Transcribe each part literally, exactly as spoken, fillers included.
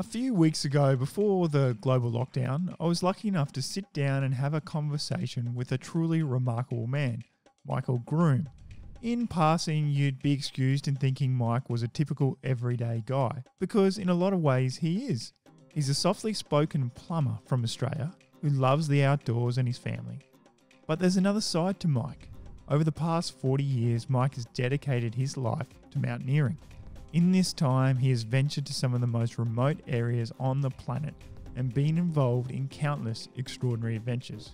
A few weeks ago, before the global lockdown, I was lucky enough to sit down and have a conversation with a truly remarkable man, Michael Groom. In passing, you'd be excused in thinking Mike was a typical everyday guy, because in a lot of ways he is. He's a softly spoken plumber from Australia who loves the outdoors and his family. But there's another side to Mike. Over the past forty years, Mike has dedicated his life to mountaineering. In this time, he has ventured to some of the most remote areas on the planet and been involved in countless extraordinary adventures.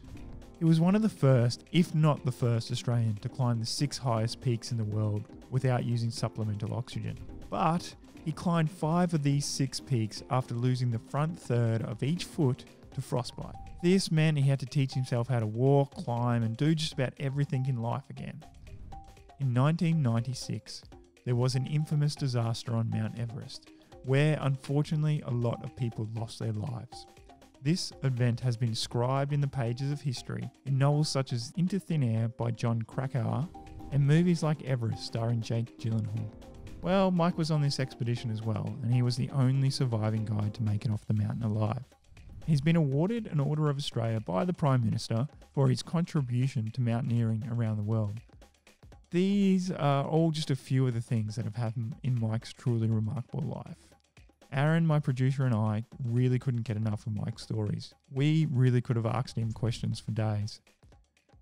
He was one of the first, if not the first Australian, to climb the six highest peaks in the world without using supplemental oxygen. But he climbed five of these six peaks after losing the front third of each foot to frostbite. This meant he had to teach himself how to walk, climb, and do just about everything in life again. In nineteen ninety-six, there was an infamous disaster on Mount Everest, where unfortunately a lot of people lost their lives. This event has been described in the pages of history in novels such as Into Thin Air by Jon Krakauer and movies like Everest starring Jake Gyllenhaal. Well, Mike was on this expedition as well, and he was the only surviving guy to make it off the mountain alive. He's been awarded an Order of Australia by the Prime Minister for his contribution to mountaineering around the world. These are all just a few of the things that have happened in Mike's truly remarkable life. Aaron, my producer, and I really couldn't get enough of Mike's stories. We really could have asked him questions for days.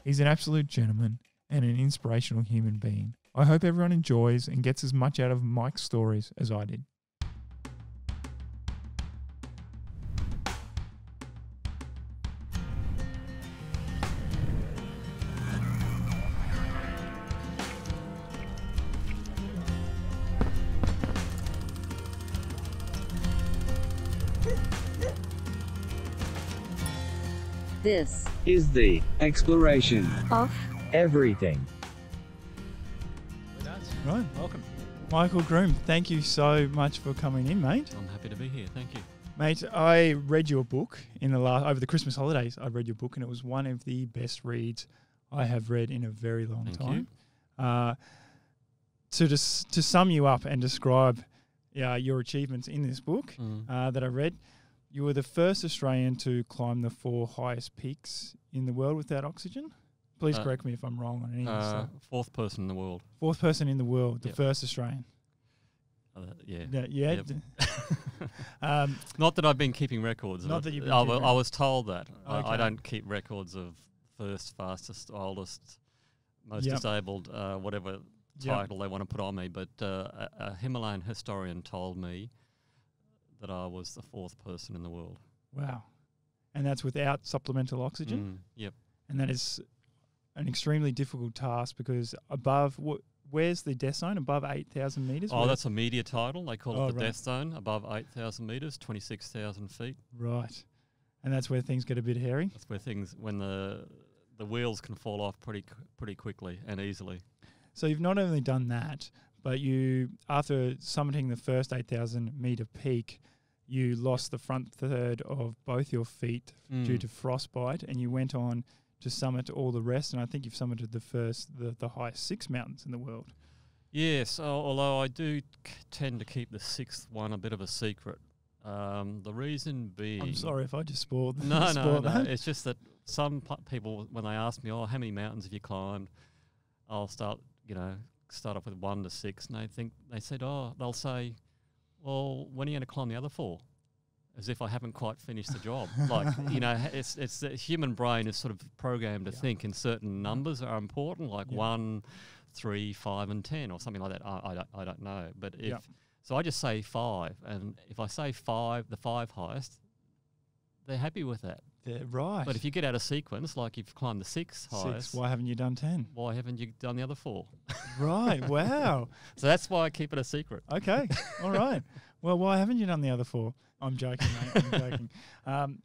He's an absolute gentleman and an inspirational human being. I hope everyone enjoys and gets as much out of Mike's stories as I did. This is the exploration of everything. Right, welcome. Michael Groom, thank you so much for coming in, mate. I'm happy to be here, thank you. Mate, I read your book in the last, over the Christmas holidays, I read your book and it was one of the best reads I have read in a very long thank time. You. Uh, to, just, to sum you up and describe uh, your achievements in this book mm. uh, that I read, you were the first Australian to climb the four highest peaks in the world without oxygen. Please uh, correct me if I'm wrong on any uh, of this. Fourth person in the world. Fourth person in the world, the yep. first Australian. Uh, yeah. Yeah. yeah. Yep. um, not that I've been keeping records. Not of that you've been I, keeping I, I was told that. Okay. I, I don't keep records of first, fastest, oldest, most yep. disabled, uh, whatever title yep. they want to put on me. But uh, a, a Himalayan historian told me that I was the fourth person in the world. Wow. And that's without supplemental oxygen? Mm, yep. And that is an extremely difficult task because above, wh where's the death zone? Above eight thousand metres? Oh, that's a media title. They call oh, it the right. death zone. Above eight thousand metres, twenty-six thousand feet. Right. And that's where things get a bit hairy? That's where things, when the the wheels can fall off pretty pretty quickly and easily. So you've not only done that, but you, after summiting the first eight thousand metre peak, you lost the front third of both your feet mm. due to frostbite, and you went on to summit all the rest, and I think you've summited the first, the, the highest six mountains in the world. Yes, uh, although I do tend to keep the sixth one a bit of a secret. Um, the reason being... I'm sorry if I just spoiled No, no, no, it's just that some people, when they ask me, oh, how many mountains have you climbed, I'll start, you know... start off with one to six, and they think they said, "Oh, they'll say, well, when are you going to climb the other four?" As if I haven't quite finished the job. Like you know, it's it's the human brain is sort of programmed to yeah. think in certain numbers are important, like yeah. one, three, five, and ten, or something like that. I, I don't I don't know, but if yeah. so, I just say five, and if I say five, the five highest, they're happy with that. They're right. But if you get out of sequence, like you've climbed the six highest. Six, why haven't you done ten? Why haven't you done the other four? Right, wow. So that's why I keep it a secret. Okay, all right. Well, why haven't you done the other four? I'm joking, mate, I'm joking. Um,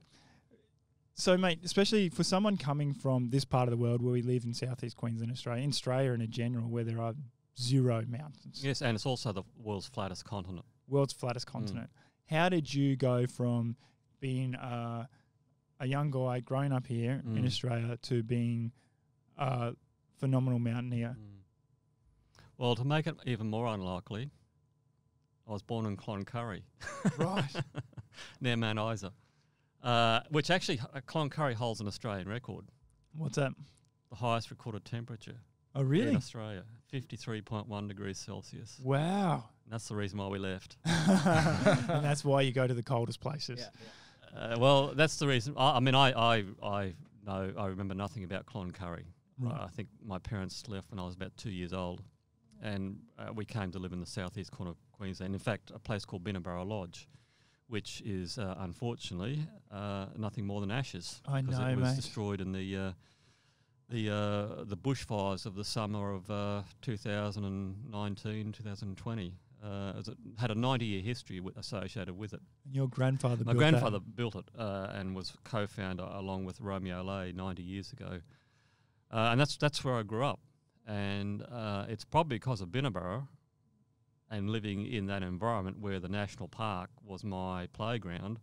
so, mate, especially for someone coming from this part of the world where we live in southeast Queensland, Australia, in Australia in general, where there are zero mountains. Yes, and it's also the world's flattest continent. World's flattest continent. Mm. How did you go from being... Uh, a young guy growing up here mm. in Australia to being a phenomenal mountaineer? Mm. Well, to make it even more unlikely, I was born in Cloncurry. Right. near Mount Isa, uh, which actually uh, Cloncurry holds an Australian record. What's that? The highest recorded temperature. Oh, really? In Australia, fifty-three point one degrees Celsius. Wow. And that's the reason why we left. And that's why you go to the coldest places. Yeah, yeah. Uh, well, that's the reason. I, I mean, I, I, I know, I remember nothing about Cloncurry. Right. I think my parents left when I was about two years old, and uh, we came to live in the southeast corner of Queensland. In fact, a place called Binna Burra Lodge, which is uh, unfortunately uh, nothing more than ashes. I know, mate. Because it was destroyed in the uh, the uh, the bushfires of the summer of uh, two thousand nineteen, two thousand twenty. Uh, it had a ninety-year history w associated with it. And your grandfather my built it? My grandfather that. built it uh, and was co-founder along with Romeo Lay ninety years ago. Uh, and that's that's where I grew up, and uh, it's probably because of Binna Burra and living in that environment where the national park was my playground,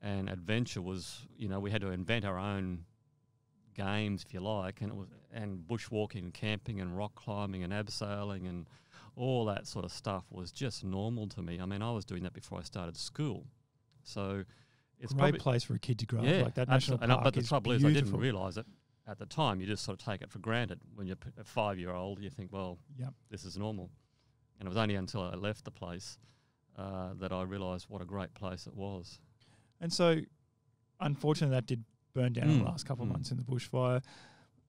and adventure was, you know, we had to invent our own games, if you like, and it was and bushwalking and camping and rock climbing and abseiling and all that sort of stuff was just normal to me. I mean, I was doing that before I started school, so it's probably a great place for a kid to grow up. Yeah, like that national park. And, but the trouble is, I didn't realise it. At the time, you just sort of take it for granted. When you're a five-year-old, you think, well, yep, this is normal. And it was only until I left the place uh, that I realised what a great place it was. And so, unfortunately, that did burn down mm. in the last couple mm. of months in the bushfire.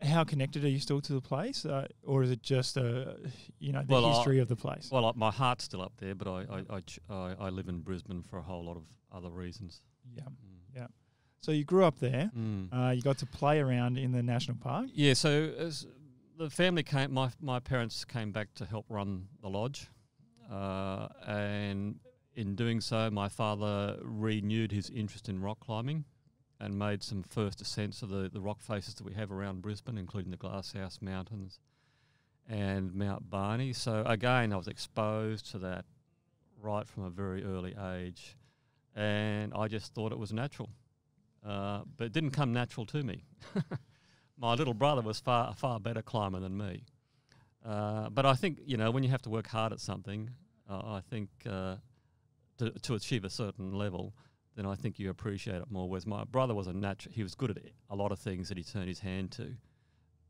How connected are you still to the place? Uh, or is it just, a, you know, the well, history I, of the place? Well, I, my heart's still up there, but I I, I, ch I I live in Brisbane for a whole lot of other reasons. Yeah, mm. yeah. So you grew up there. Mm. Uh, you got to play around in the national park. Yeah. So as the family came, my my parents came back to help run the lodge, uh, and in doing so, my father renewed his interest in rock climbing, and made some first ascents of the the rock faces that we have around Brisbane, including the Glasshouse Mountains and Mount Barney. So again, I was exposed to that right from a very early age, and I just thought it was natural. Uh, but it didn't come natural to me. My little brother was far far better climber than me. Uh, but I think, you know, when you have to work hard at something, uh, I think uh, to, to achieve a certain level, then I think you appreciate it more. Whereas my brother was a natural, he was good at a lot of things that he turned his hand to.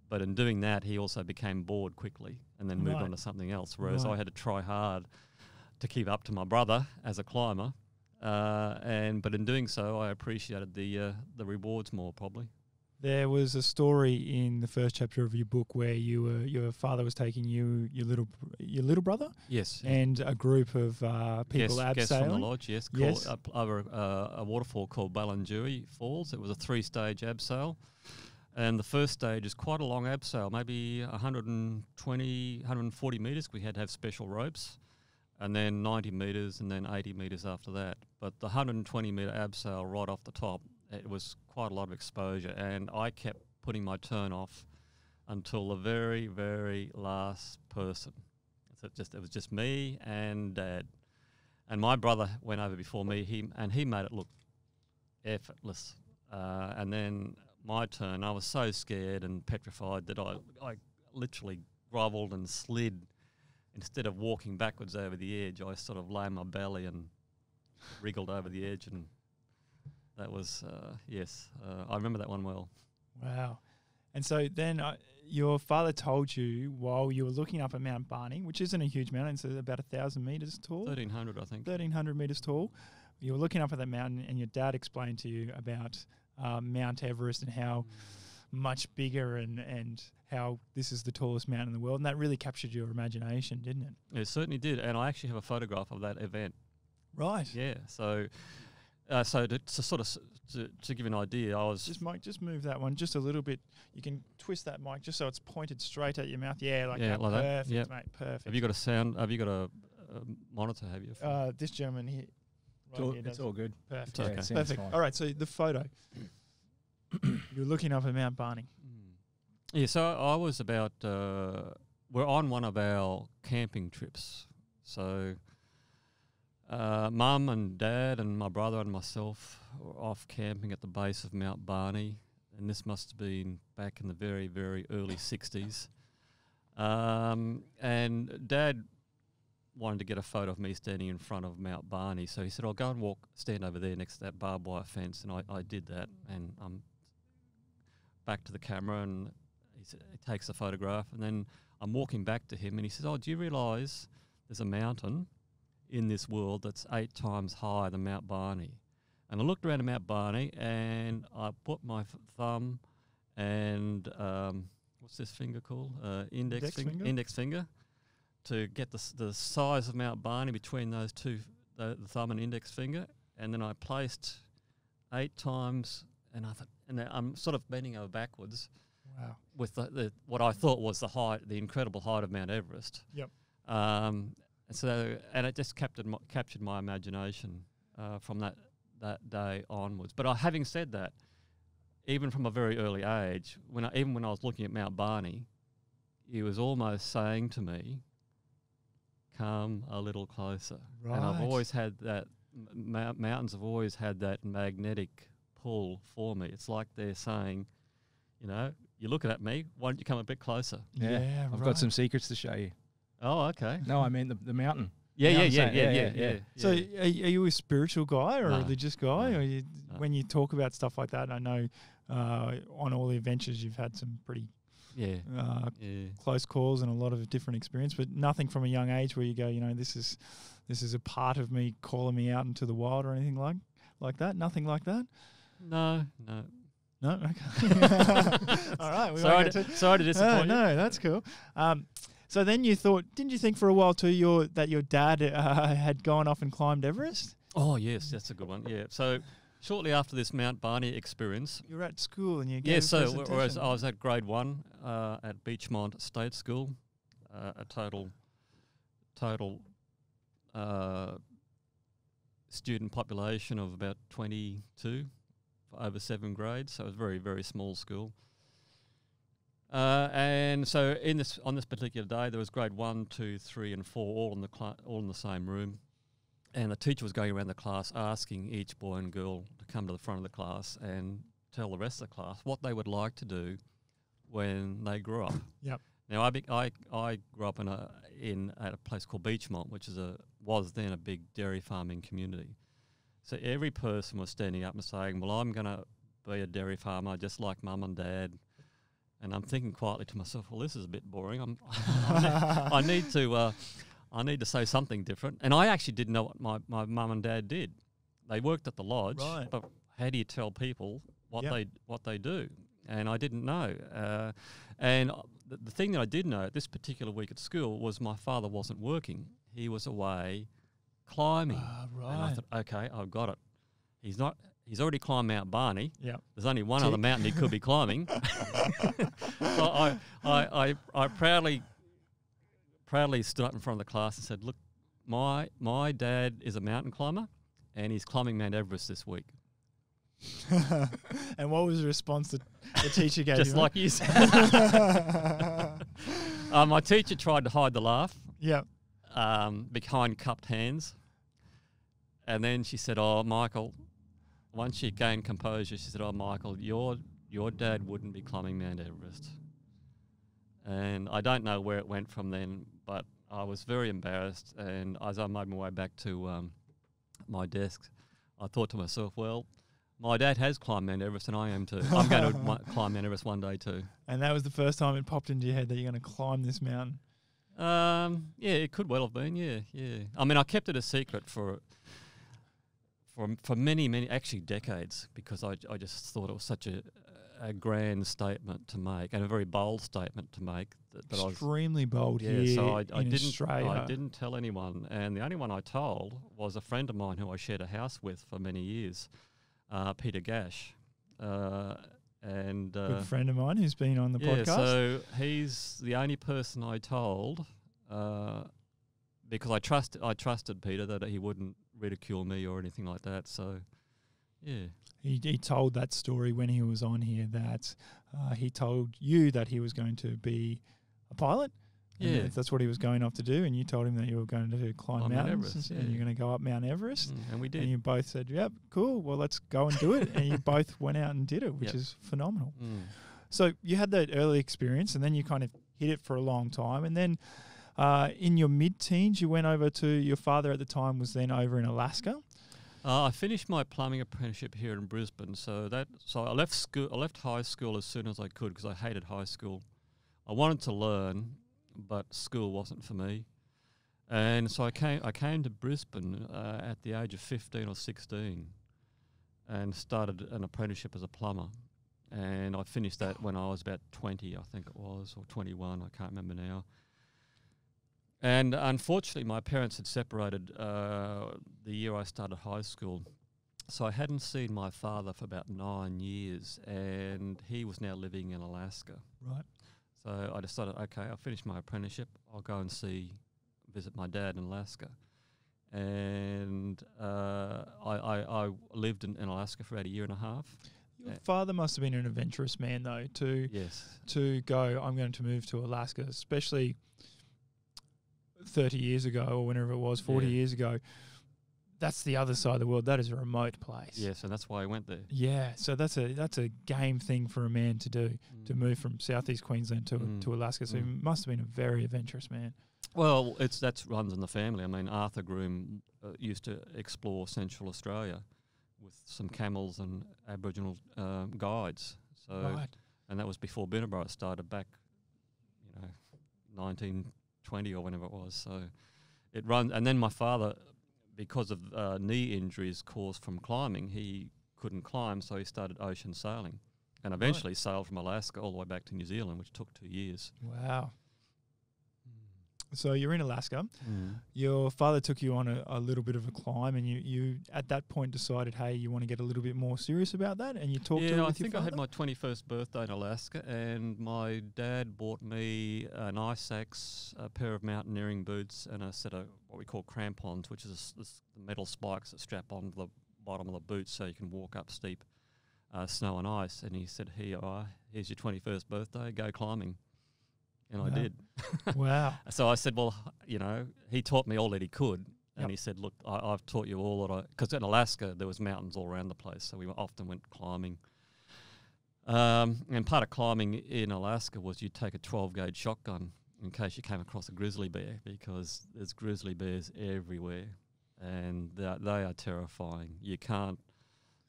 But in doing that, he also became bored quickly and then moved right. on to something else. Whereas right. I had to try hard to keep up to my brother as a climber. Uh, and but in doing so, I appreciated the uh, the rewards more probably. There was a story in the first chapter of your book where you were, your father was taking you your little your little brother, yes, and a group of uh, people abseiling. Guests from the lodge, yes, yes. Called, uh, over uh, a waterfall called Ballonjui Falls. It was a three-stage abseil, and the first stage is quite a long abseil, maybe one hundred twenty, one hundred forty meters. We had to have special ropes. And then ninety metres and then eighty metres after that. But the one hundred twenty metre abseil right off the top, it was quite a lot of exposure. And I kept putting my turn off until the very, very last person. So it, just, it was just me and Dad. And my brother went over before me, he, and he made it look effortless. Uh, and then my turn, I was so scared and petrified that I, I literally groveled and slid. Instead of walking backwards over the edge, I sort of lay on my belly and wriggled over the edge, and that was, uh, yes, uh, I remember that one well. Wow. And so then uh, your father told you while you were looking up at Mount Barney, which isn't a huge mountain, it's about one thousand metres tall. thirteen hundred, I think. thirteen hundred metres tall. You were looking up at that mountain, and your dad explained to you about uh, Mount Everest and how much bigger and, and how this is the tallest mountain in the world. And that really captured your imagination, didn't it? It certainly did. And I actually have a photograph of that event. Right. Yeah. So uh, so to, to sort of to, to give you an idea, I was... Just, Mike, just move that one just a little bit. You can twist that mic just so it's pointed straight at your mouth. Yeah, like, yeah, that. like perfect, that. Yep. Mate, perfect. Have you got a sound... Have you got a, a monitor, have you? Uh, this gentleman here... Right it's all, here it's all good. Perfect. It's okay. yeah, it perfect. Fine. All right, so the photo... You're looking up at Mount Barney. Mm. Yeah, so I was about, uh, we're on one of our camping trips. So uh, Mum and Dad and my brother and myself were off camping at the base of Mount Barney. And this must have been back in the very, very early sixties. Um, and Dad wanted to get a photo of me standing in front of Mount Barney. So he said, I'll go and walk, stand over there next to that barbed wire fence. And I, I did that. And I'm back to the camera, and he, said, he takes a photograph. And then I'm walking back to him, and he says, oh, do you realise there's a mountain in this world that's eight times higher than Mount Barney? And I looked around at Mount Barney, and I put my f thumb and um, what's this finger called? Uh, index, index finger. Index finger. To get the, the size of Mount Barney between those two, the, the thumb and index finger. And then I placed eight times, and I thought, and I'm sort of bending over backwards. Wow. With the, the, what I thought was the height, the incredible height of Mount Everest. Yep. Um, and so, and it just captured my, captured my imagination uh, from that, that day onwards. But I, having said that, even from a very early age, when I, even when I was looking at Mount Barney, he was almost saying to me, come a little closer. Right. And I've always had that, m mountains have always had that magnetic pull for me. It's like they're saying, you know, you're looking at me, why don't you come a bit closer? Yeah, yeah I've right. got some secrets to show you. Oh, okay. No, I mean the, the mountain. Yeah, yeah, yeah, yeah, yeah, yeah, yeah, yeah. So are, are you a spiritual guy or a no, religious guy? No, or you, no. When you talk about stuff like that, I know uh, on all the adventures you've had some pretty yeah. Uh, yeah, close calls and a lot of different experience, but nothing from a young age where you go, you know, this is this is a part of me calling me out into the wild or anything like like that. Nothing like that. No, no, no. Okay. All right. We sorry, to, sorry to disappoint. Uh, you. No, that's cool. Um, so then you thought, didn't you think for a while too your that your dad uh, had gone off and climbed Everest? Oh yes, that's a good one. Yeah. So. Shortly after this Mount Barney experience, you were at school and you gave yeah. So, whereas I was at grade one uh, at Beechmont State School, uh, a total, total uh, student population of about twenty-two for over seven grades. So it was a very, very small school. Uh, and so, in this on this particular day, there was grade one, two, three, and four all in the cl all in the same room. And the teacher was going around the class asking each boy and girl to come to the front of the class and tell the rest of the class what they would like to do when they grew up. Yep. Now, I, be, I, I grew up in a, in, at a place called Beechmont, which is a, was then a big dairy farming community. So every person was standing up and saying, well, I'm going to be a dairy farmer just like mum and dad. And I'm thinking quietly to myself, well, this is a bit boring. I'm, I, need, I need to... Uh, I need to say something different. And I actually didn't know what my, my mum and dad did. They worked at the lodge, right. But how do you tell people what, yep. they, what they do? And I didn't know. Uh, and the, the thing that I did know this particular week at school was my father wasn't working. He was away climbing. Uh, right. And I thought, okay, I've got it. He's not... He's already climbed Mount Barney. Yep. There's only one Tick. other mountain he could be climbing. So I, I, I, I proudly... proudly stood up in front of the class and said, look, my my dad is a mountain climber and he's climbing Mount Everest this week. And what was the response that the teacher gave Just you? Just like you said. um, my teacher tried to hide the laugh yep. um, behind cupped hands. And then she said, oh, Michael, once she gained composure, she said, oh, Michael, your, your dad wouldn't be climbing Mount Everest. And I don't know where it went from then, but I was very embarrassed. And as I made my way back to um, my desk, I thought to myself, well, my dad has climbed Mount Everest and I am too. I'm going to climb Mount Everest one day too. And that was the first time it popped into your head that you're going to climb this mountain? Um, yeah, it could well have been, yeah, yeah. I mean, I kept it a secret for for, for many, many, actually decades, because I, I just thought it was such a... a grand statement to make, and a very bold statement to make. That, that Extremely I was, bold yeah, here so I, I in didn't, Australia. I didn't tell anyone, and the only one I told was a friend of mine who I shared a house with for many years, uh, Peter Gash. Uh, and, uh, Good friend of mine who's been on the yeah, podcast. So he's the only person I told, uh, because I, trust, I trusted Peter that he wouldn't ridicule me or anything like that, so... Yeah, he, he told that story when he was on here that uh, he told you that he was going to be a pilot. Yeah, that's what he was going off to do, and you told him that you were going to climb Mount mountains Everest, and yeah. you're going to go up Mount Everest. Mm, and we did. And you both said, "Yep, cool. Well, let's go and do it." And you both went out and did it, which yep. is phenomenal. Mm. So you had that early experience, and then you kind of hid it for a long time, and then Uh, in your mid-teens, you went over to, your father at the time was then over in Alaska. Uh, I finished my plumbing apprenticeship here in Brisbane, so that so I left school. I left high school as soon as I could because I hated high school. I wanted to learn, but school wasn't for me, and so I came. I came to Brisbane uh, at the age of fifteen or sixteen, and started an apprenticeship as a plumber, and I finished that when I was about twenty, I think it was, or twenty-one. I can't remember now. And unfortunately, my parents had separated uh, the year I started high school. So I hadn't seen my father for about nine years, and he was now living in Alaska. Right. So I decided, okay, I'll finish my apprenticeship. I'll go and see, visit my dad in Alaska. And uh, I, I, I lived in, in Alaska for about a year and a half. Your father must have been an adventurous man, though, to, yes. to go, I'm going to move to Alaska, especially thirty years ago or whenever it was, forty yeah. years ago. That's the other side of the world. That is a remote place. Yes, and that's why I went there. Yeah, so that's a that's a game thing for a man to do, mm. to move from southeast Queensland to, mm. to Alaska. So mm. he must have been a very adventurous man. Well, it's that runs in the family. I mean, Arthur Groom uh, used to explore Central Australia with some camels and Aboriginal um, guides. So, right. And that was before Binna Burra started back, you know, nineteen twenty or whenever it was. So it runs, and then my father, because of uh, knee injuries caused from climbing, he couldn't climb, so he started ocean sailing, and eventually right. sailed from Alaska all the way back to New Zealand, which took two years. Wow. So you're in Alaska. Mm. Your father took you on a, a little bit of a climb, and you, you at that point decided, hey, you want to get a little bit more serious about that, and you talked yeah, to him with your father? Yeah, I think I had my twenty-first birthday in Alaska, and my dad bought me an ice axe, a pair of mountaineering boots, and a set of what we call crampons, which is the metal spikes that strap onto the bottom of the boots so you can walk up steep uh, snow and ice. And he said, here you are, here's your twenty-first birthday, go climbing. And wow. I did. Wow. So I said, well, you know, he taught me all that he could. And yep. he said, look, I, I've taught you all that I... Because in Alaska, there was mountains all around the place, so we often went climbing. Um, and part of climbing in Alaska was you take a twelve gauge shotgun in case you came across a grizzly bear, because there's grizzly bears everywhere, and they are, they are terrifying. You can't,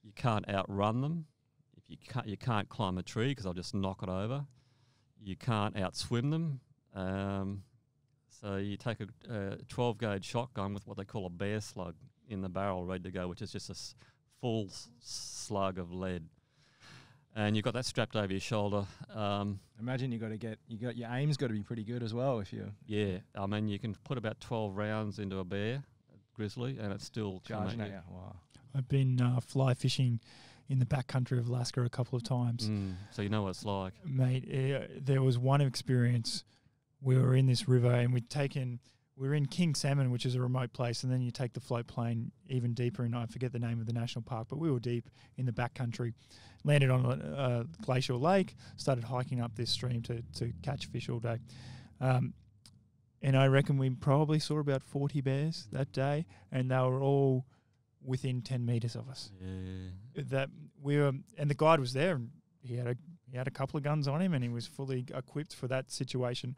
you can't outrun them. If you can't, you can't climb a tree because they'll just knock it over. You can't outswim them, um, so you take a twelve gauge shotgun with what they call a bear slug in the barrel ready to go, which is just a s full s slug of lead, and you've got that strapped over your shoulder. Um, Imagine you got to get you got your aim's got to be pretty good as well if you. Yeah, I mean you can put about twelve rounds into a bear, a grizzly, and it's still charging at you. Wow. I've been uh, fly fishing in the backcountry of Alaska a couple of times. Mm, so you know what it's like. Mate, uh, there was one experience. We were in this river and we'd taken, we were in King Salmon, which is a remote place, and then you take the float plane even deeper, and I forget the name of the national park, but we were deep in the backcountry, landed on a uh, glacial lake, started hiking up this stream to, to catch fish all day. Um, and I reckon we probably saw about forty bears that day, and they were all within ten meters of us. Yeah. That we were, and the guide was there, and he had a he had a couple of guns on him, and he was fully equipped for that situation.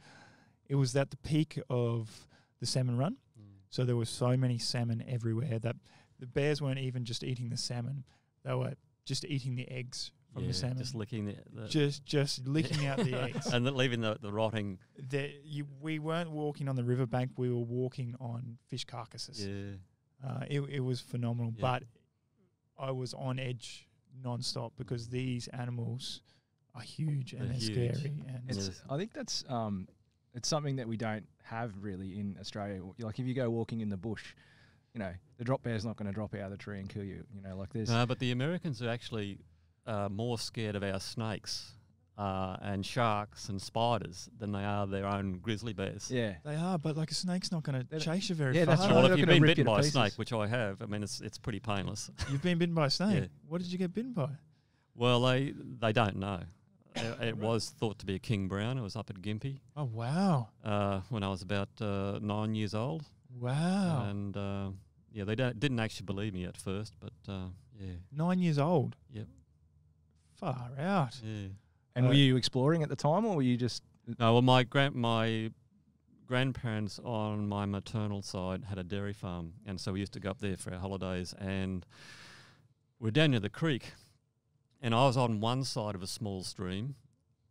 It was at the peak of the salmon run, mm. so there were so many salmon everywhere that the bears weren't even just eating the salmon; they were just eating the eggs from yeah, the salmon, just licking the, the just just licking out the eggs and leaving the the rotting. The, you, we weren't walking on the riverbank; we were walking on fish carcasses. Yeah. Uh, it, it was phenomenal, yeah. but I was on edge non-stop because these animals are huge and they're, they're huge. Scary. And it's, yes. I think that's um, it's something that we don't have really in Australia. Like if you go walking in the bush, you know, the drop bear's not going to drop out of the tree and kill you, you know, like this. No, but the Americans are actually uh, more scared of our snakes uh, and sharks and spiders than they are their own grizzly bears. Yeah, they are, but like a snake's not going to chase you very yeah, far. That's right. Well, if you've been bitten by a snake, which I have, I mean, it's it's pretty painless. You've been bitten by a snake. Yeah. What did you get bitten by? Well, they they don't know. It, it right. was thought to be a king brown. It was up at Gympie. Oh wow! Uh, when I was about uh, nine years old. Wow. And uh, yeah, they don't didn't actually believe me at first, but uh, yeah. Nine years old. Yep. Far out. Yeah. And uh, were you exploring at the time, or were you just? No, well, my grand my grandparents on my maternal side had a dairy farm, and so we used to go up there for our holidays, and we're down near the creek, and I was on one side of a small stream,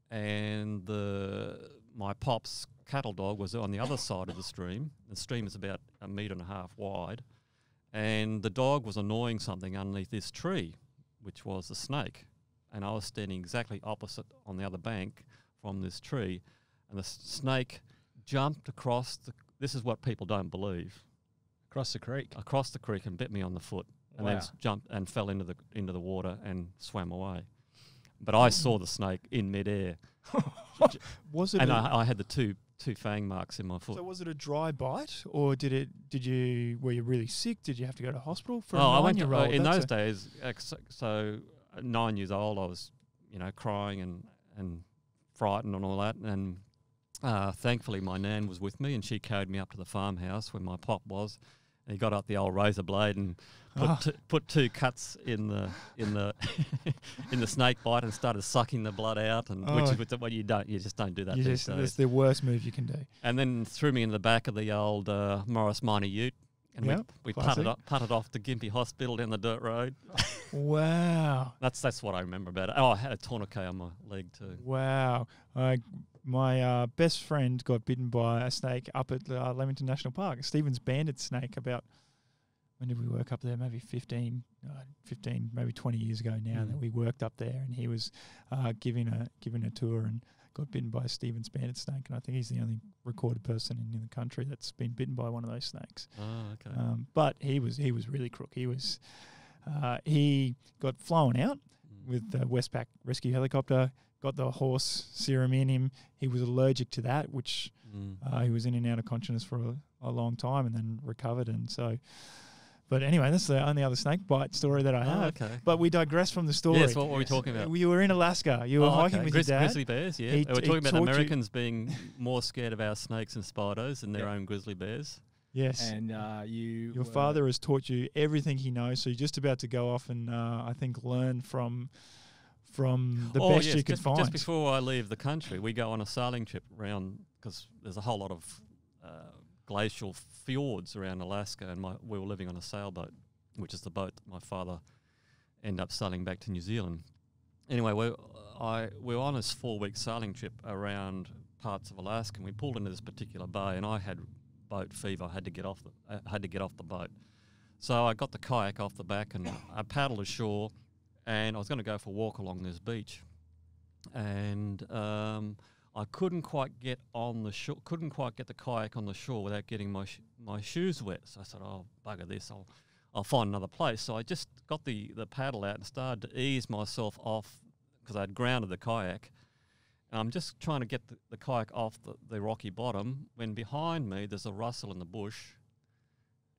and the my pop's cattle dog was on the other side of the stream. The stream is about a metre and a half wide, and the dog was annoying something underneath this tree, which was a snake, and I was standing exactly opposite on the other bank from this tree, and the s snake jumped across the, this is what people don't believe. Across the creek? Across the creek and bit me on the foot. And wow. Then jumped and fell into the, into the water and swam away. But I saw the snake in midair. Was it? And I, I had the two two fang marks in my foot. So was it a dry bite, or did it? Did you? Were you really sick? Did you have to go to hospital for? Oh, a I went to, uh, in those days. So at nine years old, I was, you know, crying and and frightened and all that. And uh, thankfully, my nan was with me, and she carried me up to the farmhouse where my pop was. And he got out the old razor blade and put, oh. t put two cuts in the in the in the snake bite and started sucking the blood out. And oh. which is what you don't, you just don't do that. You just, that's the worst move you can do. And then threw me in the back of the old uh, Morris Minor Ute, and yep, we, we putted off, putted off to Gympie Hospital down the dirt road. Wow, that's that's what I remember about it. Oh, I had a tourniquet on my leg too. Wow. I My uh, best friend got bitten by a snake up at uh, Leamington National Park, Stephen's banded snake, about, when did we work up there? Maybe fifteen, maybe twenty years ago now, mm. that we worked up there, and he was uh, giving a giving a tour and got bitten by a Stephen's banded snake, and I think he's the only recorded person in, in the country that's been bitten by one of those snakes. Oh, okay. Um, but he was he was really crook. He was uh, he got flown out mm. with the Westpac rescue helicopter. Got the horse serum in him. He was allergic to that, which mm. uh, he was in and out of consciousness for a, a long time, and then recovered. And so, but anyway, that's the only other snake bite story that I oh, have. Okay. But we digress from the story. Yes, what were we talking about? You were in Alaska. You were oh, hiking okay. with Gris your dad. Grizzly bears, yeah. He, we're talking about Americans being more scared of our snakes and spiders than their yeah. own grizzly bears. Yes. And uh, you your father has taught you everything he knows, so you're just about to go off and, uh, I think, learn from... From the oh best yes, you could just, find. Just before I leave the country, we go on a sailing trip around, because there's a whole lot of uh, glacial fjords around Alaska, and my, we were living on a sailboat, which is the boat that my father ended up sailing back to New Zealand. Anyway, we, I, we were on this four-week sailing trip around parts of Alaska, and we pulled into this particular bay, and I had boat fever. I had to get off the, I had to get off the boat. So I got the kayak off the back, and I paddled ashore, and I was going to go for a walk along this beach, and um, I couldn't quite get on the shore, couldn't quite get the kayak on the shore without getting my sh my shoes wet. So I said, "Oh, bugger this! I'll I'll find another place." So I just got the the paddle out and started to ease myself off, because I'd grounded the kayak, and I'm just trying to get the, the kayak off the, the rocky bottom, when behind me there's a rustle in the bush,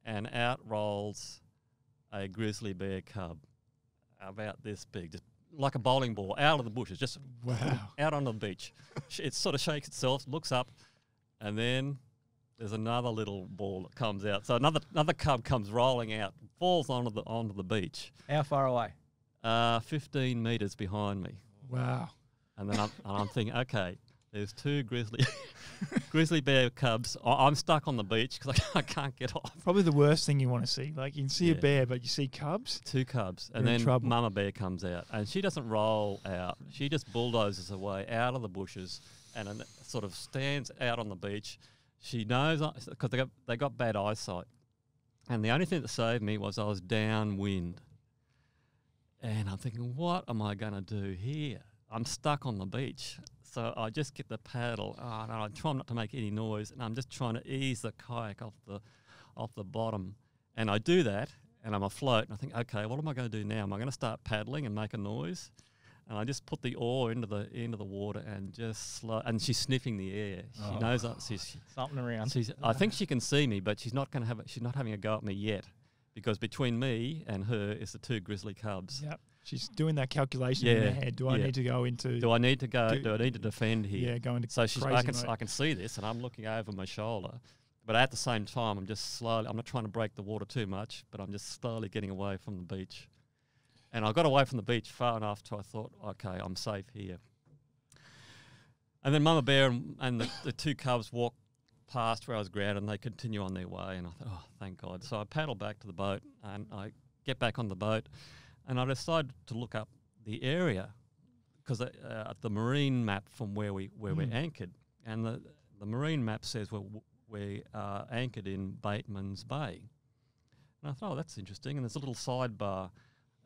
and out rolls a grizzly bear cub. About this big, just like a bowling ball, out of the bushes, just wow. out on the beach. It sort of shakes itself, looks up, and then there's another little ball that comes out. So another another cub comes rolling out, falls onto the onto the beach. How far away? Uh, fifteen meters behind me. Wow. And then I'm, and I'm thinking, okay, there's two grizzly grizzly bear cubs. I, I'm stuck on the beach because I, I can't get off. Probably the worst thing you want to see. Like, you can see yeah. a bear, but you see cubs. Two cubs. You're and then trouble. Mama bear comes out. And she doesn't roll out. She just bulldozes her way out of the bushes and an, sort of stands out on the beach. She knows, because they got, they got bad eyesight. And the only thing that saved me was I was downwind. And I'm thinking, what am I going to do here? I'm stuck on the beach. So I just get the paddle, oh, no, I try not to make any noise, and I'm just trying to ease the kayak off the off the bottom. And I do that, and I'm afloat, and I think, okay, what am I going to do now? Am I going to start paddling and make a noise? And I just put the oar into the into the water and just slow. And she's sniffing the air. She oh. knows that she's something around. She's, I think she can see me, but she's not going to have. She's not having a go at me yet, because between me and her is the two grizzly cubs. Yep. She's doing that calculation yeah, in her head. Do I yeah. need to go into... Do I need to go... Do, do I need to defend here? Yeah, go into so she's, crazy I can, I can see this, and I'm looking over my shoulder. But at the same time, I'm just slowly... I'm not trying to break the water too much, but I'm just slowly getting away from the beach. And I got away from the beach far enough till I thought, okay, I'm safe here. And then Mama Bear and, and the, the two cubs walked past where I was grounded and they continue on their way. And I thought, oh, thank God. So I paddled back to the boat and I get back on the boat and I decided to look up the area because uh, uh, the marine map from where, we, where mm. we're anchored. And the, the marine map says we're, we're uh, anchored in Bateman's Bay. And I thought, oh, that's interesting. And there's a little sidebar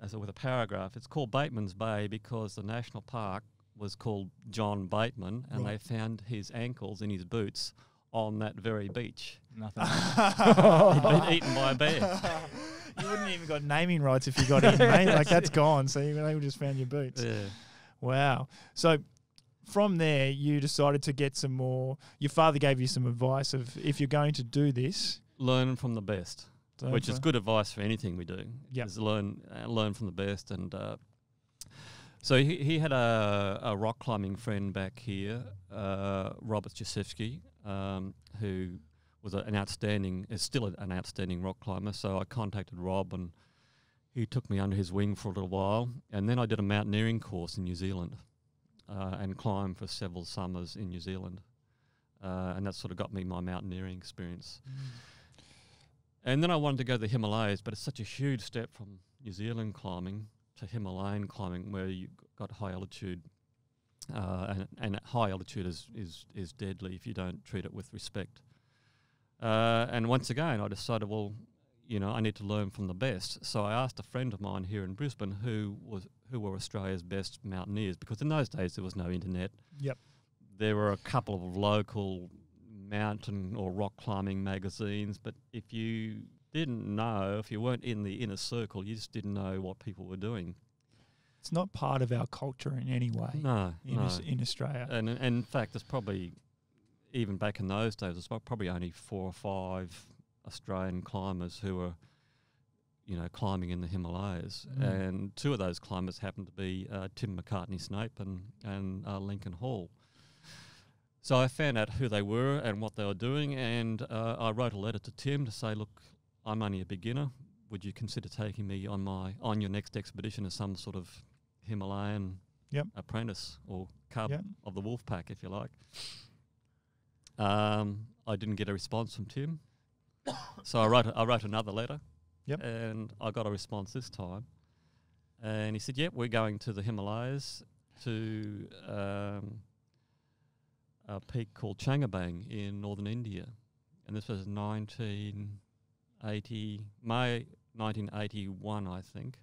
as a, with a paragraph. It's called Bateman's Bay because the national park was called John Bateman, and right. they found his ankles in his boots on that very beach. Nothing. He'd been eaten by a bear. You wouldn't even got naming rights if you got in, mate. Like, that's gone. So they just found your boots. Yeah. Wow. So from there, you decided to get some more. Your father gave you some advice of if you're going to do this, learn from the best. Don't which is good advice for anything we do. Yep. Is learn uh, learn from the best. And uh, so he, he had a, a rock climbing friend back here, uh, Robert Ciesewski, um, who was a, an outstanding, is still a, an outstanding rock climber. So I contacted Rob and he took me under his wing for a little while. And then I did a mountaineering course in New Zealand uh, and climbed for several summers in New Zealand. Uh, and that sort of got me my mountaineering experience. Mm. And then I wanted to go to the Himalayas, but it's such a huge step from New Zealand climbing to Himalayan climbing where you've got high altitude. Uh, and, and high altitude is, is, is deadly if you don't treat it with respect. Uh, and once again, I decided, well, you know, I need to learn from the best. So I asked a friend of mine here in Brisbane who was who were Australia's best mountaineers, because in those days there was no internet. Yep. There were a couple of local mountain or rock climbing magazines, but if you didn't know, if you weren't in the inner circle, you just didn't know what people were doing. It's not part of our culture in any way. No, in, no. Us, in Australia. And, and in fact, there's probably, even back in those days, there's probably only four or five Australian climbers who were, you know, climbing in the Himalayas. Mm. And two of those climbers happened to be uh, Tim McCartney-Snape and, and uh, Lincoln Hall. So I found out who they were and what they were doing, and uh, I wrote a letter to Tim to say, look, I'm only a beginner. Would you consider taking me on my on your next expedition as some sort of Himalayan yep. apprentice or cub yep. of the wolf pack, if you like? Um, I didn't get a response from Tim, so I wrote, a, I wrote another letter, yep. and I got a response this time. And he said, yep, we're going to the Himalayas to... Um, a peak called Changabang in northern India. And this was nineteen eighty, May nineteen eighty-one, I think.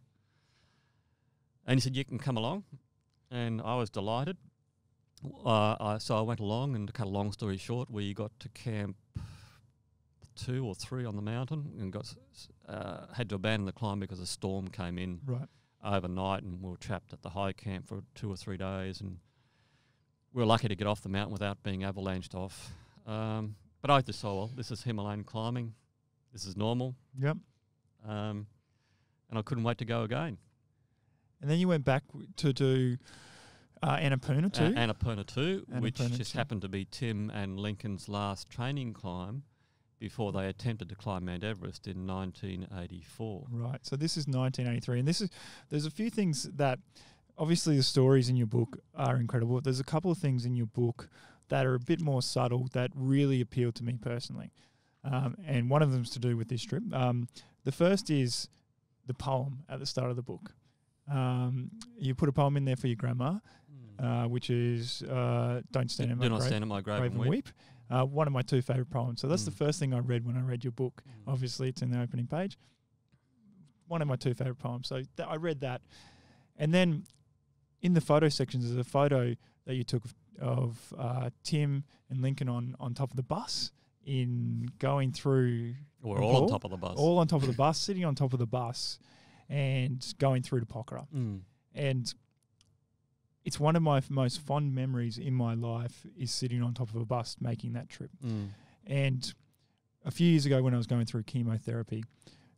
And he said, you can come along. And I was delighted. Uh, I, so I went along, and to cut a long story short, we got to camp two or three on the mountain and got uh, had to abandon the climb because a storm came in right. overnight, and we were trapped at the high camp for two or three days. And we were lucky to get off the mountain without being avalanched off. Um, but I just saw, well, this is Himalayan climbing. This is normal. Yep. Um, and I couldn't wait to go again. And then you went back to do uh, Annapurna too? Uh, Annapurna too, Annapurna which Annapurna just two. happened to be Tim and Lincoln's last training climb before they attempted to climb Mount Everest in nineteen eighty-four. Right. So this is nineteen eighty-three. And this is there's a few things that... Obviously, the stories in your book are incredible. There's a couple of things in your book that are a bit more subtle that really appeal to me personally. Um, and one of them is to do with this trip. Um, the first is the poem at the start of the book. Um, you put a poem in there for your grandma, mm. uh, which is uh, Don't Stand do, at My do not grave, stand at my grave, grave and Weep. weep. Uh, one of my two favourite poems. So that's mm. the first thing I read when I read your book. Mm. Obviously, it's in the opening page. One of my two favourite poems. So th I read that. And then... in the photo sections, there's a photo that you took of, of uh, Tim and Lincoln on, on top of the bus in going through... We're Nepal, all on top of the bus. All on top of the bus, sitting on top of the bus and going through to Pokhara. Mm. And it's one of my most fond memories in my life is sitting on top of a bus making that trip. Mm. And a few years ago when I was going through chemotherapy,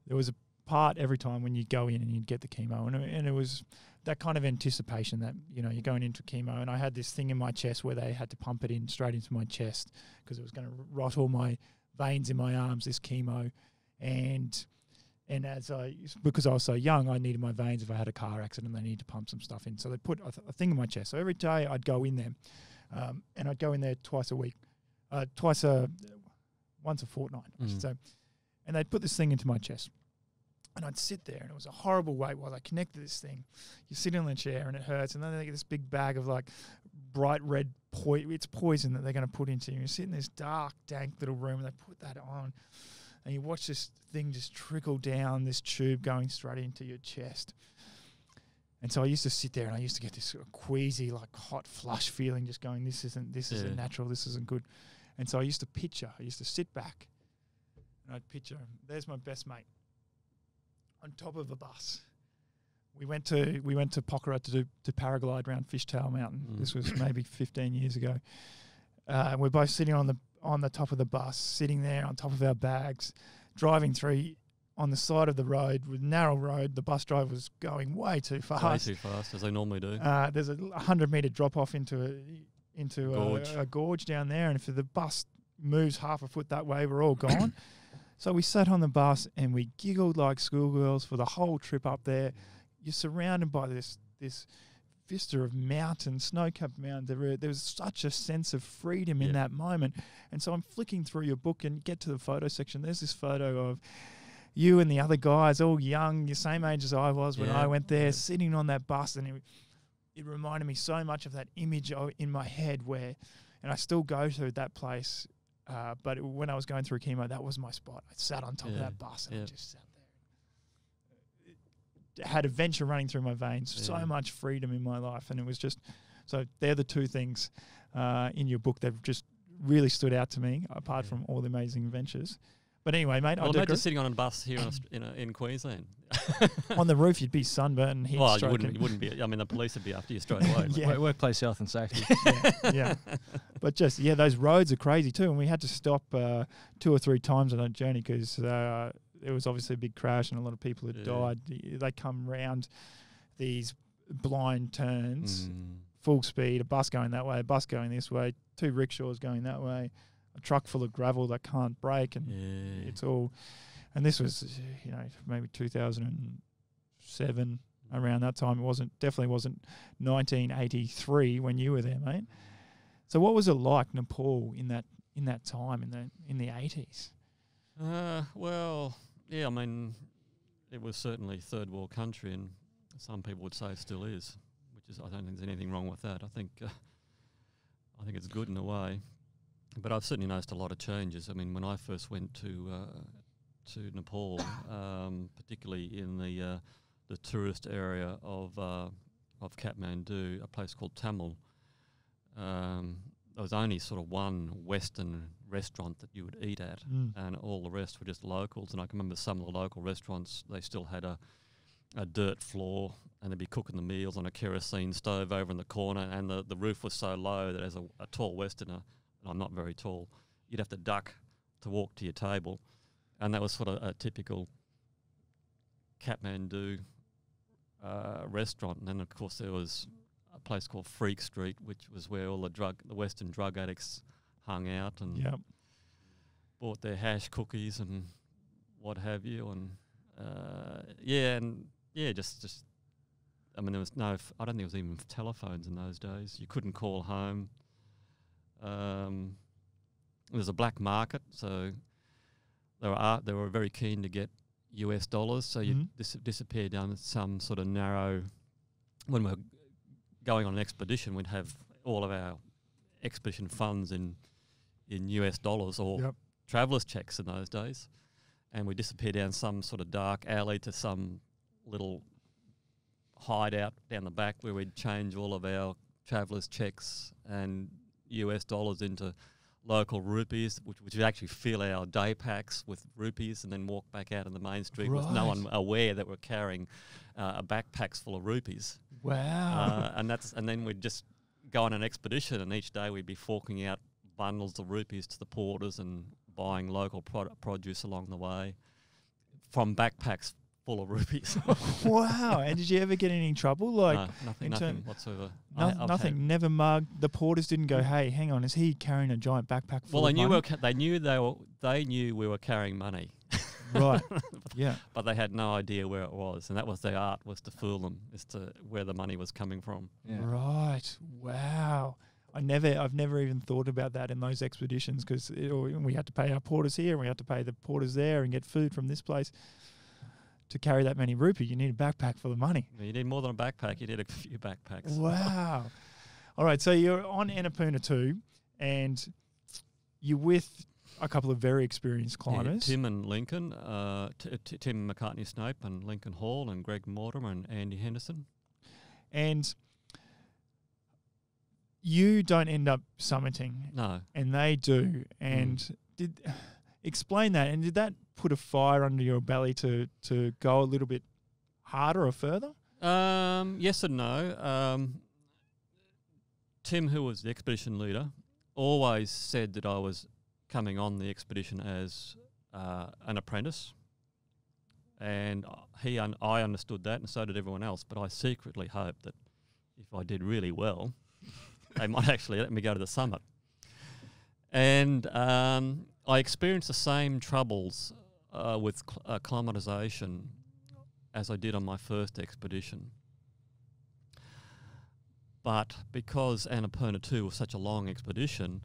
there was a part every time when you go in and you'd get the chemo, and, and it was that kind of anticipation that, you know, you're going into chemo, and I had this thing in my chest where they had to pump it in straight into my chest because it was going to rot all my veins in my arms, this chemo, and and as I, because I was so young, I needed my veins if I had a car accident, they needed to pump some stuff in, so they put a, th a thing in my chest. So every day I'd go in there, um, and I'd go in there twice a week, uh, twice a once a fortnight. Mm. So, and they'd put this thing into my chest. And I'd sit there, and it was a horrible weight while I connected this thing. You sit in the chair, and it hurts, and then they get this big bag of, like, bright red po- it's poison that they're going to put into you. You sit in this dark, dank little room, and they put that on, and you watch this thing just trickle down this tube going straight into your chest. And so I used to sit there, and I used to get this sort of queasy, like, hot flush feeling just going, this isn't, this yeah. isn't natural, this isn't good. And so I used to picture, I used to sit back, and I'd picture, there's my best mate. On top of a bus, we went to we went to Pokhara to do to paraglide around Fishtail Mountain. Mm. This was maybe fifteen years ago. Uh, and we're both sitting on the on the top of the bus, sitting there on top of our bags, driving through on the side of the road with narrow road. The bus driver was going way too fast, way too fast as they normally do. Uh, there's a hundred meter drop off into a into gorge. A, a gorge down there, and if the bus moves half a foot that way, we're all gone. So we sat on the bus and we giggled like schoolgirls for the whole trip up there. You're surrounded by this this vista of mountains, snow-capped mountains. There, there was such a sense of freedom in yep. that moment. And so I'm flicking through your book and get to the photo section. There's this photo of you and the other guys, all young, the same age as I was when yeah. I went there, yeah. sitting on that bus. And it, it reminded me so much of that image in my head where, and I still go to that place. Uh, but it, when I was going through chemo, that was my spot. I sat on top yeah. of that bus and yep. I just sat there. It had adventure running through my veins, yeah. so much freedom in my life. And it was just, so they're the two things uh, in your book that just really stood out to me, apart yeah. from all the amazing adventures. But anyway, mate. Well, imagine sitting on a bus here in, a, in Queensland. On the roof, you'd be sunburned. Heat well, you wouldn't, you wouldn't be. I mean, the police would be after you straight away. yeah. Like, workplace health and safety. yeah, yeah. But just, yeah, those roads are crazy too. And we had to stop uh, two or three times on our journey because uh, it was obviously a big crash and a lot of people had yeah. died. They come round these blind turns, mm. full speed, a bus going that way, a bus going this way, two rickshaws going that way. A truck full of gravel that can't brake, and yeah. it's all. And this was, you know, maybe two thousand seven, around that time. It wasn't definitely wasn't nineteen eighty-three when you were there, mate. So what was it like Nepal in that in that time in the in the eighties? Uh, well, yeah, I mean, it was certainly third world country, and some people would say it still is, which is I don't think there's anything wrong with that. I think uh, I think it's good in a way. But I've certainly noticed a lot of changes. I mean, when I first went to uh, to Nepal, um, particularly in the uh, the tourist area of uh, of Kathmandu, a place called Tamel, um, there was only sort of one Western restaurant that you would eat at, mm. and all the rest were just locals. And I can remember some of the local restaurants; they still had a a dirt floor, and they'd be cooking the meals on a kerosene stove over in the corner, and the the roof was so low that as a, a tall Westerner. I'm not very tall, you'd have to duck to walk to your table. And that was sort of a typical Kathmandu uh, restaurant. And then, of course, there was a place called Freak Street, which was where all the drug, the Western drug addicts hung out and yep. bought their hash cookies and what have you. And, uh, yeah, and, yeah, just, just, I mean, there was no, f- I don't think there was even telephones in those days. You couldn't call home. Um, there's a black market, so they were art, they were very keen to get U S dollars. So mm-hmm. you dis- disappear down some sort of narrow. When we're going on an expedition, we'd have all of our expedition funds in in U S dollars or yep. traveller's checks in those days, and we disappear down some sort of dark alley to some little hideout down the back where we'd change all of our traveller's checks and U S dollars into local rupees, which, which would actually fill our day packs with rupees and then walk back out in the main street right. with no one aware that we're carrying uh, a backpacks full of rupees. Wow. Uh, and that's and then we'd just go on an expedition, and each day we'd be forking out bundles of rupees to the porters and buying local pro- produce along the way from backpacks full of rupees. Wow. And did you ever get in any trouble? Like no, nothing, nothing whatsoever. No, I, nothing, never mugged. The porters didn't go, hey, hang on, is he carrying a giant backpack full well, of they knew money? Well, ca- they knew they were, they knew we were carrying money. Right, yeah. But they had no idea where it was, and that was their art, was to fool them as to where the money was coming from. Yeah. Right, wow. I never, I've never even thought about that in those expeditions, because we had to pay our porters here, and we had to pay the porters there, and get food from this place. To carry that many rupee, you need a backpack for the money. You need more than a backpack. You need a few backpacks. Wow. All right, so you're on Annapurna two, and you're with a couple of very experienced climbers. Yeah, Tim and Lincoln, uh, t t Tim McCartney-Snape and Lincoln Hall and Greg Mortimer and Andy Henderson. And you don't end up summiting. No. And they do. And mm. did explain that. And did that put a fire under your belly to to go a little bit harder or further? Um, yes and no. Um, Tim, who was the expedition leader, always said that I was coming on the expedition as uh, an apprentice, and he and I understood that, and so did everyone else. But I secretly hoped that if I did really well, they might actually let me go to the summit. And um, I experienced the same troubles uh, with cl acclimatization as I did on my first expedition. But because Annapurna two was such a long expedition,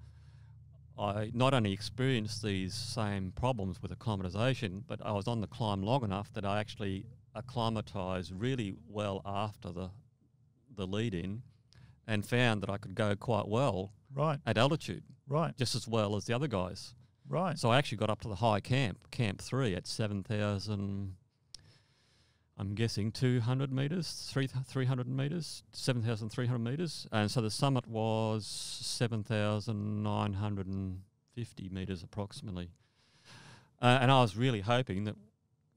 I not only experienced these same problems with acclimatization, but I was on the climb long enough that I actually acclimatized really well after the, the lead-in, and found that I could go quite well right. at altitude, right, just as well as the other guys. Right. So I actually got up to the high camp, Camp three, at seven thousand, I'm guessing, two hundred metres, three hundred metres, seven thousand three hundred metres. And so the summit was seven thousand nine hundred fifty metres approximately. Uh, and I was really hoping that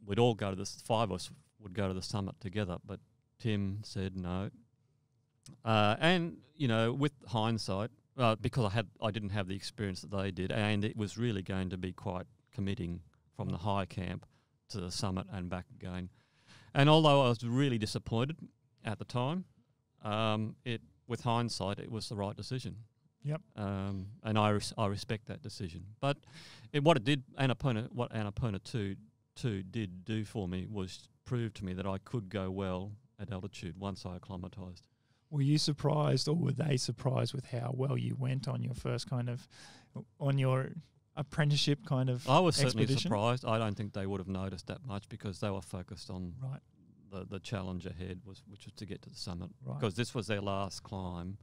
we'd all go to this, five of us would go to the summit together, but Tim said no. Uh, and, you know, with hindsight, Uh, because I had, I didn't have the experience that they did, and it was really going to be quite committing from the high camp to the summit and back again. And although I was really disappointed at the time, um, it, with hindsight, it was the right decision. Yep. Um, and I res I respect that decision. But it, what it did, Annapurna, what Annapurna two two did do for me was prove to me that I could go well at altitude once I acclimatized. Were you surprised, or were they surprised with how well you went on your first kind of, on your apprenticeship kind of expedition? I was certainly surprised. I don't think they would have noticed that much, because they were focused on right. the, the challenge ahead, was, which was to get to the summit. Right. Because this was their last climb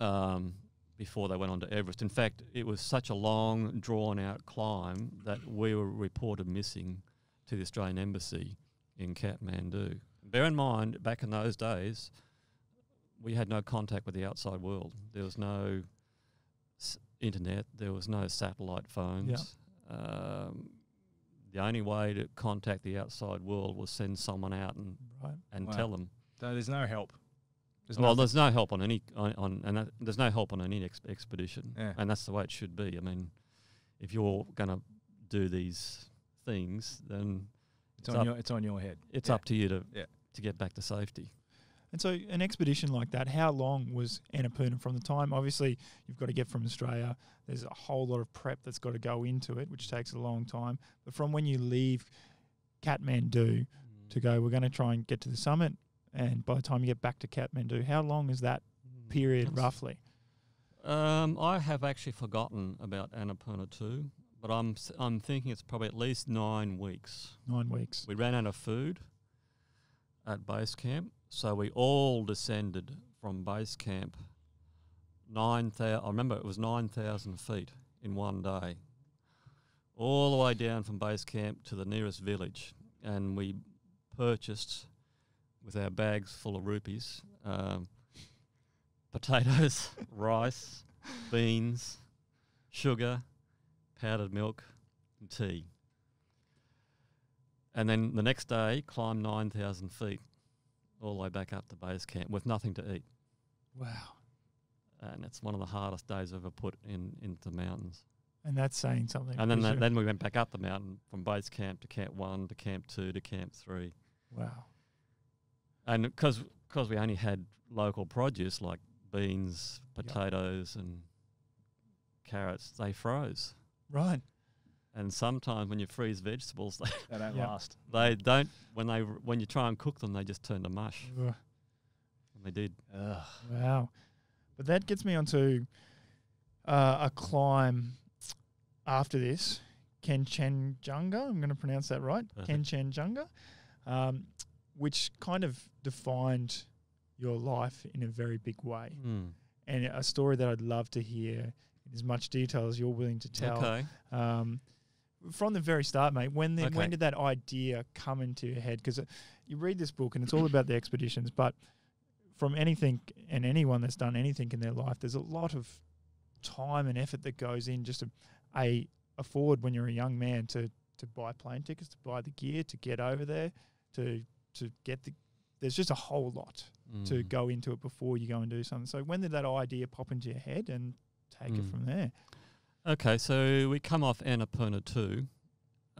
um, before they went on to Everest. In fact, it was such a long, drawn-out climb that we were reported missing to the Australian Embassy in Kathmandu. Bear in mind, back in those days, we had no contact with the outside world. There was no s internet. There was no satellite phones. Yeah. Um, the only way to contact the outside world was send someone out and right. and wow. tell them. So there's no help. There's well, nothing. there's no help on any on, on and that, there's no help on any ex expedition. Yeah. And that's the way it should be. I mean, if you're going to do these things, then it's, it's on up, your it's on your head. It's yeah. up to you to yeah. to get back to safety. And so an expedition like that, how long was Annapurna from the time? Obviously, you've got to get from Australia. There's a whole lot of prep that's got to go into it, which takes a long time. But from when you leave Kathmandu mm. to go, we're going to try and get to the summit, and by the time you get back to Kathmandu, how long is that mm. period that's roughly? Um, I have actually forgotten about Annapurna two, but I'm, I'm thinking it's probably at least nine weeks. Nine weeks. We ran out of food at base camp. So we all descended from base camp. Nine thousand. I remember it was nine thousand feet in one day, all the way down from base camp to the nearest village, and we purchased with our bags full of rupees, um, potatoes, rice, beans, sugar, powdered milk, and tea. And then the next day, climbed nine thousand feet. All the way back up to base camp with nothing to eat. Wow. And it's one of the hardest days I've ever put in into the mountains. And that's saying something. And then that, then we went back up the mountain from base camp to camp one, to camp two, to camp three. Wow. And because because we only had local produce like beans, potatoes, yep. and carrots, they froze. Right. And sometimes when you freeze vegetables, they, they don't yeah. last. They don't when they when you try and cook them, they just turn to mush. Ugh. And they did. Ugh. Wow. But that gets me onto uh, a climb after this, Kangchenjunga. I'm going to pronounce that right, uh-huh. Kangchenjunga, um, which kind of defined your life in a very big way. Mm. And a story that I'd love to hear in as much detail as you're willing to tell. Okay. Um, from the very start, mate, when the, okay. when did that idea come into your head? Because uh, you read this book and it's all about the expeditions, but from anything and anyone that's done anything in their life, there's a lot of time and effort that goes in just to a, afford when you're a young man to, to buy plane tickets, to buy the gear, to get over there, to to get the... There's just a whole lot mm. to go into it before you go and do something. So when did that idea pop into your head and take mm. it from there? Okay, so we come off Annapurna two,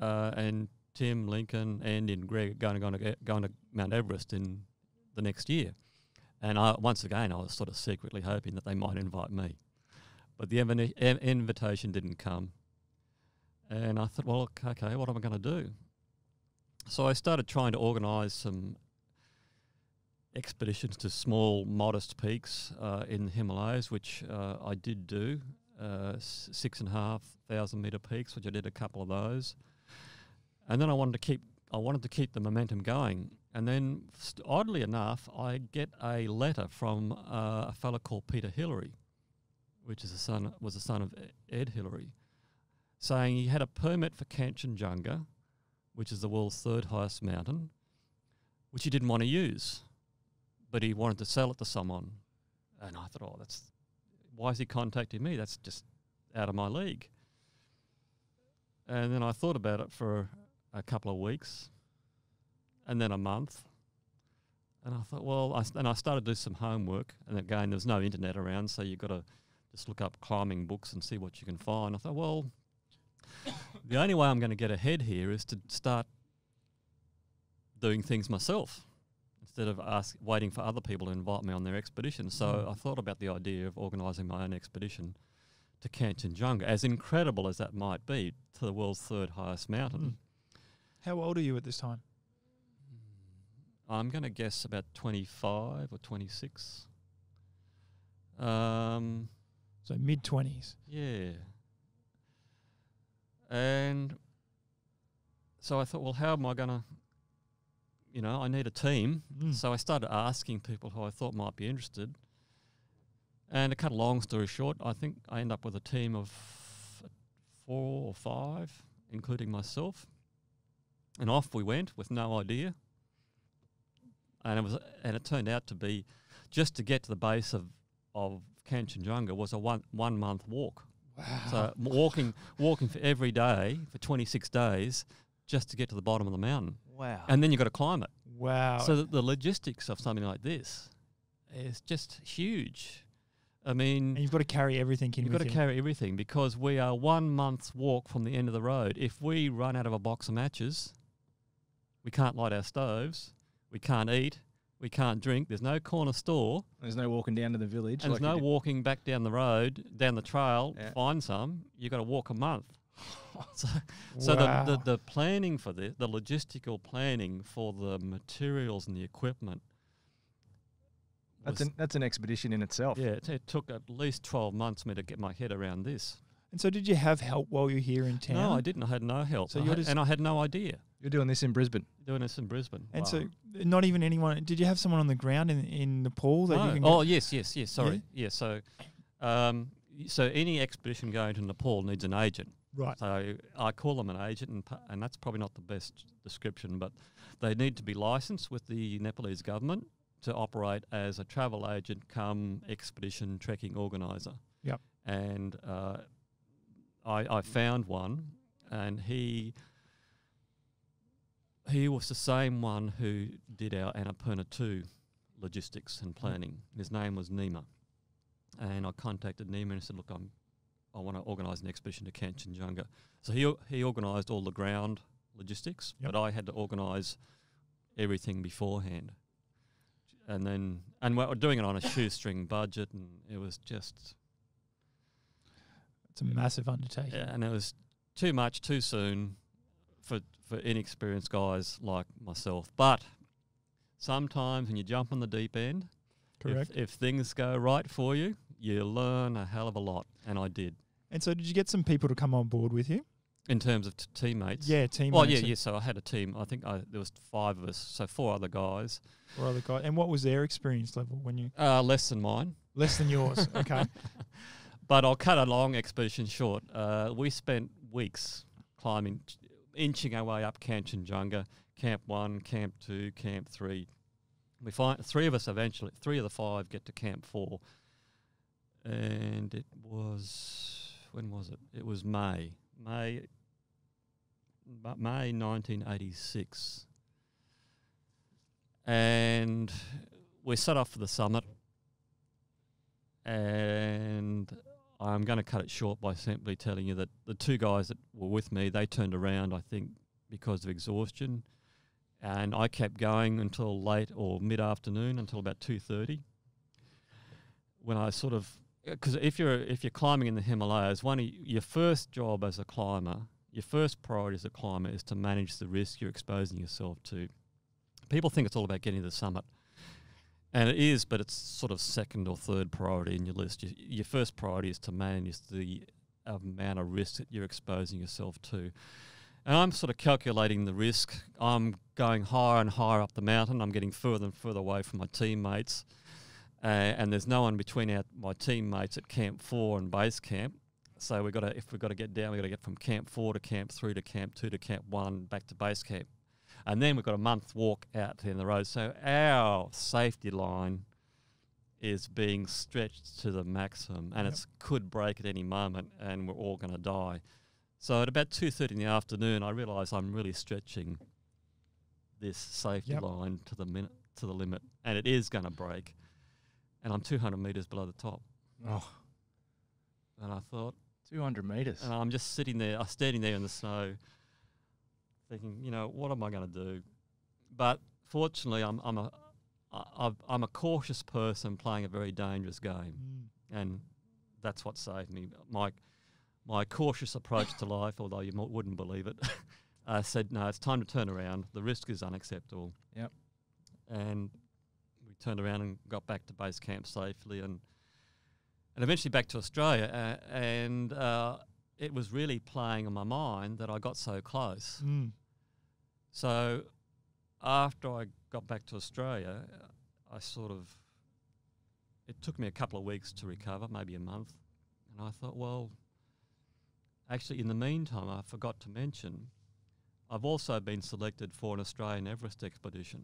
uh, and Tim, Lincoln, Andy and Greg are going, going, to, going to Mount Everest in the next year. And I, once again, I was sort of secretly hoping that they might invite me. But the inv inv invitation didn't come. And I thought, well, okay, what am I going to do? So I started trying to organise some expeditions to small, modest peaks uh, in the Himalayas, which uh, I did do, uh, six and a half thousand metre peaks, which I did a couple of those. And then I wanted to keep, I wanted to keep the momentum going. And then, oddly enough, I get a letter from uh, a fellow called Peter Hillary, which is a son, was the son of Ed Hillary, saying he had a permit for Kangchenjunga, which is the world's third highest mountain, which he didn't want to use, but he wanted to sell it to someone. And I thought, oh, that's, why is he contacting me? That's just out of my league. And then I thought about it for a couple of weeks, and then a month, and I thought, well, I, and I started to do some homework, and again, there's no internet around, so you've got to just look up climbing books and see what you can find. I thought, well, the only way I'm going to get ahead here is to start doing things myself instead of ask, waiting for other people to invite me on their expedition. So mm. I thought about the idea of organising my own expedition to Kangchenjunga, as incredible as that might be, to the world's third highest mountain. Mm. How old are you at this time? I'm going to guess about twenty-five or twenty-six. Um, so mid-twenties. Yeah. And so I thought, well, how am I going to, you know, I need a team. Mm. So I started asking people who I thought might be interested. And to cut a long story short, I think I end up with a team of four or five, including myself. And off we went with no idea. And it was, and it turned out to be, just to get to the base of of Kangchenjunga was a one one month walk. Wow! So walking walking for every day for twenty-six days just to get to the bottom of the mountain. Wow! And then you've got to climb it. Wow! So that the logistics of something like this is just huge. I mean, and you've got to carry everything. In you've got to carry everything because we are one month's walk from the end of the road. If we run out of a box of matches, we can't light our stoves. We can't eat. We can't drink. There's no corner store. There's no walking down to the village. And like there's no walking back down the road, down the trail, yeah. find some. You've got to walk a month. so so wow. the, the, the planning for this, the logistical planning for the materials and the equipment. That's an, that's an expedition in itself. Yeah, it, it took at least twelve months for me to get my head around this. And so did you have help while you were here in town? No, I didn't. I had no help. So I had, and I had no idea. You're doing this in Brisbane. Doing this in Brisbane. And wow. so not even anyone... Did you have someone on the ground in, in Nepal? That no. you can oh, yes, yes, yes. Sorry. Yeah, yeah so um, so any expedition going to Nepal needs an agent. Right. So I call them an agent, and, and that's probably not the best description, but they need to be licensed with the Nepalese government to operate as a travel agent come expedition trekking organiser. Yep. And... Uh, I, I found one, and he he was the same one who did our Annapurna two logistics and planning. His name was Nima, and I contacted Nima and said, "Look, I'm I want to organise an expedition to Kangchenjunga." So he he organised all the ground logistics, yep. but I had to organise everything beforehand, and then and we're doing it on a shoestring budget, and it was just. It's a massive undertaking. Yeah, and it was too much too soon for, for inexperienced guys like myself. But sometimes when you jump on the deep end, correct. If, if things go right for you, you learn a hell of a lot, and I did. And so did you get some people to come on board with you? In terms of t teammates? Yeah, teammates. Well, yeah, yeah, so I had a team. I think I, there was five of us, so four other guys. Four other guys. And what was their experience level when you... Uh, less than mine. Less than yours, okay. But I'll cut a long expedition short. Uh, we spent weeks climbing, inching our way up Kangchenjunga, Camp one, Camp two, Camp three. We find three of us eventually, three of the five get to Camp four. And it was, when was it? It was May. May... May nineteen eighty-six, and we set off for the summit, and I'm going to cut it short by simply telling you that the two guys that were with me, they turned around, I think, because of exhaustion, and I kept going until late or mid-afternoon, until about two thirty, when I sort of, because if you're, if you're climbing in the Himalayas, one of your first job as a climber, your first priority as a climber is to manage the risk you're exposing yourself to. People think it's all about getting to the summit, and it is, but it's sort of second or third priority in your list. Your, your first priority is to manage the amount of risk that you're exposing yourself to. And I'm sort of calculating the risk. I'm going higher and higher up the mountain. I'm getting further and further away from my teammates, uh, and there's no one between our, my teammates at Camp four and Base Camp. So we got to, if we've got to get down, we've got to get from Camp four to Camp three to Camp two to Camp one back to Base Camp. And then we've got a month walk out in the road. So our safety line is being stretched to the maximum, and yep. it could break at any moment, and we're all going to die. So at about two thirty in the afternoon, I realised I'm really stretching this safety yep. line to the, min to the limit, and it is going to break. And I'm two hundred metres below the top. Oh. And I thought... two hundred metres. And I'm just sitting there, I'm standing there in the snow thinking, you know, what am I going to do? But fortunately, I'm, I'm, a, I've, I'm a cautious person playing a very dangerous game. Mm. And that's what saved me. My, my cautious approach to life, although you m wouldn't believe it, I said, no, it's time to turn around. The risk is unacceptable. Yep. And we turned around and got back to base camp safely, and... and eventually back to Australia, uh, and uh, it was really playing on my mind that I got so close. Mm. So after I got back to Australia, I sort of, it took me a couple of weeks to recover, maybe a month, and I thought, well, actually in the meantime, I forgot to mention, I've also been selected for an Australian Everest expedition,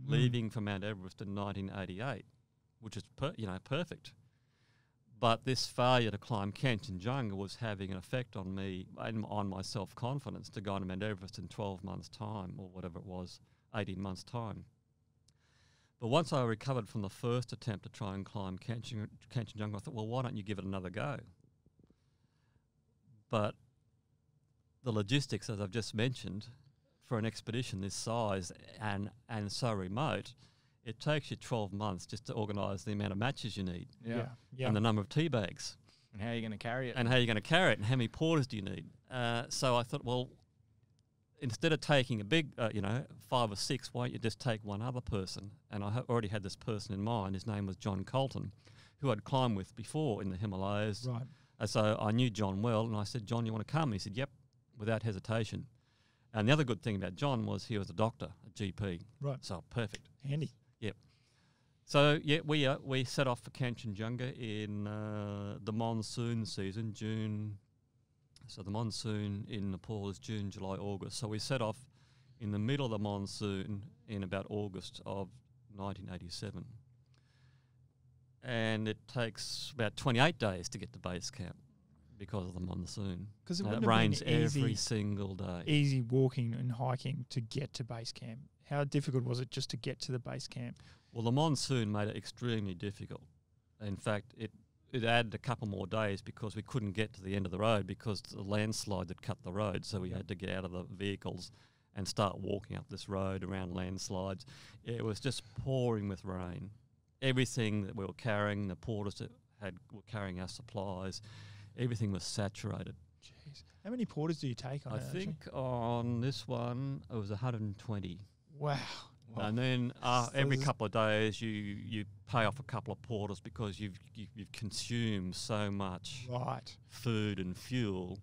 mm. leaving for Mount Everest in nineteen eighty-eight, which is, per you know, perfect. But this failure to climb Kangchenjunga was having an effect on me and on my self-confidence to go to Mount Everest in twelve months' time, or whatever it was, eighteen months' time. But once I recovered from the first attempt to try and climb Kangchenjunga, I thought, well, why don't you give it another go? But the logistics, as I've just mentioned, for an expedition this size and, and so remote... it takes you twelve months just to organise the amount of matches you need, yeah. Yeah. Yeah. and the number of tea bags. And how are you going to carry it? And how are you going to carry it, and how many porters do you need? Uh, so I thought, well, instead of taking a big, uh, you know, five or six, why don't you just take one other person? And I ha already had this person in mind. His name was John Colton, who I'd climbed with before in the Himalayas. Right. And so I knew John well, and I said, John, you want to come? And he said, yep, without hesitation. And the other good thing about John was he was a doctor, a G P. Right. So perfect. Handy. Yep. So yeah, we uh, we set off for Kangchenjunga in uh, the monsoon season, June. So the monsoon in Nepal is June, July, August. So we set off in the middle of the monsoon in about August of nineteen eighty-seven, and it takes about twenty-eight days to get to base camp because of the monsoon. Because it, it rains every easy, single day. Easy walking and hiking to get to base camp. How difficult was it just to get to the base camp? Well, the monsoon made it extremely difficult. In fact, it, it added a couple more days because we couldn't get to the end of the road because the landslide had cut the road, so we had to get out of the vehicles and start walking up this road around landslides. It was just pouring with rain. Everything that we were carrying, the porters that had, were carrying our supplies, everything was saturated. Jeez. How many porters do you take on I it, think actually? On this one, it was one hundred and twenty. Wow. Wow. And then uh, so every couple of days you, you pay off a couple of porters because you've, you, you've consumed so much right. food and fuel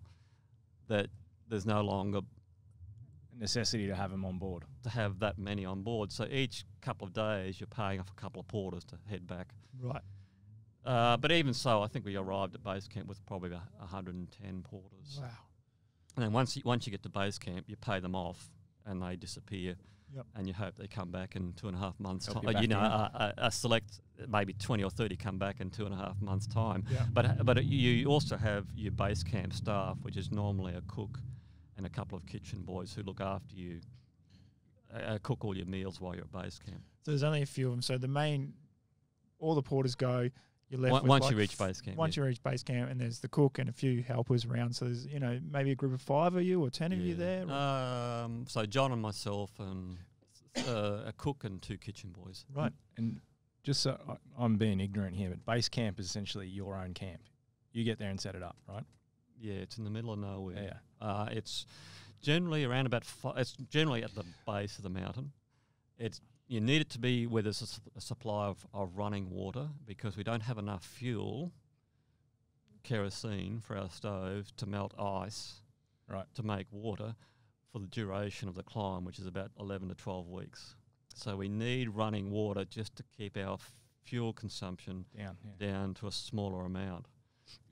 that there's no longer a necessity to have them on board. To have that many on board. So each couple of days you're paying off a couple of porters to head back. Right. Uh, but even so, I think we arrived at base camp with probably about one hundred and ten porters. Wow. And then once you, once you get to base camp, you pay them off and they disappear. Yep. And you hope they come back in two and a half months' time. You, you know, a, a select maybe twenty or thirty come back in two and a half months' time. Yep. But but you also have your base camp staff, which is normally a cook and a couple of kitchen boys who look after you, uh, cook all your meals while you're at base camp. So there's only a few of them. So the main, all the porters go. You're left once with once like you reach base camp. Once yeah. you reach base camp, and there's the cook and a few helpers around. So there's, you know, maybe a group of five of you or ten yeah. of you there. Um, so John and myself and uh, a cook and two kitchen boys. Right. And just so I, I'm being ignorant here, but base camp is essentially your own camp. You get there and set it up, right? Yeah, it's in the middle of nowhere. Yeah. Uh, it's generally around about – it's generally at the base of the mountain. It's – You need it to be where there's a, su a supply of, of running water because we don't have enough fuel, kerosene, for our stove to melt ice right. to make water for the duration of the climb, which is about eleven to twelve weeks. So we need running water just to keep our fuel consumption down, yeah. down to a smaller amount.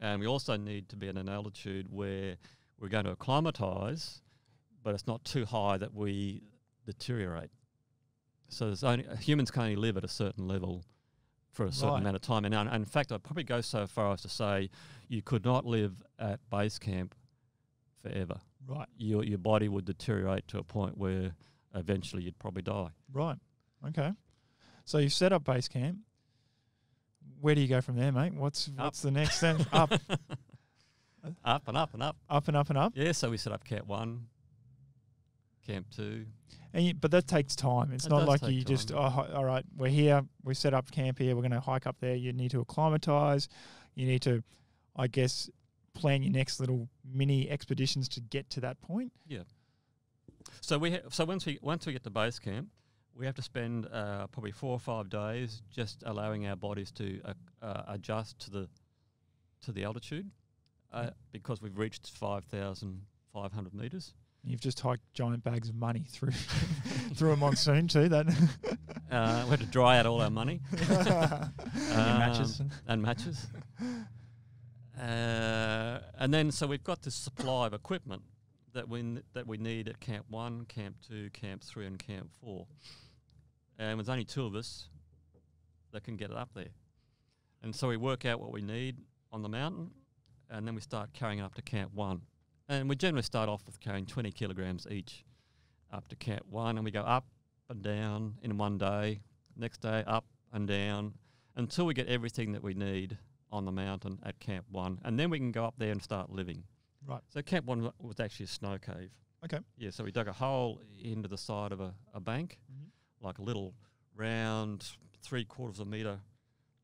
And we also need to be at an altitude where we're going to acclimatise, but it's not too high that we deteriorate. So there's only, uh, humans can only live at a certain level for a certain right. amount of time. And, and in fact, I'd probably go so far as to say you could not live at base camp forever. Right. Your, your body would deteriorate to a point where eventually you'd probably die. Right. Okay. So you've set up base camp. Where do you go from there, mate? What's, what's the next step? Up. Up and up and up. Up and up and up? Yeah, so we set up camp one. Camp two, and you, but that takes time. It's it not like you time. just oh, all right. We're here. We set up camp here. We're going to hike up there. You need to acclimatise. You need to, I guess, plan your next little mini expeditions to get to that point. Yeah. So we ha so once we once we get to base camp, we have to spend uh, probably four or five days just allowing our bodies to uh, uh, adjust to the to the altitude uh, because we've reached five thousand five hundred meters. You've just hiked giant bags of money through through a monsoon too. That uh, we had to dry out all our money um, and matches and matches. Uh, and then so we've got this supply of equipment that we n that we need at camp one, camp two, camp three, and camp four. And there's only two of us that can get it up there. And so we work out what we need on the mountain, and then we start carrying it up to camp one. And we generally start off with carrying twenty kilograms each up to camp one, and we go up and down in one day, next day up and down, until we get everything that we need on the mountain at camp one. And then we can go up there and start living. Right. So camp one was actually a snow cave. Okay. Yeah, so we dug a hole into the side of a, a bank, mm-hmm. like a little round three-quarters of a metre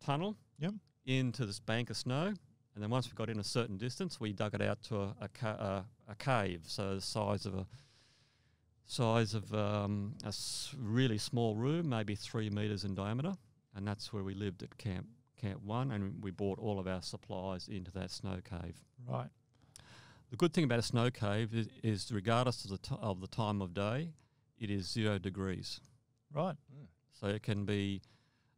tunnel yep. into this bank of snow. And then once we got in a certain distance, we dug it out to a, a, ca a, a cave, so the size of a size of um, a s really small room, maybe three meters in diameter, and that's where we lived at camp camp one. And we brought all of our supplies into that snow cave. Right. The good thing about a snow cave is, is regardless of the t of the time of day, it is zero degrees. Right. Yeah. So it can be.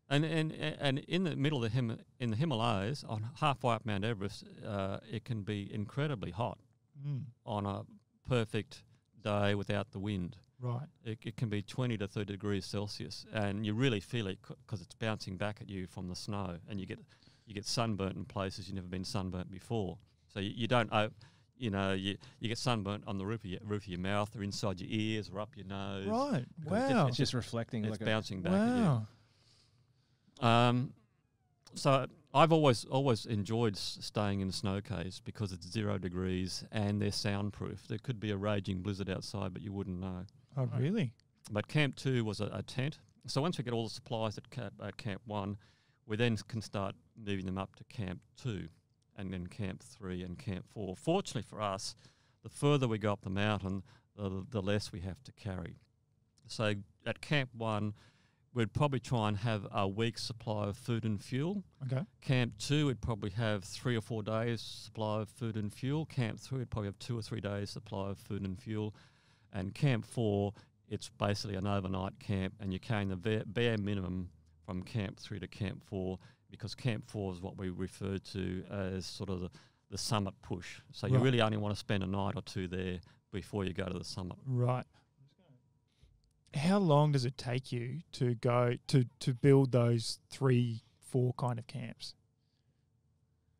And and and in the middle of the Him in the Himalayas, on halfway up Mount Everest, uh, it can be incredibly hot mm. on a perfect day without the wind. Right, it, it can be twenty to thirty degrees Celsius, and you really feel it because it's bouncing back at you from the snow, and you get you get sunburnt in places you've never been sunburnt before. So you, you don't, uh, you know, you you get sunburnt on the roof of your, roof of your mouth, or inside your ears, or up your nose. Right, wow, it's, it's just reflecting. It's like bouncing back wow. at you. Um, so I've always always enjoyed s staying in snow caves because it's zero degrees and they're soundproof. There could be a raging blizzard outside, but you wouldn't know. Oh, really? But camp two was a, a tent. So once we get all the supplies at camp, uh, camp one, we then can start moving them up to camp two, and then camp three and camp four. Fortunately for us, the further we go up the mountain, the, the less we have to carry. So at Camp One, we'd probably try and have a week's supply of food and fuel. Okay. Camp Two, we'd probably have three or four days supply of food and fuel. Camp Three, we'd probably have two or three days supply of food and fuel. And Camp Four, it's basically an overnight camp, and you're carrying the bare, bare minimum from Camp Three to Camp Four, because Camp Four is what we refer to as sort of the, the summit push. So right. you really only want to spend a night or two there before you go to the summit. Right. How long does it take you to go to, to build those three, four kind of camps?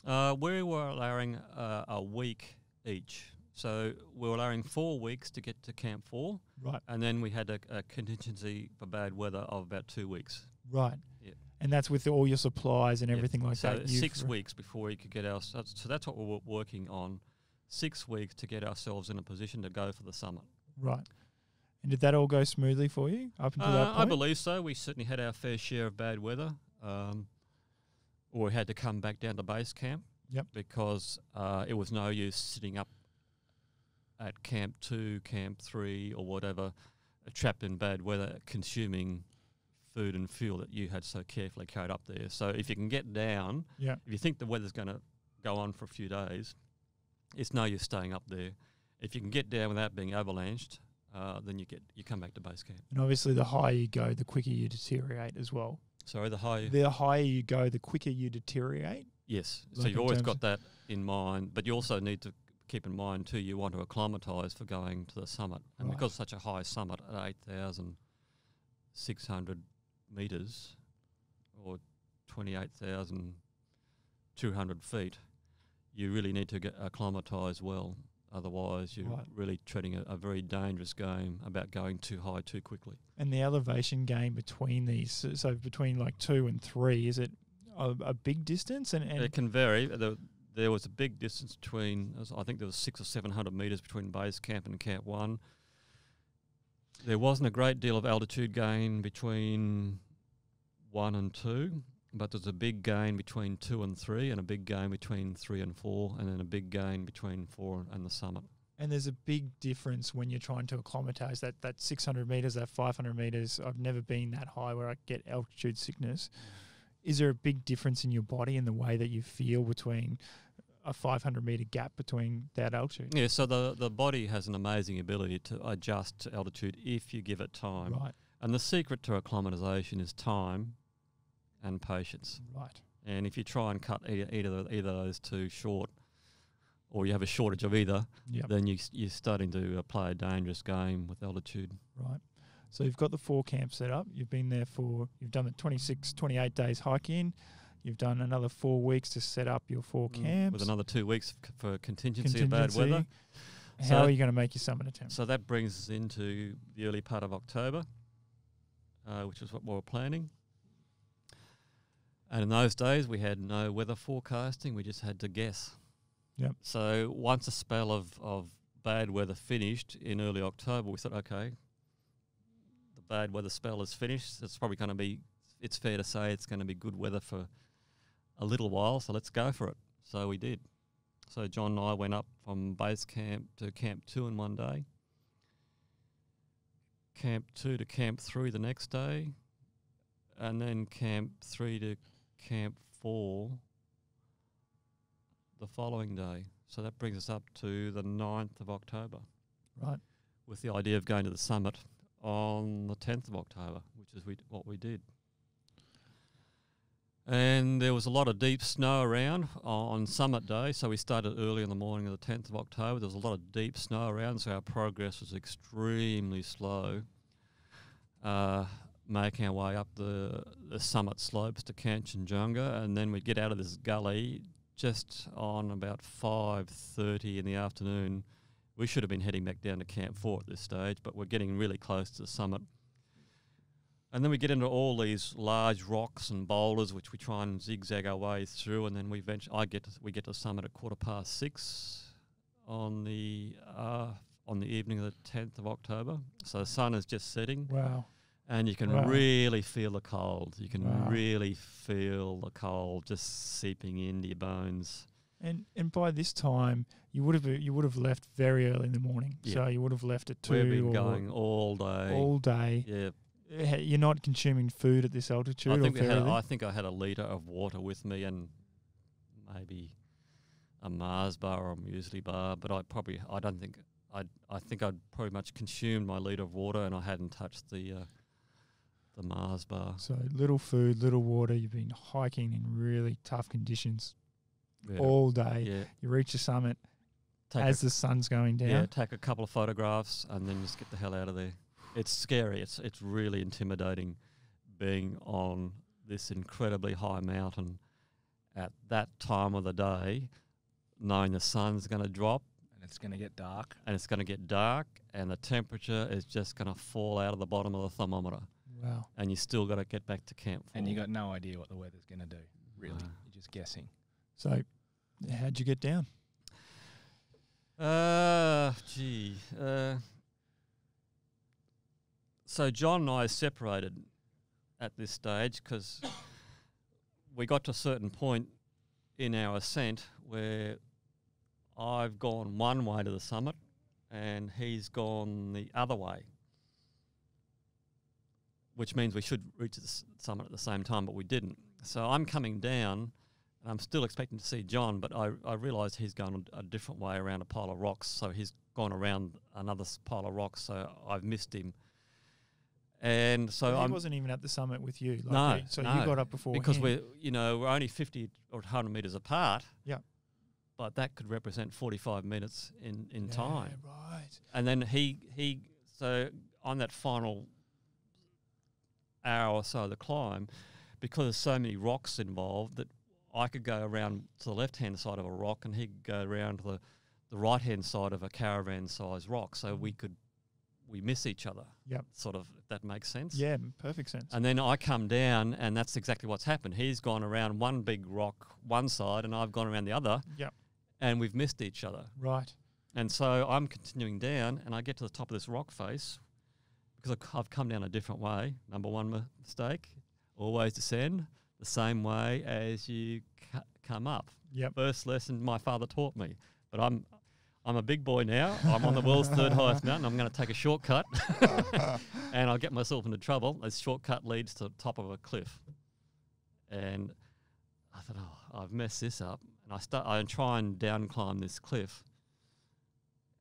Uh, we were allowing uh, a week each. So we were allowing four weeks to get to Camp Four. Right. And then we had a, a contingency for bad weather of about two weeks. Right. Yeah. And that's with the, all your supplies and everything yeah. like so that? So six weeks before we could get our... So that's what we're working on, six weeks to get ourselves in a position to go for the summit. Right. And did that all go smoothly for you up until uh, that point? I believe so. We certainly had our fair share of bad weather. Um, or we had to come back down to base camp yep. because uh, it was no use sitting up at Camp Two, Camp Three or whatever, trapped in bad weather, consuming food and fuel that you had so carefully carried up there. So if you can get down, yeah. if you think the weather's going to go on for a few days, it's no use staying up there. If you can get down without being avalanched, uh, then you get you come back to base camp. And obviously, the higher you go, the quicker you deteriorate as well. Sorry, the higher the higher you go, the quicker you deteriorate. Yes, like so you've always got that in mind, but you also need to keep in mind too. You want to acclimatise for going to the summit, and right. because it's such a high summit at eight thousand six hundred. meters or twenty-eight thousand two hundred feet, you really need to get acclimatise well. Otherwise, you're right. really treading a, a very dangerous game about going too high too quickly. And the elevation game between these, so between like two and three, is it a, a big distance? And, and it can vary. There, there was a big distance between, I think there was six or seven hundred meters between base camp and Camp One. There wasn't a great deal of altitude gain between one and two, but there's a big gain between two and three, and a big gain between three and four, and then a big gain between four and the summit. And there's a big difference when you're trying to acclimatise, that, that six hundred metres, that five hundred metres. I've never been that high where I get altitude sickness. Is there a big difference in your body and the way that you feel between a five hundred metre gap between that altitude? Yeah, so the, the body has an amazing ability to adjust to altitude if you give it time. Right. And the secret to acclimatisation is time and patience. Right. And if you try and cut either, either, either of those two short, or you have a shortage of either, yep. then you, you're starting to uh, play a dangerous game with altitude. Right. So you've got the four camps set up. You've been there for, you've done the twenty-six, twenty-eight days hike in. You've done another four weeks to set up your four mm. camps. With another two weeks c for contingency, contingency of bad weather. How so are you going to make your summit attempt? So that brings us into the early part of October, uh, which is what we were planning. And in those days, we had no weather forecasting. We just had to guess. Yep. So once a spell of, of bad weather finished in early October, we thought, okay, the bad weather spell is finished. It's probably going to be, it's fair to say it's going to be good weather for a little while, so let's go for it. So we did. So John and I went up from base camp to Camp Two in one day, Camp Two to Camp Three the next day, and then Camp Three to Camp Four the following day. So that brings us up to the ninth of October. Right. With the idea of going to the summit on the tenth of October, which is we, what we did. And there was a lot of deep snow around on summit day, so we started early in the morning of the tenth of October. There was a lot of deep snow around, so our progress was extremely slow, uh, making our way up the, the summit slopes to Kangchenjunga, and then we'd get out of this gully just on about five thirty in the afternoon. We should have been heading back down to Camp Four at this stage, but we're getting really close to the summit. And then we get into all these large rocks and boulders, which we try and zigzag our way through. And then we eventually, I get to, we get to the summit at quarter past six on the uh, on the evening of the tenth of October. So the sun is just setting. Wow! And you can wow. really feel the cold. You can wow. really feel the cold just seeping into your bones. And and by this time, you would have you would have left very early in the morning. Yeah. So you would have left at two. We've been or going all day. All day. Yeah. You're not consuming food at this altitude. I think, or we had, I think I had a litre of water with me and maybe a Mars bar or a muesli bar, but I probably I don't think I I think I'd pretty much consumed my litre of water and I hadn't touched the uh, the Mars bar. So little food, little water. You've been hiking in really tough conditions yeah. all day. Yeah. You reach the summit take as a, the sun's going down. Yeah, take a couple of photographs and then just get the hell out of there. It's scary. It's it's really intimidating being on this incredibly high mountain at that time of the day, knowing the sun's going to drop. And it's going to get dark. And it's going to get dark, and the temperature is just going to fall out of the bottom of the thermometer. Wow. And you still got to get back to camp. For and you got no idea what the weather's going to do, really. No. You're just guessing. So how'd you get down? Uh, gee, uh... So John and I separated at this stage because we got to a certain point in our ascent where I've gone one way to the summit and he's gone the other way, which means we should reach the summit at the same time, but we didn't. So I'm coming down and I'm still expecting to see John, but I, I realised he's gone a different way around a pile of rocks, so he's gone around another pile of rocks, so I've missed him. And so he I'm wasn't even at the summit with you. Like no, he, so no, you got up before because him. we're you know we're only fifty or hundred meters apart. Yeah, but that could represent forty-five minutes in in yeah, time. Right. And then he he so on that final hour or so of the climb, because there's so many rocks involved, that I could go around to the left-hand side of a rock and he could go around to the the right-hand side of a caravan-sized rock. So mm. we could. We miss each other. Yep. Sort of, if that makes sense. Yeah, perfect sense. And then I come down and that's exactly what's happened. He's gone around one big rock one side and I've gone around the other. Yep. And we've missed each other. Right. And so I'm continuing down and I get to the top of this rock face because I've come down a different way. Number one mistake, always descend the same way as you c come up. Yep. First lesson my father taught me. But I'm... I'm a big boy now. I'm on the world's third highest mountain. I'm going to take a shortcut and I'll get myself into trouble. This shortcut leads to the top of a cliff. And I thought, oh, I've messed this up. And I start, I try and down climb this cliff.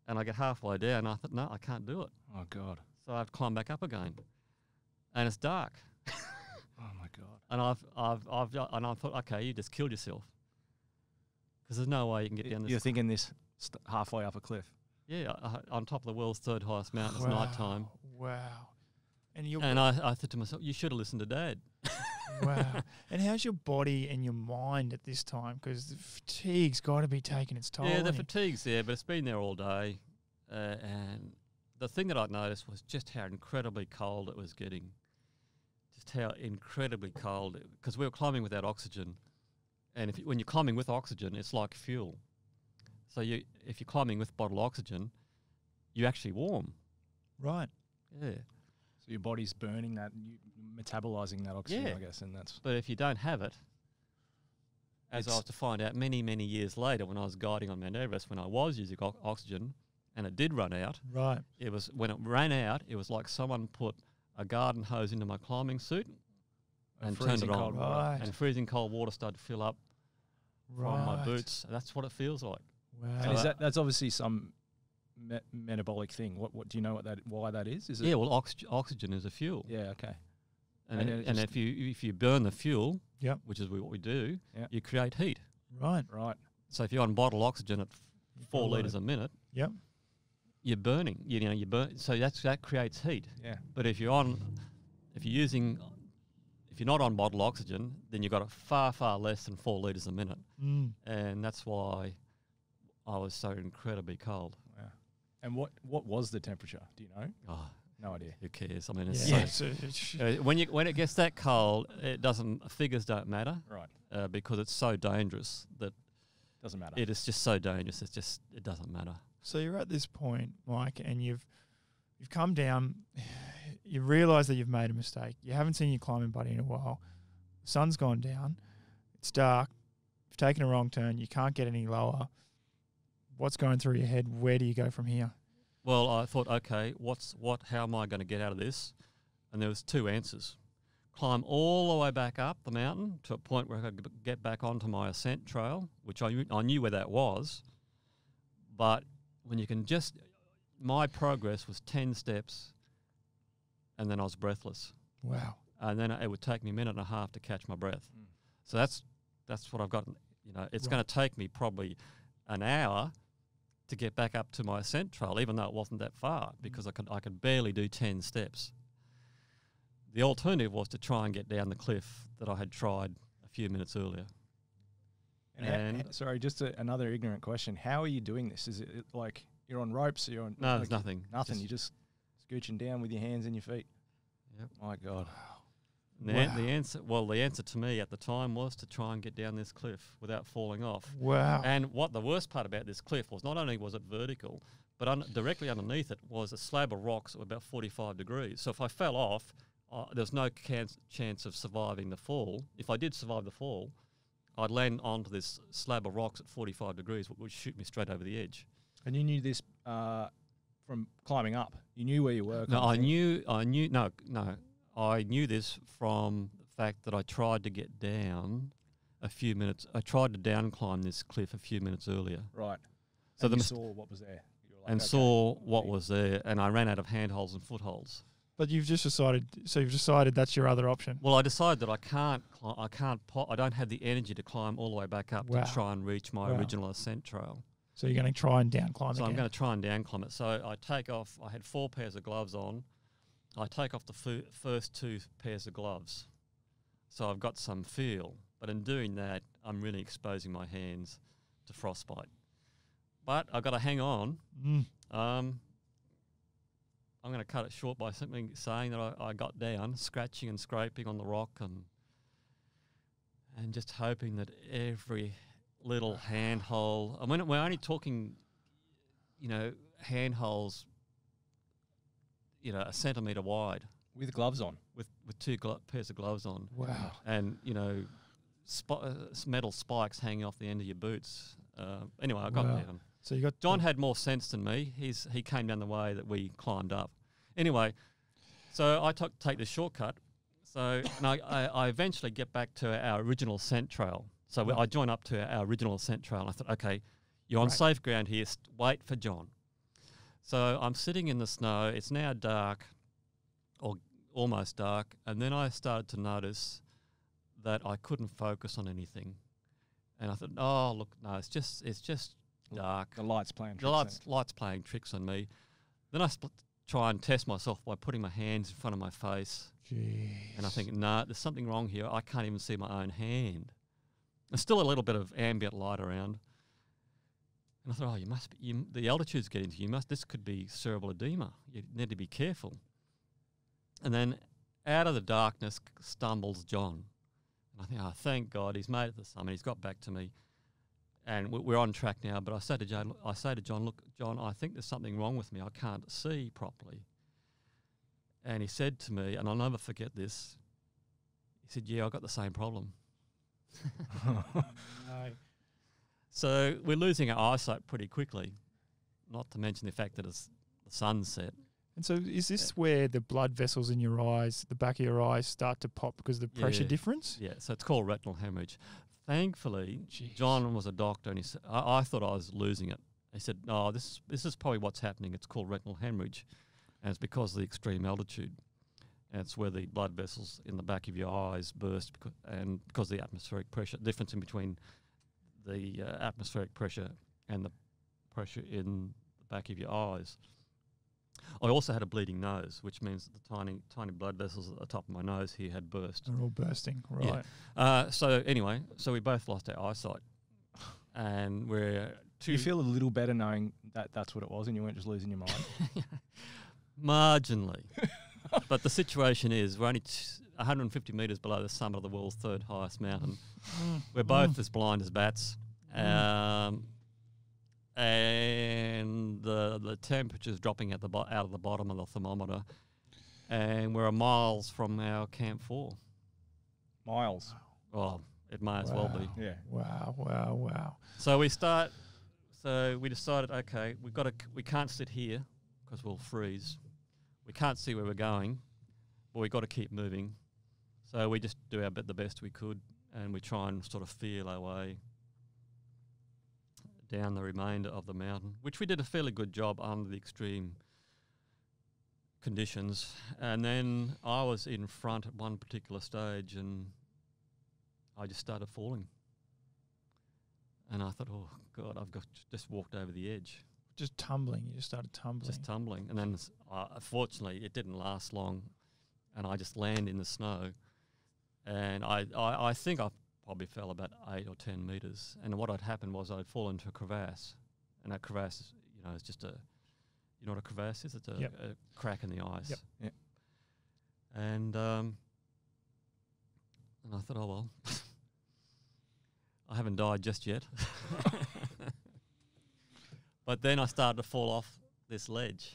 And I get halfway down. And I thought, no, I can't do it. Oh, God. So I have to climb back up again. And it's dark. Oh, my God. And, I've, I've, I've, and I thought, okay, you just killed yourself. Because there's no way you can get down this. You're thinking this. St halfway up a cliff. Yeah, uh, on top of the world's third highest mountain. Wow. It's nighttime. Wow. And you and I, I thought to myself, you should have listened to Dad. Wow. And how's your body and your mind at this time? Because the fatigue's got to be taking its toll. Yeah, the fatigue's there, but it's been there all day. Uh, and the thing that I noticed was just how incredibly cold it was getting. Just how incredibly cold. Because we were climbing without oxygen. And if you, when you're climbing with oxygen, it's like fuel. So you, if you're climbing with bottled oxygen, you're actually warm. Right. Yeah. So your body's burning that, you metabolizing that oxygen, yeah. I guess, and that's. But if you don't have it, as I was to find out many, many years later, when I was guiding on Mount Everest, when I was using o oxygen, and it did run out. Right. It was when it ran out. It was like someone put a garden hose into my climbing suit, and, and turned it on. Right. And freezing cold water started to fill up. Right. From my boots. That's what it feels like. Wow. And is that, that's obviously some me metabolic thing. What, what do you know what that why that is? Is it? Yeah, well, ox oxygen is a fuel. Yeah, okay. And and, it, and if you if you burn the fuel, yep. which is what we do, yep. you create heat. Right, right. So if you're on bottled oxygen at four litres a minute, yep, you're burning. You know, you burn. So that's that creates heat. Yeah. But if you're on, if you're using, if you're not on bottled oxygen, then you've got a far far less than four litres a minute, mm. and that's why. I was so incredibly cold. Wow. And what, what was the temperature? Do you know? Oh, no idea. Who cares? I mean, it's yeah. so, uh, when you when it gets that cold, it doesn't figures don't matter, right? Uh, because it's so dangerous that doesn't matter. It is just so dangerous. It's just it doesn't matter. So you're at this point, Mike, and you've you've come down. You realise that you've made a mistake. You haven't seen your climbing buddy in a while. The sun's gone down. It's dark. You've taken a wrong turn. You can't get any lower. What's going through your head? Where do you go from here? Well, I thought, okay, what's what? How am I going to get out of this? And there was two answers. Climb all the way back up the mountain to a point where I could get back onto my ascent trail, which I, I knew where that was. But when you can just... My progress was ten steps, and then I was breathless. Wow. And then it would take me a minute and a half to catch my breath. Mm. So that's that's what I've got. You know, it's right. going to take me probably an hour to get back up to my ascent trail, even though it wasn't that far, because I could, I could barely do ten steps. The alternative was to try and get down the cliff that I had tried a few minutes earlier. And, and, and sorry, just a, another ignorant question. How are you doing this? Is it, it like you're on ropes? Or you're on, no, like there's nothing. Nothing. Just you're just scooching down with your hands and your feet. Yep. My God. The, wow. an, the answer, well, the answer to me at the time was to try and get down this cliff without falling off. Wow. And what the worst part about this cliff was, not only was it vertical, but un directly underneath it was a slab of rocks that were about forty-five degrees. So if I fell off, uh, there's no chance of surviving the fall. If I did survive the fall, I'd land onto this slab of rocks at forty-five degrees, which would shoot me straight over the edge. And you knew this uh, from climbing up? You knew where you were? No, I knew, I knew, no, no. I knew this from the fact that I tried to get down a few minutes. I tried to down climb this cliff a few minutes earlier. Right. So and you saw what was there. You were like, and okay, saw what was there, and I ran out of handholds and footholds. But you've just decided. So you've decided that's your other option. Well, I decided that I can't. I can't. I don't have the energy to climb all the way back up wow. to try and reach my wow. original ascent trail. So you're going to try and down climb it. So again. I'm going to try and down climb it. So I take off. I had four pairs of gloves on. I take off the first two pairs of gloves, so I've got some feel. But in doing that, I'm really exposing my hands to frostbite. But I've got to hang on. Mm. Um, I'm going to cut it short by simply saying that I, I got down, scratching and scraping on the rock, and and just hoping that every little handhold. I mean, we're only talking, you know, handholds. You know, a centimetre wide. With gloves on? With with two glo pairs of gloves on. Wow. And, you know, sp uh, metal spikes hanging off the end of your boots. Uh, anyway, I got wow. down. So you got John had more sense than me. He's He came down the way that we climbed up. Anyway, so I took take the shortcut. So and I, I, I eventually get back to our original ascent trail. So right. I join up to our original ascent trail. And I thought, okay, you're on right. safe ground here. Wait for John. So I'm sitting in the snow, it's now dark, or almost dark, and then I started to notice that I couldn't focus on anything. And I thought, oh, look, no, it's just it's just dark. The light's playing tricks. The light's, light's playing tricks on me. Then I split, try and test myself by putting my hands in front of my face. Jeez. And I think, no, there's something wrong here. I can't even see my own hand. There's still a little bit of ambient light around. And I thought, oh, you must be, you, the altitude's getting to you. you must, this could be cerebral edema. You need to be careful. And then out of the darkness stumbles John. And I think, oh, thank God, he's made it to the summit. He's got back to me. And we're on track now. But I say to John, I say to John, look, John, I think there's something wrong with me. I can't see properly. And he said to me, and I'll never forget this, he said, yeah, I've got the same problem. No. So we're losing our eyesight pretty quickly, not to mention the fact that it's the sunset. And so is this yeah. where the blood vessels in your eyes, the back of your eyes, start to pop because of the pressure yeah. difference? Yeah, so it's called retinal hemorrhage. Thankfully, Jeez. John was a doctor, and he said, I, I thought I was losing it. He said, no, this, this is probably what's happening. It's called retinal hemorrhage, and it's because of the extreme altitude. And it's where the blood vessels in the back of your eyes burst, because, and because of the atmospheric pressure, difference in between the uh, atmospheric pressure and the pressure in the back of your eyes. I also had a bleeding nose, which means that the tiny tiny blood vessels at the top of my nose here had burst. They're all bursting, right. Yeah. Uh, so anyway, so we both lost our eyesight. And we're... Two you feel a little better knowing that that's what it was and you weren't just losing your mind? Marginally. But the situation is we're only one hundred fifty metres below the summit of the world's third highest mountain. We're both mm. as blind as bats. Um, and the, the temperature's dropping at the bo out of the bottom of the thermometer. And we're a miles from our Camp four. Miles? Well, it may as wow. well be. Yeah. Wow, wow, wow. So we start, so we decided, okay, we've got to, we can't sit here because we'll freeze. We can't see where we're going, but we've got to keep moving. So we just do our bit, the best we could, and we try and sort of feel our way down the remainder of the mountain, which we did a fairly good job under the extreme conditions. And then I was in front at one particular stage and I just started falling. And I thought, oh, God, I've got just walked over the edge. Just tumbling. You just started tumbling. Just tumbling. And then, uh, fortunately, it didn't last long, and I just landed in the snow. And I, I, I think I probably fell about eight or ten metres. And what had happened was I'd fallen into a crevasse. And that crevasse, is, you know, it's just a, you know what a crevasse is? It's a, yep. a crack in the ice. Yep. Yep. And, um, and I thought, oh, well, I haven't died just yet. But then I started to fall off this ledge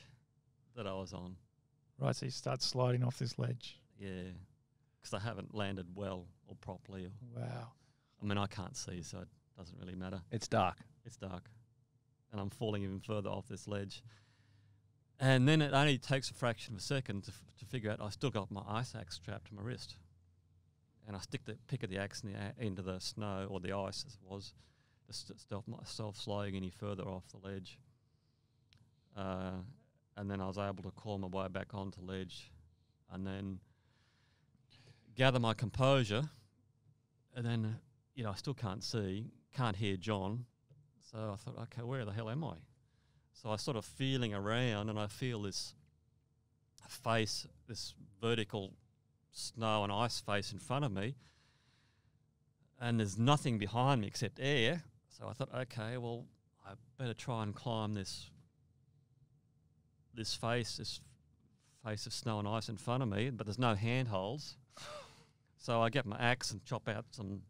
that I was on. Right, so you start sliding off this ledge. Yeah, because I haven't landed well or properly. Or wow. I mean, I can't see, so it doesn't really matter. It's dark. It's dark. And I'm falling even further off this ledge. And then it only takes a fraction of a second to, f to figure out I still got my ice axe strapped to my wrist. And I stick the pick of the axe in the a into the snow, or the ice as it was, stop myself sliding any further off the ledge. Uh, and then I was able to claw my way back onto ledge and then gather my composure. And then, you know, I still can't see, can't hear John. So I thought, okay, where the hell am I? So I sort of feeling around and I feel this face, this vertical snow and ice face in front of me. And there's nothing behind me except air. So I thought, okay, well, I better try and climb this this face, this face of snow and ice in front of me, but there's no handholds. So I get my axe and chop out some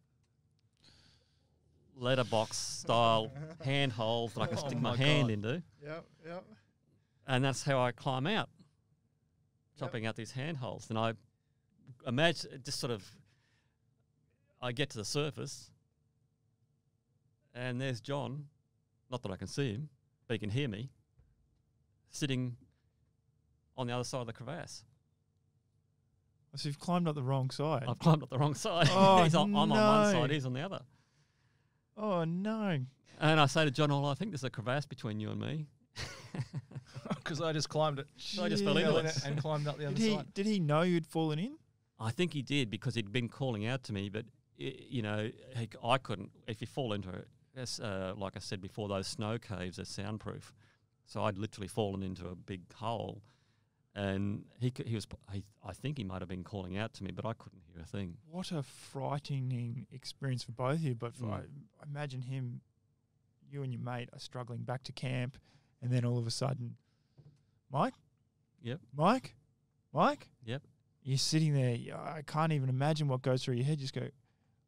letterbox-style handholds that I can oh stick my, my hand God. into. Yep, yep. And that's how I climb out, chopping yep. out these handholds. And I imagine it just sort of... I get to the surface, and there's John. Not that I can see him, but he can hear me, sitting on the other side of the crevasse. So you've climbed up the wrong side. I've climbed up the wrong side. Oh, he's on, no. I'm on one side, he's on the other. Oh, no. And I say to John, oh, I think there's a crevasse between you and me. Because I just climbed it. So I just fell into it. And climbed up the other did he, side. Did he know you'd fallen in? I think he did, because he'd been calling out to me, but... You know, he, I couldn't. If you fall into it, that's, uh, like I said before, those snow caves are soundproof. So I'd literally fallen into a big hole, and he he was. He, I think he might have been calling out to me, but I couldn't hear a thing. What a frightening experience for both of you. But for mm. I, I imagine him, you and your mate are struggling back to camp, and then all of a sudden, Mike, yep, Mike, Mike, yep, you're sitting there. I can't even imagine what goes through your head. You just go.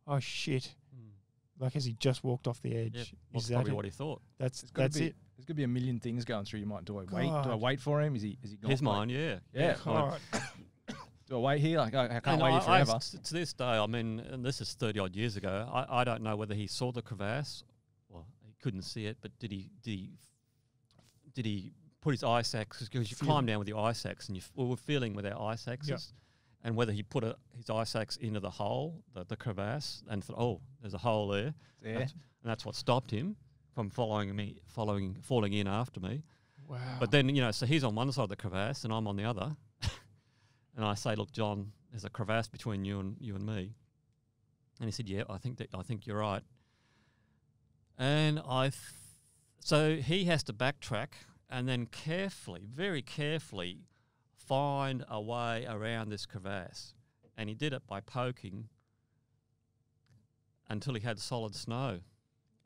Oh shit! Hmm. Like, has he just walked off the edge? Yep. Is that probably it? What he thought? That's that's be, it. There's gonna be a million things going through your mind. Do I God. wait? Do I wait for him? Is he is he gone? He's mine. Yeah, yeah. yeah. Right. Do I wait here? Like I, I can't no, wait no, here forever. I, to this day, I mean, and this is thirty odd years ago. I, I don't know whether he saw the crevasse. Well, he couldn't see it, but did he did he did he put his ice axe? Because you Feel. climb down with your ice axe, and you we were feeling with our ice axes. Yep. And whether he put a, his ice axe into the hole, the, the crevasse, and thought, oh, there's a hole there, yeah. that's, and that's what stopped him from following me, following, falling in after me. Wow! But then, you know, so he's on one side of the crevasse, and I'm on the other, and I say, look, John, there's a crevasse between you and you and me, and he said, yeah, I think that I think you're right, and I, th so he has to backtrack and then carefully, very carefully. find a way around this crevasse, and he did it by poking until he had solid snow,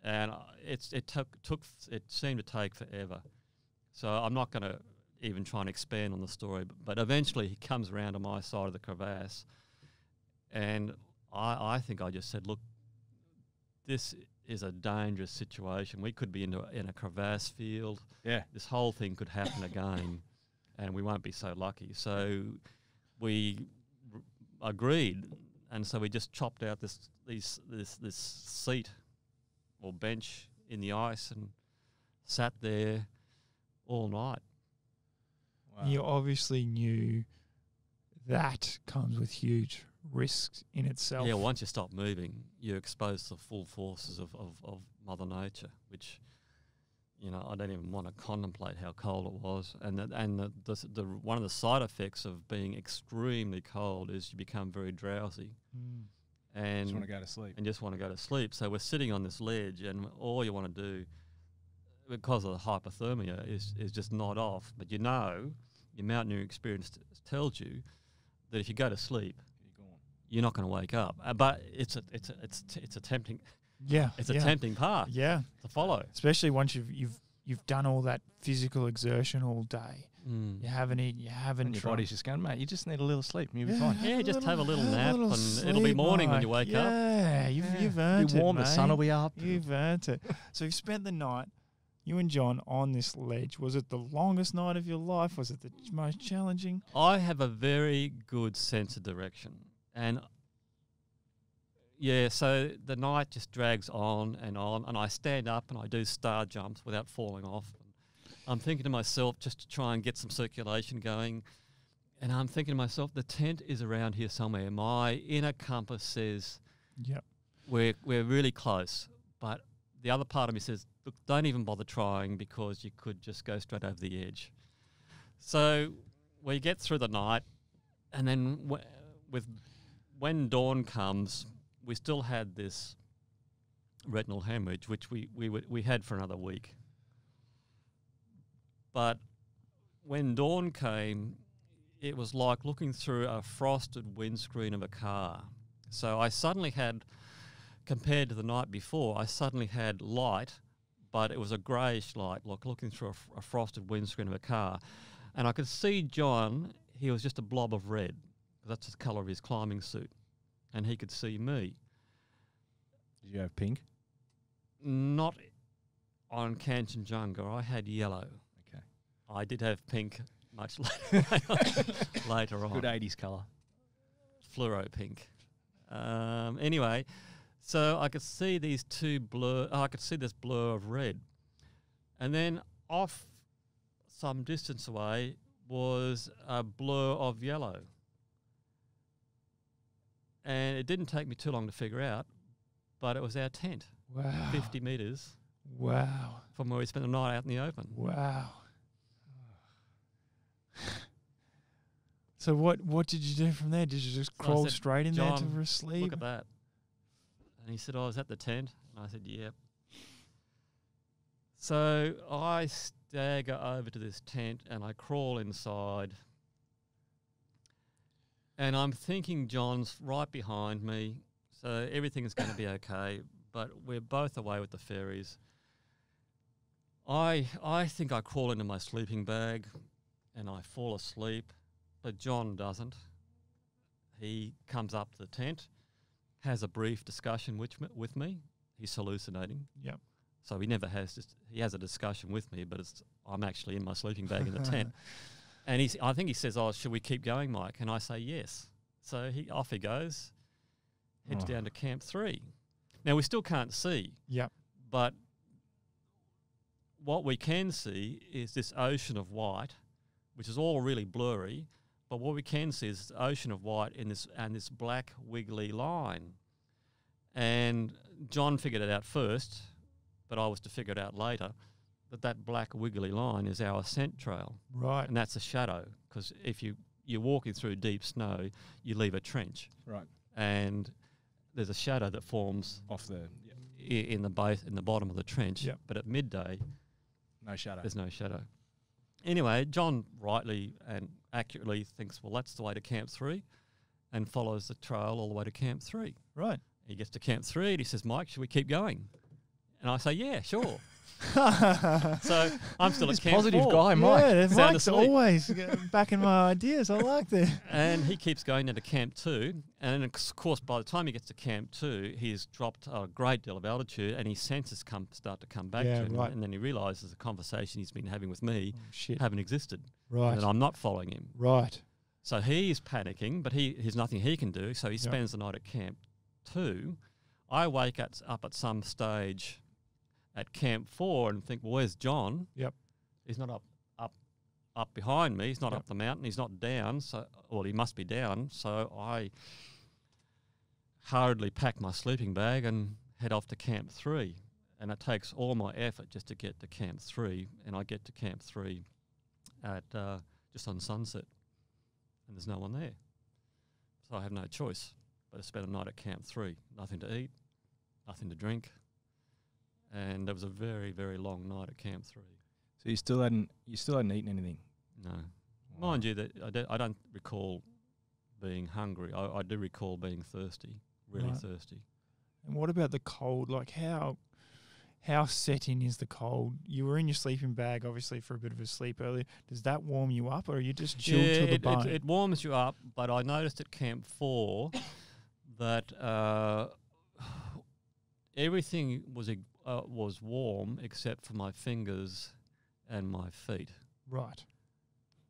and uh, it's it took took it seemed to take forever. So I'm not going to even try and expand on the story, but, but eventually he comes around to my side of the crevasse, and I I think I just said, look, this is a dangerous situation. We could be into a, in a crevasse field. Yeah, this whole thing could happen again. And we won't be so lucky. So we r agreed and so we just chopped out this these this this seat or bench in the ice and sat there all night. Wow. You obviously knew that comes with huge risks in itself. Yeah, once you stop moving, you're exposed to the full forces of, of, of Mother Nature, which, you know, I don't even want to contemplate how cold it was. And the, and the, the, the one of the side effects of being extremely cold is you become very drowsy. Mm. And just want to go to sleep. And just want to go to sleep. So we're sitting on this ledge, and all you want to do, because of the hypothermia, is, is just nod off. But you know, your mountaineering experience t tells you that if you go to sleep, you're not going to wake up. Uh, but it's a, it's a, it's t it's a tempting, yeah, it's a yeah. tempting path, yeah, to follow. Especially once you've you've you've done all that physical exertion all day. Mm. You haven't eaten, you haven't. And your body's just going, mate, you just need a little sleep and you'll be yeah, fine. Yeah, just have a little nap a little and sleep, it'll be morning, Mike, when you wake yeah, up. Yeah, you've you've earned it. Warm, mate. The sun will be up. You've earned it. So you've spent the night, you and John, on this ledge. Was it the longest night of your life? Was it the most challenging? I have a very good sense of direction. And yeah, so the night just drags on and on, and I stand up and I do star jumps without falling off. I'm thinking to myself, just to try and get some circulation going, and I'm thinking to myself, the tent is around here somewhere. My inner compass says, yep, we're, we're really close. But the other part of me says, look, don't even bother trying, because you could just go straight over the edge. So we get through the night, and then w with... when dawn comes, we still had this retinal hemorrhage, which we, we, we had for another week. But when dawn came, it was like looking through a frosted windscreen of a car. So I suddenly had, compared to the night before, I suddenly had light, but it was a greyish light, like looking through a, a frosted windscreen of a car. And I could see John, he was just a blob of red. That's the colour of his climbing suit. And he could see me. Did you have pink? Not on Kangchenjunga. I had yellow. Okay. I did have pink much later, later on. Good eighties colour. Fluoro pink. Um, anyway, so I could see these two blur... Oh, I could see this blur of red. And then off some distance away was a blur of yellow. And it didn't take me too long to figure out, but it was our tent. Wow. fifty metres. Wow. From where we spent the night out in the open. Wow. So what what did you do from there? Did you just so crawl said, straight in John, there to sleep? Look at that. And he said, oh, is that the tent? And I said, yep. So I stagger over to this tent and I crawl inside. And I'm thinking John's right behind me, so everything's going to be okay, but we're both away with the fairies. I, I think I crawl into my sleeping bag and I fall asleep, but John doesn't. He comes up to the tent, has a brief discussion which, with me. He's hallucinating. Yep. So he never has, just, he has a discussion with me, but it's, I'm actually in my sleeping bag in the tent. And he's, I think he says, oh, should we keep going, Mike? And I say, yes. So he, off he goes, heads oh. down to Camp three. Now, we still can't see. Yep. But what we can see is this ocean of white, which is all really blurry. But what we can see is the ocean of white in this, and this black wiggly line. And John figured it out first, but I was to figure it out later. That that black wiggly line is our ascent trail. Right. And that's a shadow, because if you, you're walking through deep snow, you leave a trench. Right. And there's a shadow that forms off the yep. in the base in the bottom of the trench. Yep. But at midday, no shadow. There's no shadow. Anyway, John rightly and accurately thinks, well, that's the way to Camp three, and follows the trail all the way to Camp three. Right. He gets to Camp three and he says, Mike, should we keep going? And I say, yeah, sure. So I'm still He's a camp positive four. Guy, Mike. Yeah, Mike's always backing my ideas. I like that. And he keeps going into Camp Two, and of course, by the time he gets to Camp Two, he's dropped a great deal of altitude, and his senses come start to come back yeah, to him, right. and then he realises the conversation he's been having with me oh, shit. haven't existed, right? And I'm not following him, right? So he is panicking, but he there's nothing he can do, so he spends yep. the night at camp two. I wake at, up at some stage at camp four and think, well, where's John? Yep. He's not up up, up behind me. He's not yep. up the mountain. He's not down. So, well, he must be down. So I hurriedly pack my sleeping bag and head off to camp three. And it takes all my effort just to get to camp three. And I get to camp three at uh, just on sunset. And there's no one there. So I have no choice but to spend a night at camp three. Nothing to eat, nothing to drink. And it was a very, very long night at camp three. So you still hadn't you still hadn't eaten anything? No. Wow. Mind you, that I, do, I don't recall being hungry. I, I do recall being thirsty, really right. thirsty. And what about the cold? Like how how set in is the cold? You were in your sleeping bag, obviously, for a bit of a sleep earlier. Does that warm you up, or are you just chilled yeah, to the it, bone? It, it warms you up, but I noticed at Camp four that uh, everything was uh, was warm except for my fingers and my feet. Right.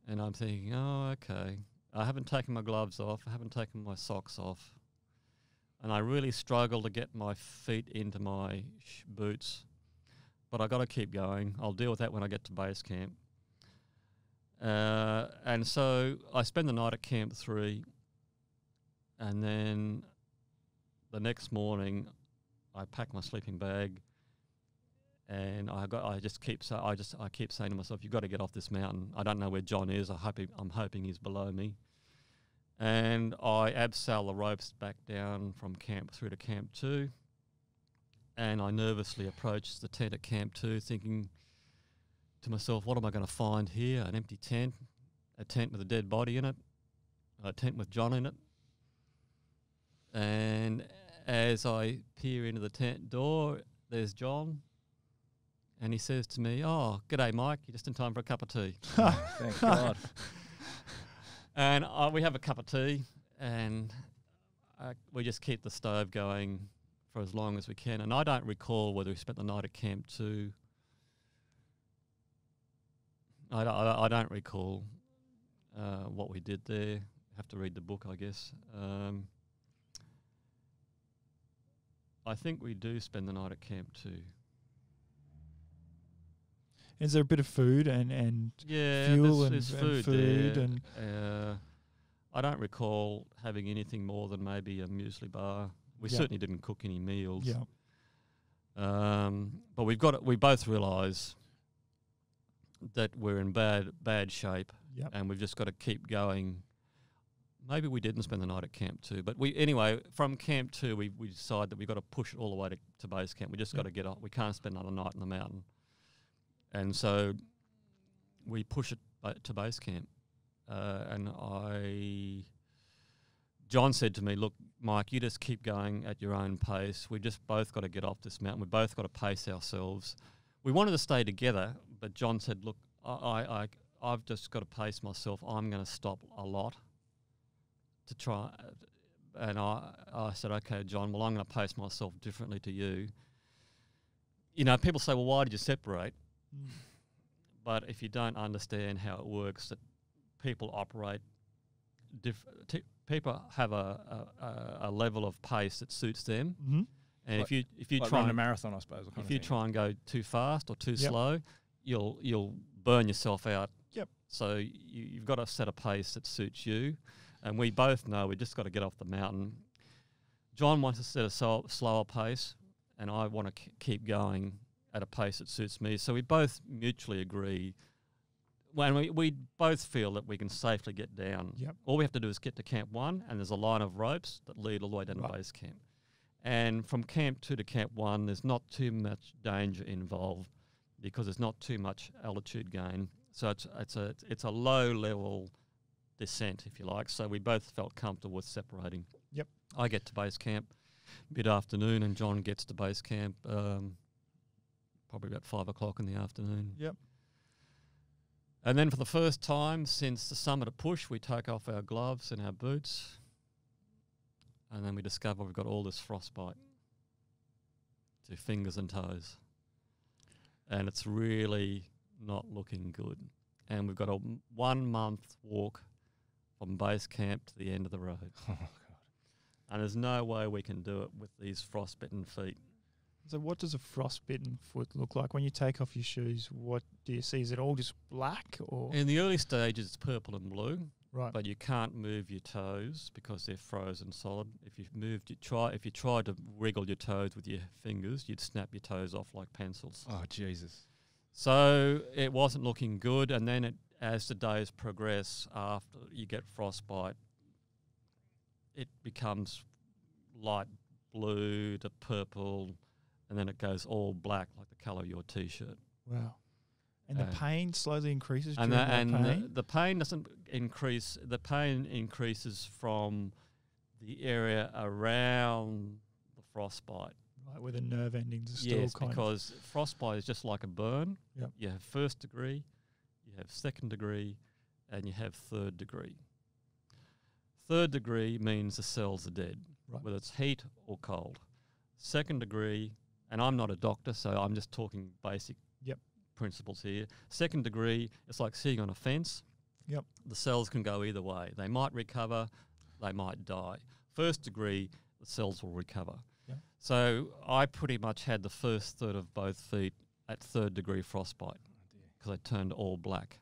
And I'm thinking, oh, okay. I haven't taken my gloves off. I haven't taken my socks off. And I really struggle to get my feet into my sh boots. But I got to keep going. I'll deal with that when I get to base camp. Uh, and so I spend the night at Camp three. And then the next morning, I pack my sleeping bag. And I got. I just keep. So I just. I keep saying to myself, "You've got to get off this mountain." I don't know where John is. I hope. He, I'm hoping he's below me. And I abseil the ropes back down from camp through to camp two. And I nervously approach the tent at camp two, thinking to myself, "What am I going to find here? An empty tent, a tent with a dead body in it, a tent with John in it." And as I peer into the tent door, there's John. And he says to me, "Oh, g'day, Mike. You're just in time for a cup of tea." Oh, thank God. And uh, we have a cup of tea, and uh, we just keep the stove going for as long as we can. And I don't recall whether we spent the night at Camp two. I don't, I don't recall uh, what we did there. Have to read the book, I guess. Um, I think we do spend the night at Camp two. Is there a bit of food and, and yeah, fuel and, and food? food and uh, I don't recall having anything more than maybe a muesli bar. We yep. certainly didn't cook any meals. Yep. Um, but we've got. We both realise that we're in bad bad shape, yep. and we've just got to keep going. Maybe we didn't spend the night at Camp two, but we anyway from Camp two we we decide that we've got to push it all the way to, to base camp. We just yep. got to get off. We can't spend another night in the mountain. And so we push it to base camp. Uh, and I, John said to me, "Look, Mike, you just keep going at your own pace. We just both got to get off this mountain. We both got to pace ourselves." We wanted to stay together, but John said, "Look, I, I, I, I've just got to pace myself. I'm going to stop a lot to try." And I, I said, "Okay, John, well, I'm going to pace myself differently to you." You know, people say, "Well, why did you separate?" But if you don't understand how it works, that people operate, diff t people have a, a a level of pace that suits them, mm-hmm. and like if you if you like try and, a marathon, I suppose, if you thing. try and go too fast or too yep. slow, you'll you'll burn yourself out. Yep. So you, you've got to set a pace that suits you, and we both know we just got to get off the mountain. John wants to set a so slower pace, and I want to keep going at a pace that suits me. So we both mutually agree when we, we both feel that we can safely get down. Yep. All we have to do is get to camp one, and there's a line of ropes that lead all the way down right. to base camp. And from camp two to camp one, there's not too much danger involved because there's not too much altitude gain. So it's, it's, a, it's a low level descent, if you like. So we both felt comfortable with separating. Yep. I get to base camp mid-afternoon, and John gets to base camp um, probably about five o'clock in the afternoon. Yep. And then for the first time since the summit of Push, we take off our gloves and our boots, and then we discover we've got all this frostbite to fingers and toes. And it's really not looking good. And we've got a one-month walk from base camp to the end of the road. Oh, God. And there's no way we can do it with these frostbitten feet. So what does a frostbitten foot look like? When you take off your shoes, what do you see? Is it all just black? Or in the early stages, it's purple and blue. Right. But you can't move your toes because they're frozen solid. If you moved, you try. If you tried to wriggle your toes with your fingers, you'd snap your toes off like pencils. Oh, Jesus. So it wasn't looking good. And then it, as the days progress after you get frostbite, it becomes light blue to purple, and then it goes all black like the colour of your T-shirt. Wow. And uh, the pain slowly increases during that pain? And the, the pain doesn't increase. The pain increases from the area around the frostbite. Right, where the nerve endings are still yes, kind of... Yes, because frostbite is just like a burn. Yep. You have first degree, you have second degree, and you have third degree. Third degree means the cells are dead, right, whether it's heat or cold. Second degree... And I'm not a doctor, so I'm just talking basic yep. principles here. Second degree, it's like sitting on a fence. Yep. The cells can go either way. They might recover, they might die. First degree, the cells will recover. Yep. So I pretty much had the first third of both feet at third degree frostbite because I turned all black.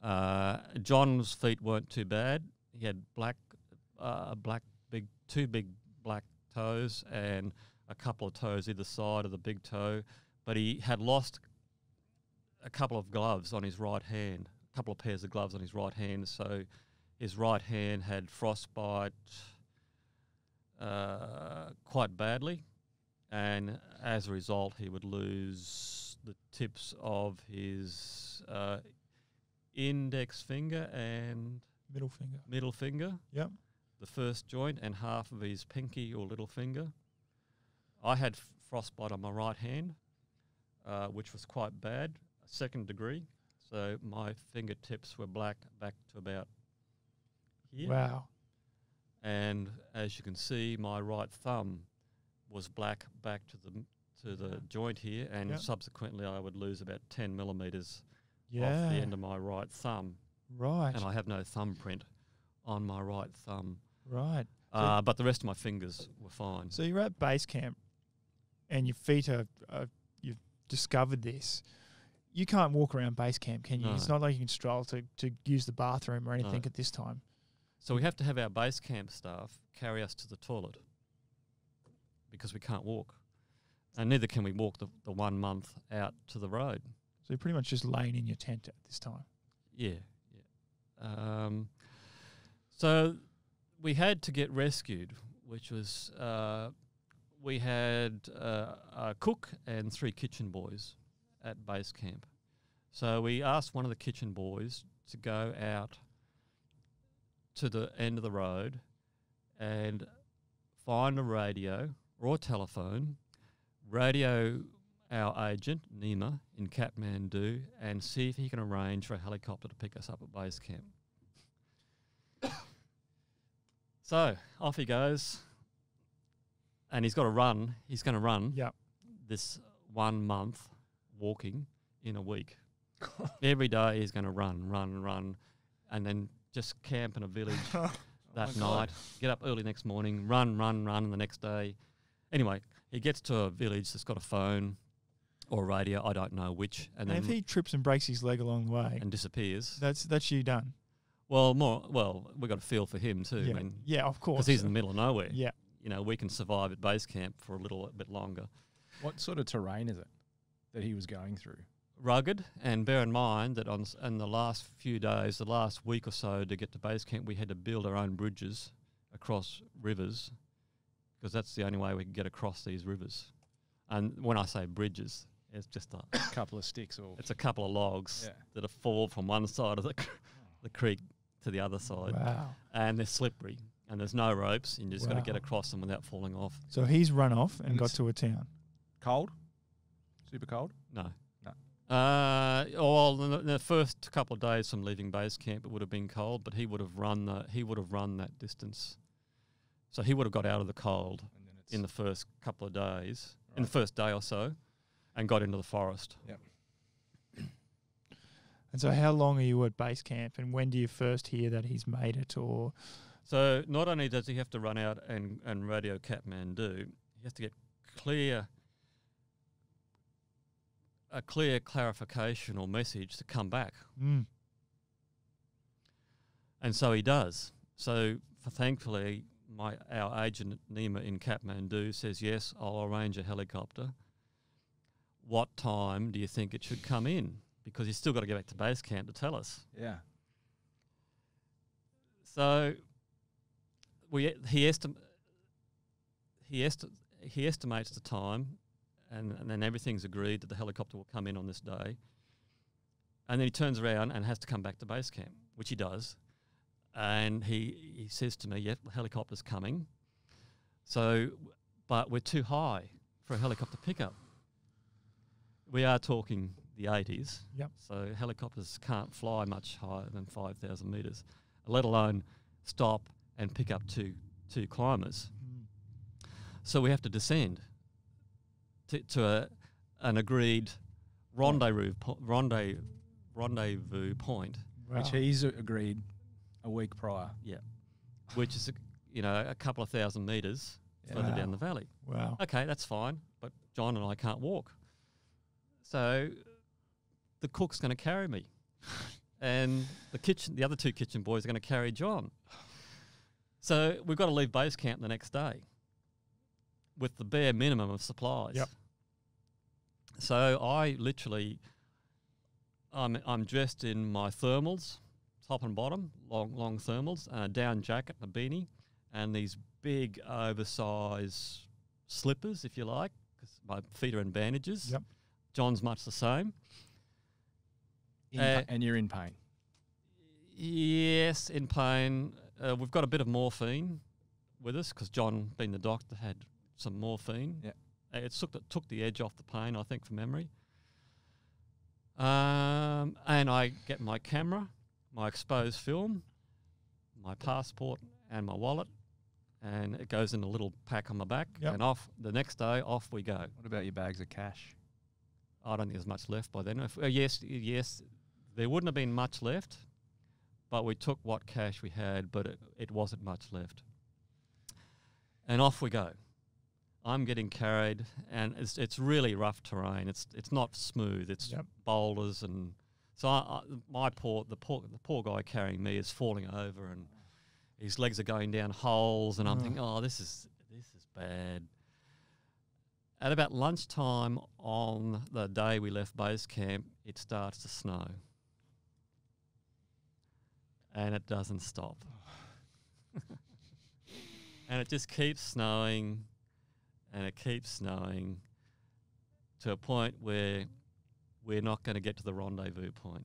Uh, John's feet weren't too bad. He had black, uh, black big, two big black toes and... a couple of toes either side of the big toe, but he had lost a couple of gloves on his right hand, a couple of pairs of gloves on his right hand, so his right hand had frostbite uh, quite badly, and as a result he would lose the tips of his uh, index finger and... Middle finger. Middle finger. Yep. The first joint and half of his pinky or little finger. I had frostbite on my right hand, uh, which was quite bad, second degree. So my fingertips were black back to about here. Wow. And as you can see, my right thumb was black back to the to the yeah. joint here, and yep. subsequently I would lose about ten millimetres yeah. off the end of my right thumb. Right. And I have no thumbprint on my right thumb. Right. Uh, but the rest of my fingers were fine. So you're at base camp and your feet are, are you've discovered this. You can't walk around base camp, can you? No. It's not like you can stroll to, to use the bathroom or anything no. at this time. So we have to have our base camp staff carry us to the toilet because we can't walk. And neither can we walk the, the one month out to the road. So you're pretty much just laying in your tent at this time. Yeah. yeah. Um, so... We had to get rescued, which was uh, we had uh, a cook and three kitchen boys at base camp. So we asked one of the kitchen boys to go out to the end of the road and find a radio or a telephone, radio our agent, Nima, in Kathmandu, and see if he can arrange for a helicopter to pick us up at base camp. So off he goes, and he's got to run. He's going to run yep. this one month walking in a week. Every day he's going to run, run, run, and then just camp in a village that oh night, God. Get up early next morning, run, run, run the next day. Anyway, he gets to a village that's got a phone or a radio, I don't know which. And, and then if he trips and breaks his leg along the way. And disappears. That's, that's you done. Well, more well, we got a feel for him too. Yeah, I mean, yeah of course. Because he's in the middle of nowhere. Yeah. You know, we can survive at base camp for a little bit longer. What sort of terrain is it that he was going through? Rugged, and bear in mind that on in the last few days, the last week or so to get to base camp, we had to build our own bridges across rivers because that's the only way we can get across these rivers. And when I say bridges, it's just a... a couple of sticks or... It's a couple of logs yeah. that are fall from one side of the, the creek to the other side. Wow. And they're slippery and there's no ropes and you just wow. got to get across them without falling off. So he's run off and, and got to a town. Cold? Super cold? No. No. Uh, well, in the, in the first couple of days from leaving base camp it would have been cold, but he would have run the, he would have run that distance. So he would have got out of the cold and then it's in the first couple of days, right. in the first day or so, and got into the forest. Yep. And so how long are you at base camp, and when do you first hear that he's made it? Or so not only does he have to run out and, and radio Kathmandu, he has to get clear a clear clarification or message to come back. Mm. And so he does. So for, thankfully, my our agent Nima in Kathmandu says, yes, I'll arrange a helicopter. What time do you think it should come in? Because he's still got to go back to base camp to tell us. Yeah. So we he estim he esti he estimates the time, and, and then everything's agreed that the helicopter will come in on this day. And then he turns around and has to come back to base camp, which he does. And he he says to me, "Yep, yeah, the helicopter's coming. So, but we're too high for a helicopter pickup. We are talking." The eighties, yep. So helicopters can't fly much higher than five thousand metres, let alone stop and pick up two, two climbers. Mm. So we have to descend to, to a, an agreed rendezvous, po rendezvous, rendezvous point. Wow. Which he's agreed a week prior. Yeah, which is, a, you know, a couple of thousand metres yeah. further wow. down the valley. Wow. Okay, that's fine, but John and I can't walk. So... the cook's going to carry me, and the kitchen, the other two kitchen boys are going to carry John. So we've got to leave base camp the next day with the bare minimum of supplies. Yep. So I literally, I'm, I'm dressed in my thermals, top and bottom, long long thermals, and a down jacket and a beanie, and these big oversized slippers, if you like, because my feet are in bandages. Yep. John's much the same. Uh, and you're in pain. Yes, in pain. Uh, we've got a bit of morphine with us because John, being the doctor, had some morphine. Yeah, uh, it took the, took the edge off the pain, I think, from memory. Um, and I get my camera, my exposed film, my passport, and my wallet, and it goes in a little pack on my back. Yep. And off the next day, off we go. What about your bags of cash? I don't think there's much left by then. If, uh, yes, yes. There wouldn't have been much left, but we took what cash we had, but it, it wasn't much left. And off we go. I'm getting carried, and it's, it's really rough terrain. It's it's not smooth. It's yep. boulders, and so I, I, my poor the poor the poor guy carrying me is falling over, and his legs are going down holes, and mm. I'm thinking, oh, this is this is bad. At about lunchtime on the day we left base camp, it starts to snow. And it doesn't stop. And it just keeps snowing, and it keeps snowing to a point where we're not going to get to the rendezvous point.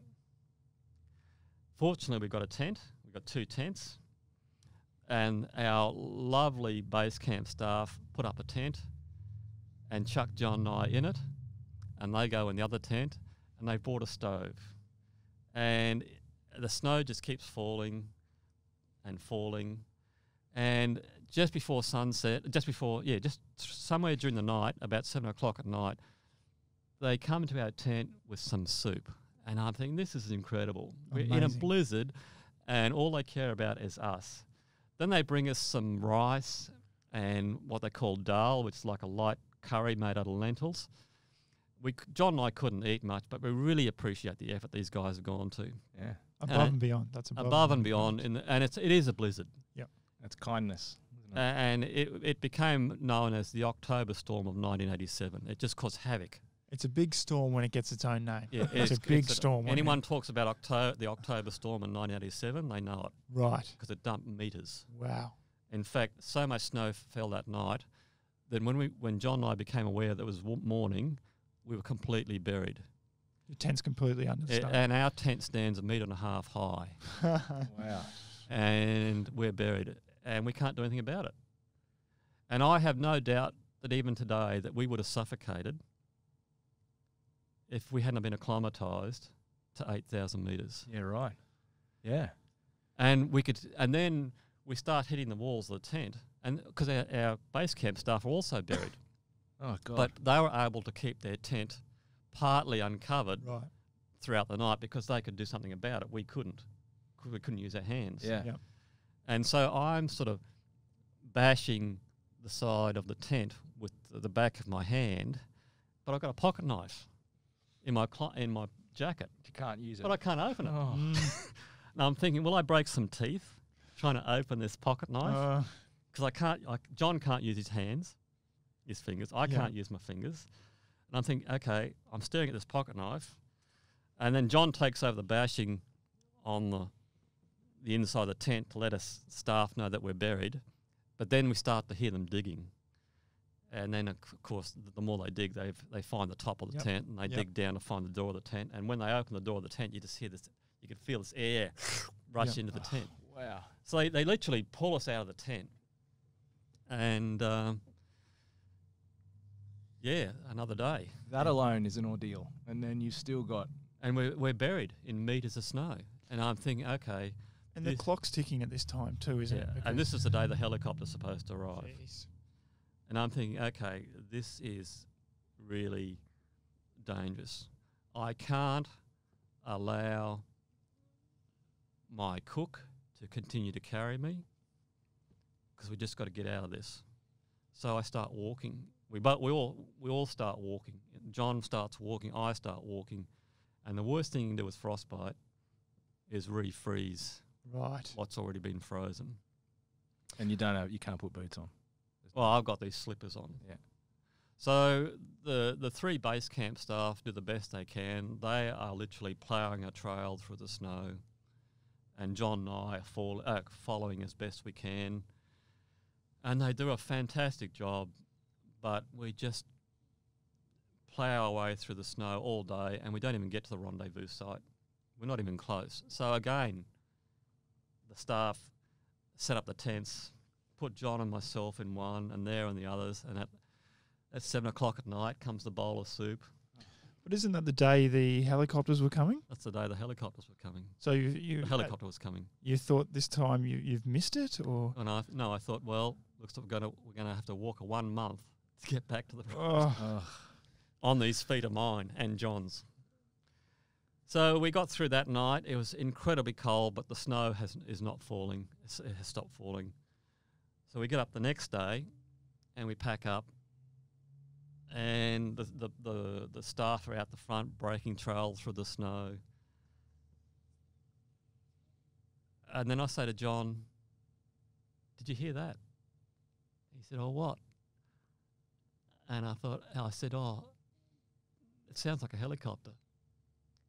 Fortunately, we've got a tent. We've got two tents. And our lovely base camp staff put up a tent and chuck John and I in it. And they go in the other tent, and they brought a stove. And the snow just keeps falling and falling, and just before sunset, just before yeah, just somewhere during the night, about seven o'clock at night, they come to our tent with some soup, and I'm thinking, this is incredible. Amazing. We're in a blizzard, and all they care about is us. Then they bring us some rice and what they call dal, which is like a light curry made out of lentils. We John and I couldn't eat much, but we really appreciate the effort these guys have gone to. Yeah. Above and, and beyond. That's above, above and beyond, in the, and it's it is a blizzard. Yep, that's kindness. Isn't it? Uh, and it it became known as the October Storm of nineteen eighty-seven. It just caused havoc. It's a big storm when it gets its own name. Yeah, it's, it's a big it's storm. A, when anyone it. talks about October, the October Storm in nineteen eighty-seven, they know it, right? Because it dumped meters. Wow. In fact, so much snow fell that night that when we when John and I became aware that it was morning, we were completely buried. The tent's completely under the snow. And our tent stands a metre and a half high. Wow. And we're buried. And we can't do anything about it. And I have no doubt that even today that we would have suffocated if we hadn't been acclimatised to eight thousand metres. Yeah, right. Yeah. And we could, and then we start hitting the walls of the tent, and because our, our base camp staff are also buried. Oh, God. But they were able to keep their tent partly uncovered, right, throughout the night because they could do something about it. We couldn't. We couldn't use our hands. Yeah. Yep. And so I'm sort of bashing the side of the tent with the back of my hand, but I've got a pocket knife in my cl in my jacket. You can't use it. But I can't open it. Oh. And I'm thinking, will I break some teeth trying to open this pocket knife? Because uh. I can't. I, John can't use his hands, his fingers. I yeah. can't use my fingers. And I'm thinking, okay, I'm staring at this pocket knife, and then John takes over the bashing on the the inside of the tent to let us staff know that we're buried. But then we start to hear them digging. And then, of course, the more they dig, they they find the top of the yep. tent, and they yep. dig down to find the door of the tent. And when they open the door of the tent, you just hear this, you can feel this air rush yep. into the oh, tent. Wow. So they, they literally pull us out of the tent. And, um, yeah, another day. That alone is an ordeal. And then you've still got... And we're, we're buried in metres of snow. And I'm thinking, okay... And the clock's ticking at this time too, isn't yeah. it? Because and this is the day the helicopter's supposed to arrive. Jeez. And I'm thinking, okay, this is really dangerous. I can't allow my cook to continue to carry me because we just got to get out of this. So I start walking. We but we all we all start walking. John starts walking. I start walking. And the worst thing you can do with frostbite is refreeze. Right. What's already been frozen. And you don't have, you can't put boots on. Well, I've got these slippers on. Yeah. So the the three base camp staff do the best they can. They are literally ploughing a trail through the snow, and John and I are fall, uh, following as best we can. And they do a fantastic job, but we just plough our way through the snow all day, and we don't even get to the rendezvous site. We're not even close. So again, the staff set up the tents, put John and myself in one and there and the others, and at, at seven o'clock at night comes the bowl of soup. But isn't that the day the helicopters were coming? That's the day the helicopters were coming. So you, you the helicopter was coming. You thought this time you, you've missed it, or? And I, no, I thought, well, looks like we're going to we're going to have to walk a one month to get back to the oh. Oh. on these feet of mine and John's. So we got through that night. It was incredibly cold, but the snow has, is not falling. It's, it has stopped falling. So we get up the next day and we pack up. And the, the, the, the staff are out the front breaking trail through the snow. And then I say to John, "Did you hear that?" He said, "Oh, what?" And I thought, I said, "Oh, it sounds like a helicopter."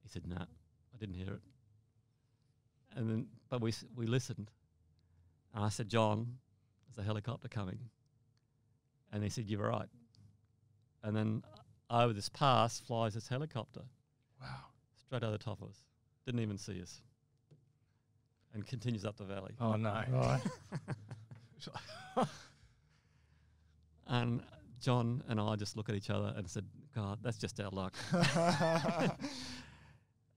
He said, "No, nah, I didn't hear it." And then, but we we listened, and I said, "John, there's a helicopter coming." And he said, "You're right." And then over this pass flies this helicopter. Wow! Straight over the top of us, didn't even see us, and continues up the valley. Oh no! Right. And John and I just look at each other and said, "God, that's just our luck."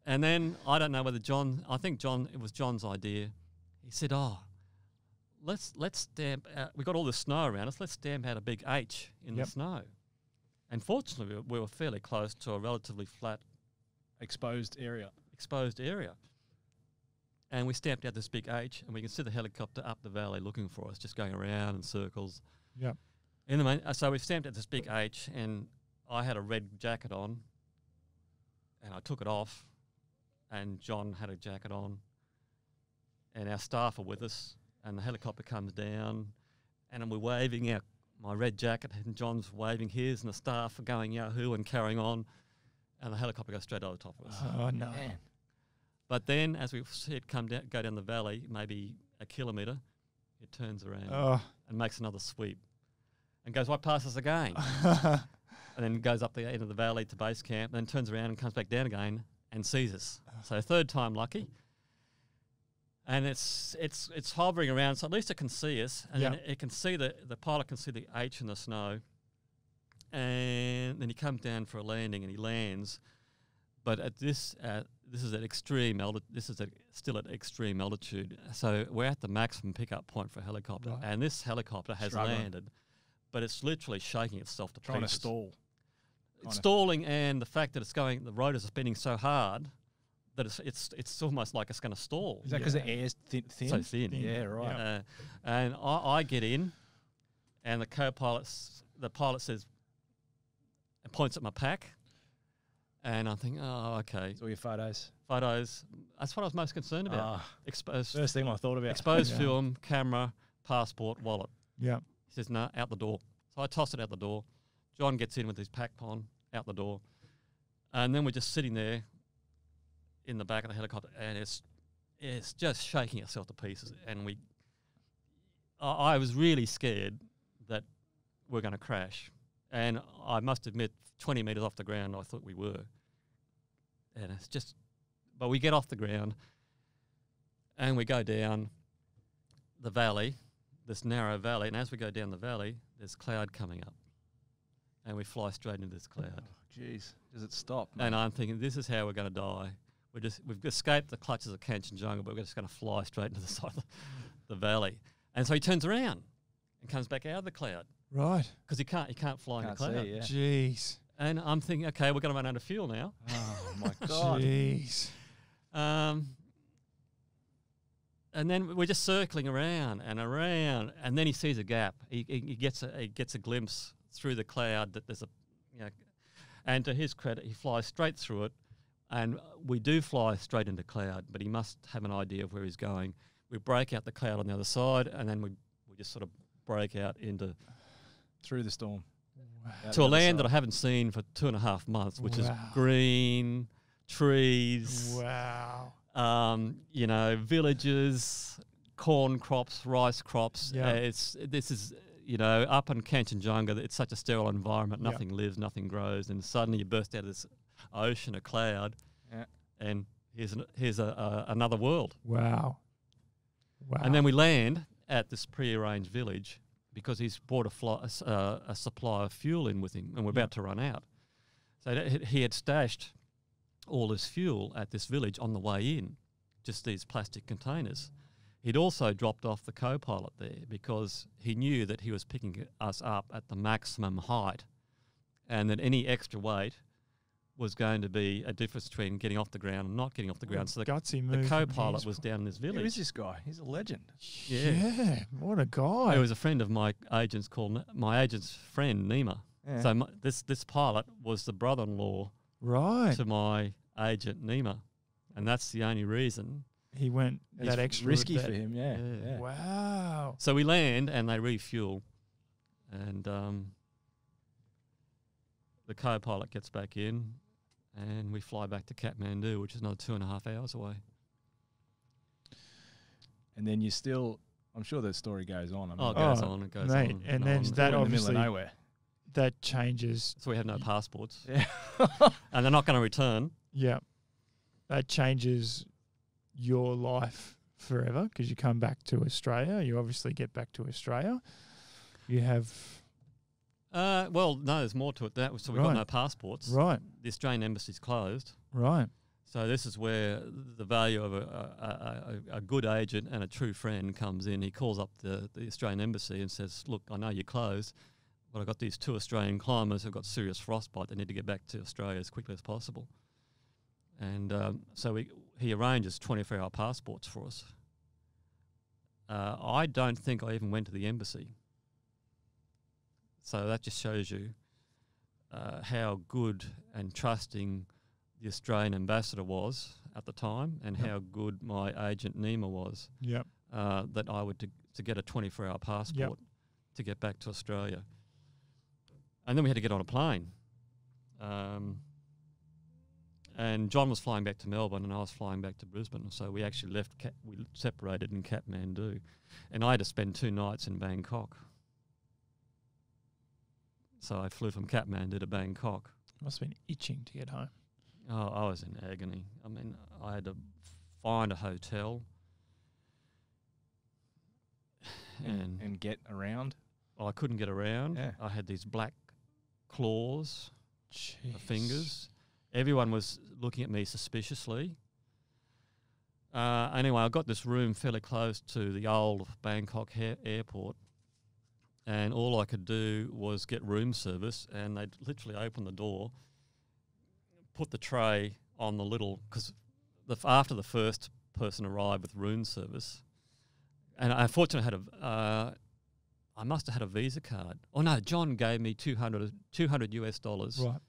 And then, I don't know whether John, I think John, it was John's idea. He said, "Oh, let's let's stamp out, we've got all this snow around us, let's stamp out a big H in yep. the snow." And fortunately, we were, we were fairly close to a relatively flat... Exposed area. Exposed area. And we stamped out this big H, and we can see the helicopter up the valley looking for us, just going around in circles. Yeah. In the main, so we stamped out this big H, and I had a red jacket on, and I took it off. And John had a jacket on, and our staff are with us, and the helicopter comes down, and we're waving our my red jacket, and John's waving his, and the staff are going yahoo and carrying on, and the helicopter goes straight over the top of us. Oh no! Man. But then, as we see it come down, go down the valley, maybe a kilometre, it turns around oh. and makes another sweep, and goes right past us again, and then goes up the end of the valley to base camp, and then turns around and comes back down again. And sees us. So third time lucky. And it's it's it's hovering around, so at least it can see us. And yep. then it can see the the pilot can see the H in the snow. And then he comes down for a landing and he lands. But at this uh, this is at extreme this is at still at extreme altitude. So we're at the maximum pickup point for a helicopter. Right. And this helicopter has Struggling. landed, but it's literally shaking itself to pieces. Trying to stall. It's stalling, and the fact that it's going, the rotors are spinning so hard that it's it's it's almost like it's going to stall. Is that because yeah. the air's thin, thin? So thin. thin. Yeah, right. Yeah. Uh, and I, I get in, and the co-pilot, the pilot says, and points at my pack, and I think, oh, okay. It's all your photos. Photos. That's what I was most concerned about. Uh, exposed. First thing I thought about. Exposed yeah. film, camera, passport, wallet. Yeah. He says, no, nah, out the door. So I toss it out the door. John gets in with his pack pon, out the door. And then we're just sitting there in the back of the helicopter, and it's it's just shaking itself to pieces. And we, I, I was really scared that we're going to crash. And I must admit, twenty metres off the ground, I thought we were. And it's just, but we get off the ground, and we go down the valley, this narrow valley, and as we go down the valley, there's cloud coming up. And we fly straight into this cloud. Oh, jeez. Does it stop? Man? And I'm thinking, this is how we're going to die. We're just, we've escaped the clutches of Kangchenjunga, but we're just going to fly straight into the side of the, the valley. And so he turns around and comes back out of the cloud. Right. Because he can't, he can't fly can't in the cloud. See, yeah. Jeez. And I'm thinking, okay, we're going to run out of fuel now. Oh, my God. Jeez. Um, and then we're just circling around and around, and then he sees a gap. He, he, he gets a he gets a glimpse through the cloud that there's a, you know, and to his credit, he flies straight through it, and we do fly straight into cloud. But he must have an idea of where he's going. We break out the cloud on the other side, and then we we just sort of break out into through the storm wow. to a land side. that I haven't seen for two and a half months, which wow. is green trees. Wow. Um, you know, villages, corn crops, rice crops. Yeah. Uh, it's this is you know up in Kangchenjunga. It's such a sterile environment. Nothing yeah. lives, nothing grows, and suddenly you burst out of this ocean of cloud, yeah. and here's an, here's a, a, another world. Wow, wow. And then we land at this prearranged village because he's brought a, fly, uh, a supply of fuel in with him, and we're yeah. about to run out. So that he had stashed all his fuel at this village on the way in, just these plastic containers. He'd also dropped off the co-pilot there because he knew that he was picking us up at the maximum height and that any extra weight was going to be a difference between getting off the ground and not getting off the ground. So the, the co-pilot was down in this village. Who is this guy? He's a legend. Yeah. Yeah, what a guy. He was a friend of my agent's called, my agent's friend, Nima. Yeah. So my, this, this pilot was the brother-in-law Right to my agent Nima, and that's the only reason he went that extra risky for him. Yeah. Yeah. yeah, wow. So we land and they refuel, and um, the co-pilot gets back in, and we fly back to Kathmandu, which is another two and a half hours away. And then you still, I'm sure the story goes on. I mean, oh, it goes oh, on, it goes mate, on, and, and then on. that We're obviously in the middle of nowhere. That changes. So we have no passports. Yeah. And they're not going to return. Yeah. That changes your life forever because you come back to Australia. You obviously get back to Australia. You have... Uh, well, no, there's more to it. That So we've right. got no passports. Right. The Australian Embassy's closed. Right. So this is where the value of a, a, a, a good agent and a true friend comes in. He calls up the, the Australian Embassy and says, look, I know you're closed. But I've got these two Australian climbers who've got serious frostbite. They need to get back to Australia as quickly as possible. And um, so we, he arranges twenty-four hour passports for us. Uh, I don't think I even went to the embassy. So that just shows you uh, how good and trusting the Australian ambassador was at the time and yep. how good my agent Nima was yep. uh, that I would to, to get a twenty-four hour passport yep. to get back to Australia. And then we had to get on a plane. Um, and John was flying back to Melbourne and I was flying back to Brisbane. So we actually left, Kat, we separated in Kathmandu. And I had to spend two nights in Bangkok. So I flew from Kathmandu to Bangkok. You must have been itching to get home. Oh, I was in agony. I mean, I had to find a hotel. And, and get around? I couldn't get around. Yeah. I had these black... claws, the fingers. Everyone was looking at me suspiciously. Uh, anyway, I got this room fairly close to the old Bangkok airport, and all I could do was get room service, and they'd literally open the door, put the tray on the little, because the, after the first person arrived with room service, and I unfortunately had a, uh, I must have had a Visa card. Oh no, John gave me two hundred U S dollars. Right.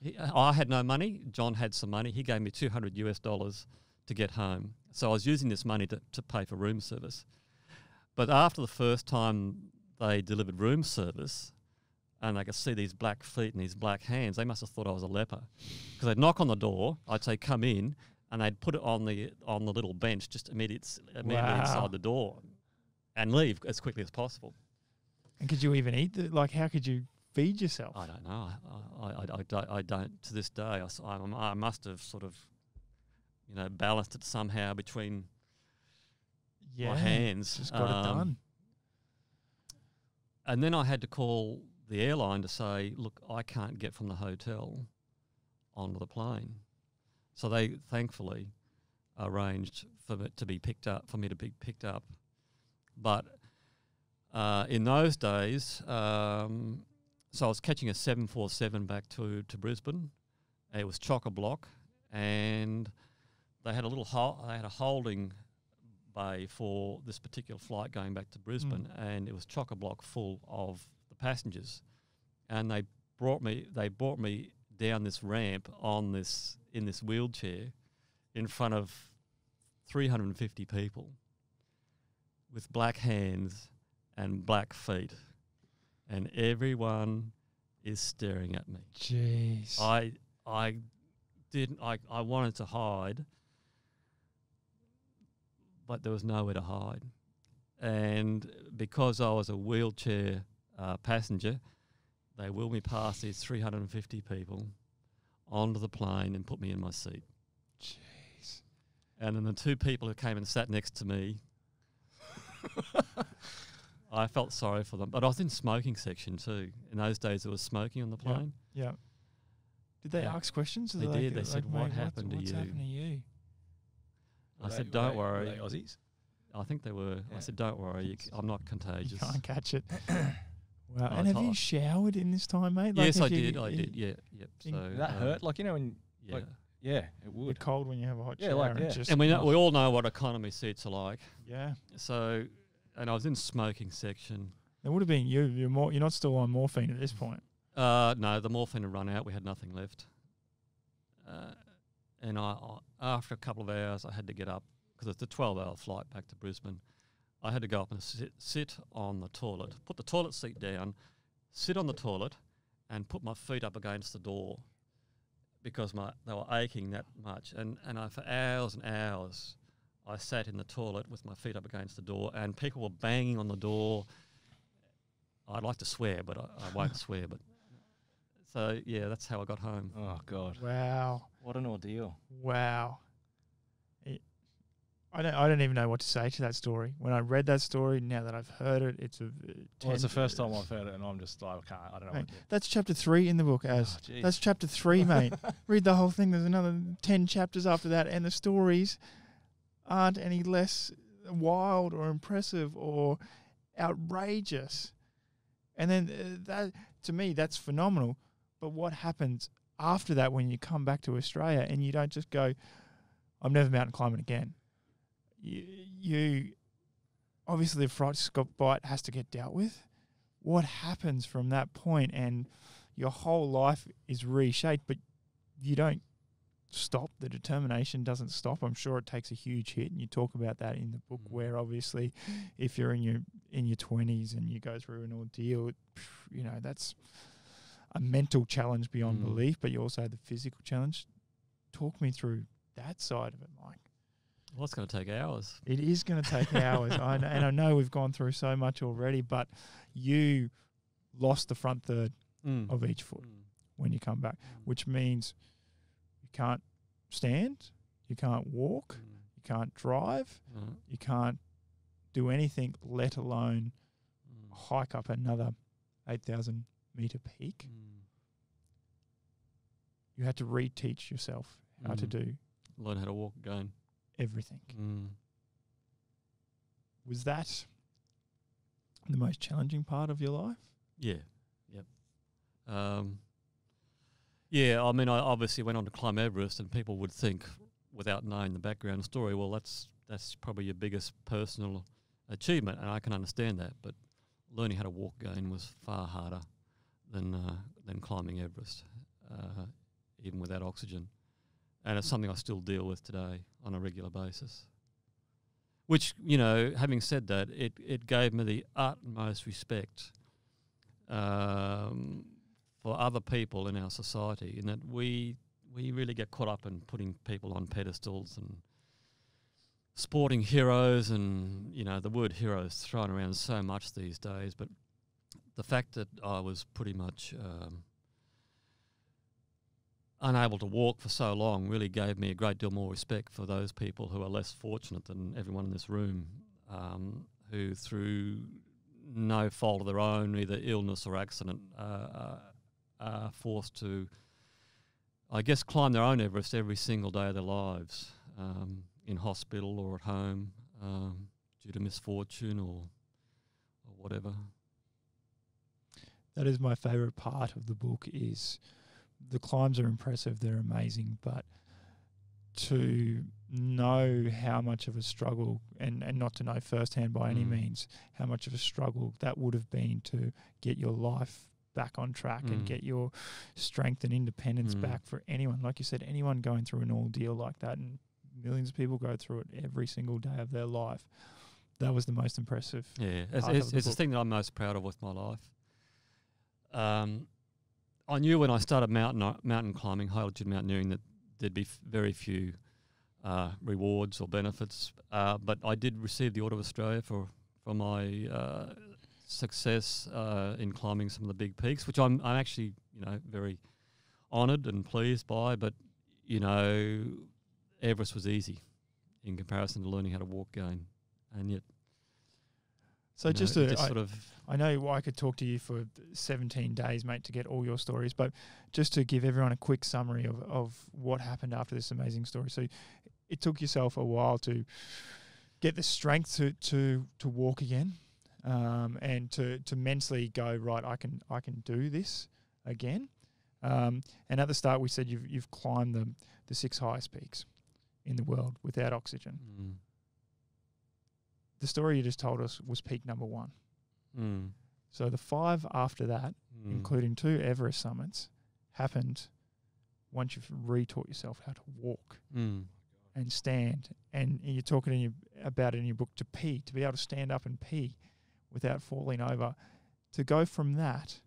He, I had no money. John had some money. He gave me two hundred U S dollars to get home. So I was using this money to, to pay for room service. But after the first time they delivered room service, and I could see these black feet and these black hands, they must have thought I was a leper. Because they'd knock on the door, I'd say, come in, and they'd put it on the on the little bench just immediately, immediately wow. inside the door and leave as quickly as possible. And could you even eat? The, like, how could you feed yourself? I don't know. I, I, I, I, don't, I don't, to this day, I, I must have sort of, you know, balanced it somehow between yeah, my hands. Just got um, it done. And then I had to call the airline to say, look, I can't get from the hotel onto the plane. So they thankfully arranged for it to be picked up, for me to be picked up. But Uh, in those days, um, so I was catching a seven forty-seven back to, to Brisbane. It was chock-a-block, and they had a little ho- they had a holding bay for this particular flight going back to Brisbane, mm. and it was chock-a-block full of the passengers. And they brought me they brought me down this ramp on this in this wheelchair in front of three hundred fifty people with black hands and black feet, and everyone is staring at me. Jeez. I I didn't I, I wanted to hide, but there was nowhere to hide. And because I was a wheelchair uh, passenger, they wheeled me past these three hundred fifty people onto the plane and put me in my seat. Jeez. And then the two people who came and sat next to me, I felt sorry for them. But I was in smoking section too. In those days, there was smoking on the plane. Yeah. Yep. Did they yeah. ask questions? They, they did. They, they said, what happened to you? What's happened to you? I said, don't worry. Were they Aussies? I think they were. Yeah. I said, don't worry. You c- I'm not contagious. You can't catch it. Wow. No, and have hot. you showered in this time, mate? Like yes, I did. I did. Yeah. Yep. So, that um, hurt? Like, you know, when... Yeah. Like, yeah, it would. It's cold when you have a hot yeah, shower. Like, yeah, and, and we, know, we all know what economy seats are like. Yeah. So... And I was in smoking section. It would have been you. You're more. You're not still on morphine at this point. Uh, no, the morphine had run out. We had nothing left. Uh, and I, I, after a couple of hours, I had to get up because it's a twelve-hour flight back to Brisbane. I had to go up and sit, sit on the toilet, put the toilet seat down, sit on the toilet, and put my feet up against the door because my they were aching that much. And and I for hours and hours. I sat in the toilet with my feet up against the door, and people were banging on the door. I'd like to swear, but I, I won't swear. But so yeah, that's how I got home. Oh God! Wow! What an ordeal! Wow! It, I don't. I don't even know what to say to that story. When I read that story, now that I've heard it, it's a. Uh, well, it's the first time I've heard it, and I'm just like, I can't. I don't know. Mate, what to do. That's chapter three in the book, Az. Oh, that's chapter three, mate. Read the whole thing. There's another ten chapters after that, and the stories aren't any less wild or impressive or outrageous. And then uh, that, to me, that's phenomenal. But what happens after that when you come back to Australia and you don't just go, I'm never mountain climbing again? You, you obviously the fright bite has to get dealt with. What happens from that point? And your whole life is reshaped, but you don't stop. The determination doesn't stop. I'm sure it takes a huge hit, and you talk about that in the book, where obviously if you're in your in your twenties and you go through an ordeal, you know, that's a mental challenge beyond mm. belief, but you also have the physical challenge. Talk me through that side of it, Mike. Well, it's going to take hours. It is going to take hours. I know, and I know we've gone through so much already, but you lost the front third mm. of each foot mm. when you come back, which means you can't stand, you can't walk, mm. you can't drive, mm. you can't do anything, let alone mm. hike up another eight thousand metre peak. Mm. You had to reteach yourself how mm. to do. Learn how to walk again. Everything. Mm. Was that the most challenging part of your life? Yeah, yep. Um... Yeah, I mean, I obviously went on to climb Everest, and people would think, without knowing the background story, well, that's that's probably your biggest personal achievement, and I can understand that. But learning how to walk again was far harder than uh, than climbing Everest, uh, even without oxygen. And it's something I still deal with today on a regular basis. Which, you know, having said that, it, it gave me the utmost respect um, for other people in our society, in that we we really get caught up in putting people on pedestals and sporting heroes, and, you know, the word hero is thrown around so much these days, but the fact that I was pretty much um, unable to walk for so long really gave me a great deal more respect for those people who are less fortunate than everyone in this room, um, who through no fault of their own, either illness or accident, uh, are forced to, I guess, climb their own Everest every single day of their lives, um, in hospital or at home, um, due to misfortune or, or whatever. That is my favourite part of the book, is the climbs are impressive, they're amazing, but to know how much of a struggle, and, and not to know firsthand by mm. any means, how much of a struggle that would have been to get your life back on track mm. and get your strength and independence mm. back for anyone. Like you said, anyone going through an ordeal like that, and millions of people go through it every single day of their life. That was the most impressive. Yeah, it's, it's, the, it's the thing that I'm most proud of with my life. Um, I knew when I started mountain mountain climbing, high altitude mountaineering, that there'd be f very few uh, rewards or benefits. Uh, but I did receive the Order of Australia for for my uh, success uh, in climbing some of the big peaks, which I'm I'm actually you know very honoured and pleased by. But you know, Everest was easy in comparison to learning how to walk again, and yet. So you know, just, a, just I, sort of I know I could talk to you for seventeen days, mate, to get all your stories, but just to give everyone a quick summary of, of what happened after this amazing story. So it took yourself a while to get the strength to to, to walk again, um, and to, to mentally go, right, I can I can do this again. Um, and at the start we said you've, you've climbed the, the six highest peaks in the world without oxygen. Mm. The story you just told us was peak number one. Mm. So the five after that, mm. including two Everest summits, happened once you've re-taught yourself how to walk mm. and stand. And you're talking in your, about it in your book, to pee, to be able to stand up and pee without falling over. To go from that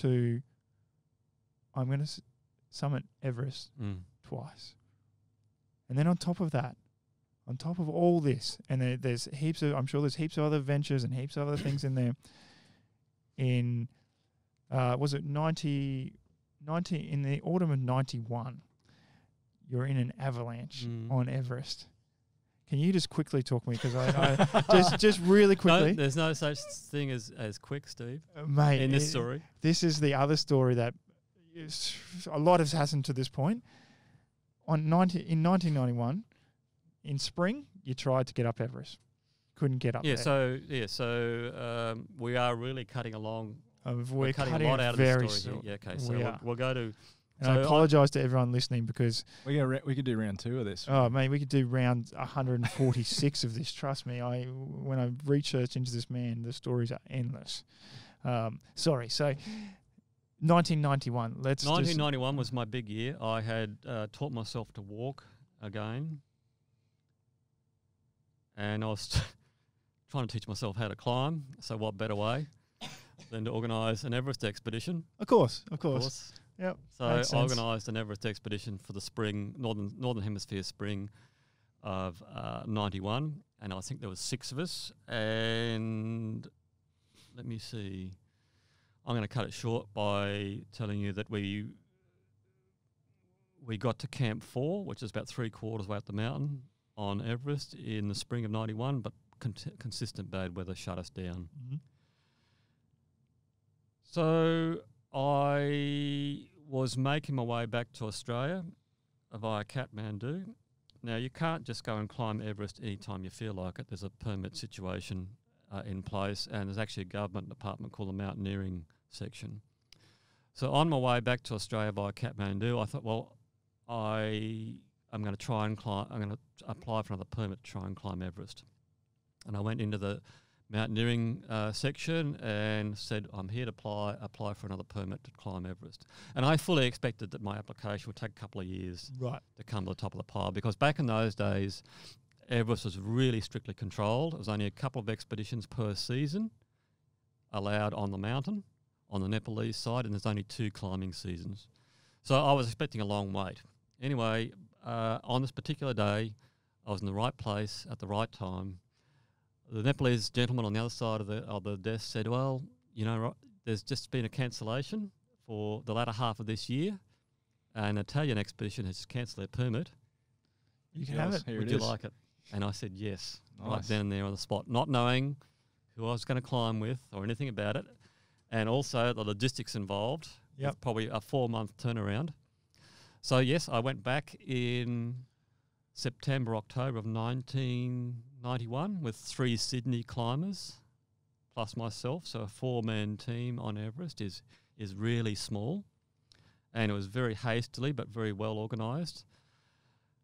to, I'm going to summit Everest mm. twice. And then on top of that, on top of all this, and there, there's heaps of, I'm sure there's heaps of other ventures and heaps of other things in there. In, uh, was it ninety, ninety, in the autumn of ninety-one, you're in an avalanche mm. on Everest. Can you just quickly talk me? Because I, I just, just really quickly. No, there's no such thing as, as quick, Steve, uh, mate, in this it, story. This is the other story that is, a lot has happened to this point. On nineteen ninety-one, in spring, you tried to get up Everest. Couldn't get up yeah, there. So, yeah, so um, we are really cutting along. Uh, we're, we're cutting, cutting a lot out of the story. Yeah, okay, so we'll, we'll go to... And so I apologise to everyone listening, because... We, go we could do round two of this. Oh, man, we could do round one hundred forty-six of this. Trust me, I when I research into this man, the stories are endless. Um, sorry, so... nineteen ninety-one. Let's nineteen ninety-one was my big year. I had uh, taught myself to walk again. And I was trying to teach myself how to climb, so what better way than to organise an Everest expedition? Of course, of course. Of course. Yep. So I organised an Everest expedition for the spring, Northern, Northern Hemisphere spring of uh, ninety-one, and I think there was six of us. And let me see, I'm going to cut it short by telling you that we, we got to Camp four, which is about three quarters way up the mountain, on Everest in the spring of ninety-one, but con consistent bad weather shut us down. Mm-hmm. So I was making my way back to Australia via Kathmandu. Now, you can't just go and climb Everest anytime you feel like it. There's a permit situation uh, in place, and there's actually a government department called the Mountaineering Section. So on my way back to Australia via Kathmandu, I thought, well, I I'm going to try and climb, I'm going to apply for another permit to try and climb Everest. And I went into the mountaineering uh, section and said, I'm here to apply, apply for another permit to climb Everest. And I fully expected that my application would take a couple of years right. to come to the top of the pile, because back in those days, Everest was really strictly controlled. It was only a couple of expeditions per season allowed on the mountain, on the Nepalese side, and there's only two climbing seasons. So I was expecting a long wait. Anyway, uh, on this particular day, I was in the right place at the right time. The Nepalese gentleman on the other side of the, of the desk said, well, you know, there's just been a cancellation for the latter half of this year. An Italian expedition has cancelled their permit. You can have it. Would you like it? And I said yes, nice. Right then and there on the spot, not knowing who I was going to climb with or anything about it, and also the logistics involved, yep. probably a four-month turnaround. So, yes, I went back in September, October of nineteen ninety-one with three Sydney climbers plus myself, so a four-man team on Everest is is really small, and it was very hastily but very well organised.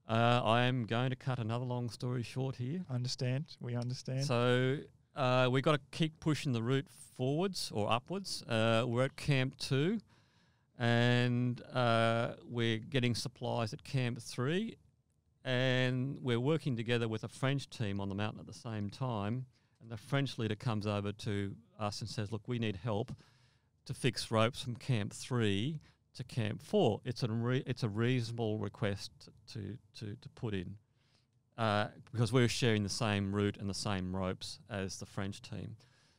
Uh, I am going to cut another long story short here. Understand, we understand. So uh, we've got to keep pushing the route forwards or upwards. Uh, we're at Camp two, and uh, we're getting supplies at Camp three, and we're working together with a French team on the mountain at the same time, and the French leader comes over to us and says, look, we need help to fix ropes from Camp three to Camp four. It's a re it's a reasonable request to to to put in, uh, because we're sharing the same route and the same ropes as the French team.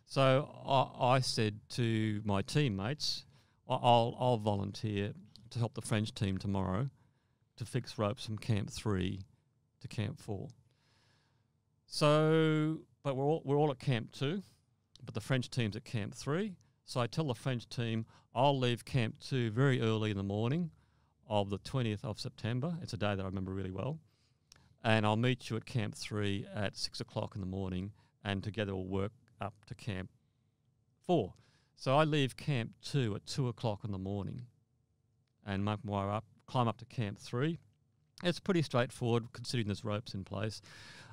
So I, I said to my teammates, I'll I'll volunteer to help the French team tomorrow to fix ropes from Camp three to Camp four. So, but we're all, we're all at Camp two, but the French team's at Camp three. So I tell the French team, I'll leave Camp two very early in the morning of the twentieth of September. It's a day that I remember really well. And I'll meet you at Camp three at six o'clock in the morning, and together we'll work up to Camp four. So I leave Camp two at two o'clock in the morning and make my way up, climb up to Camp three. It's pretty straightforward considering there's ropes in place.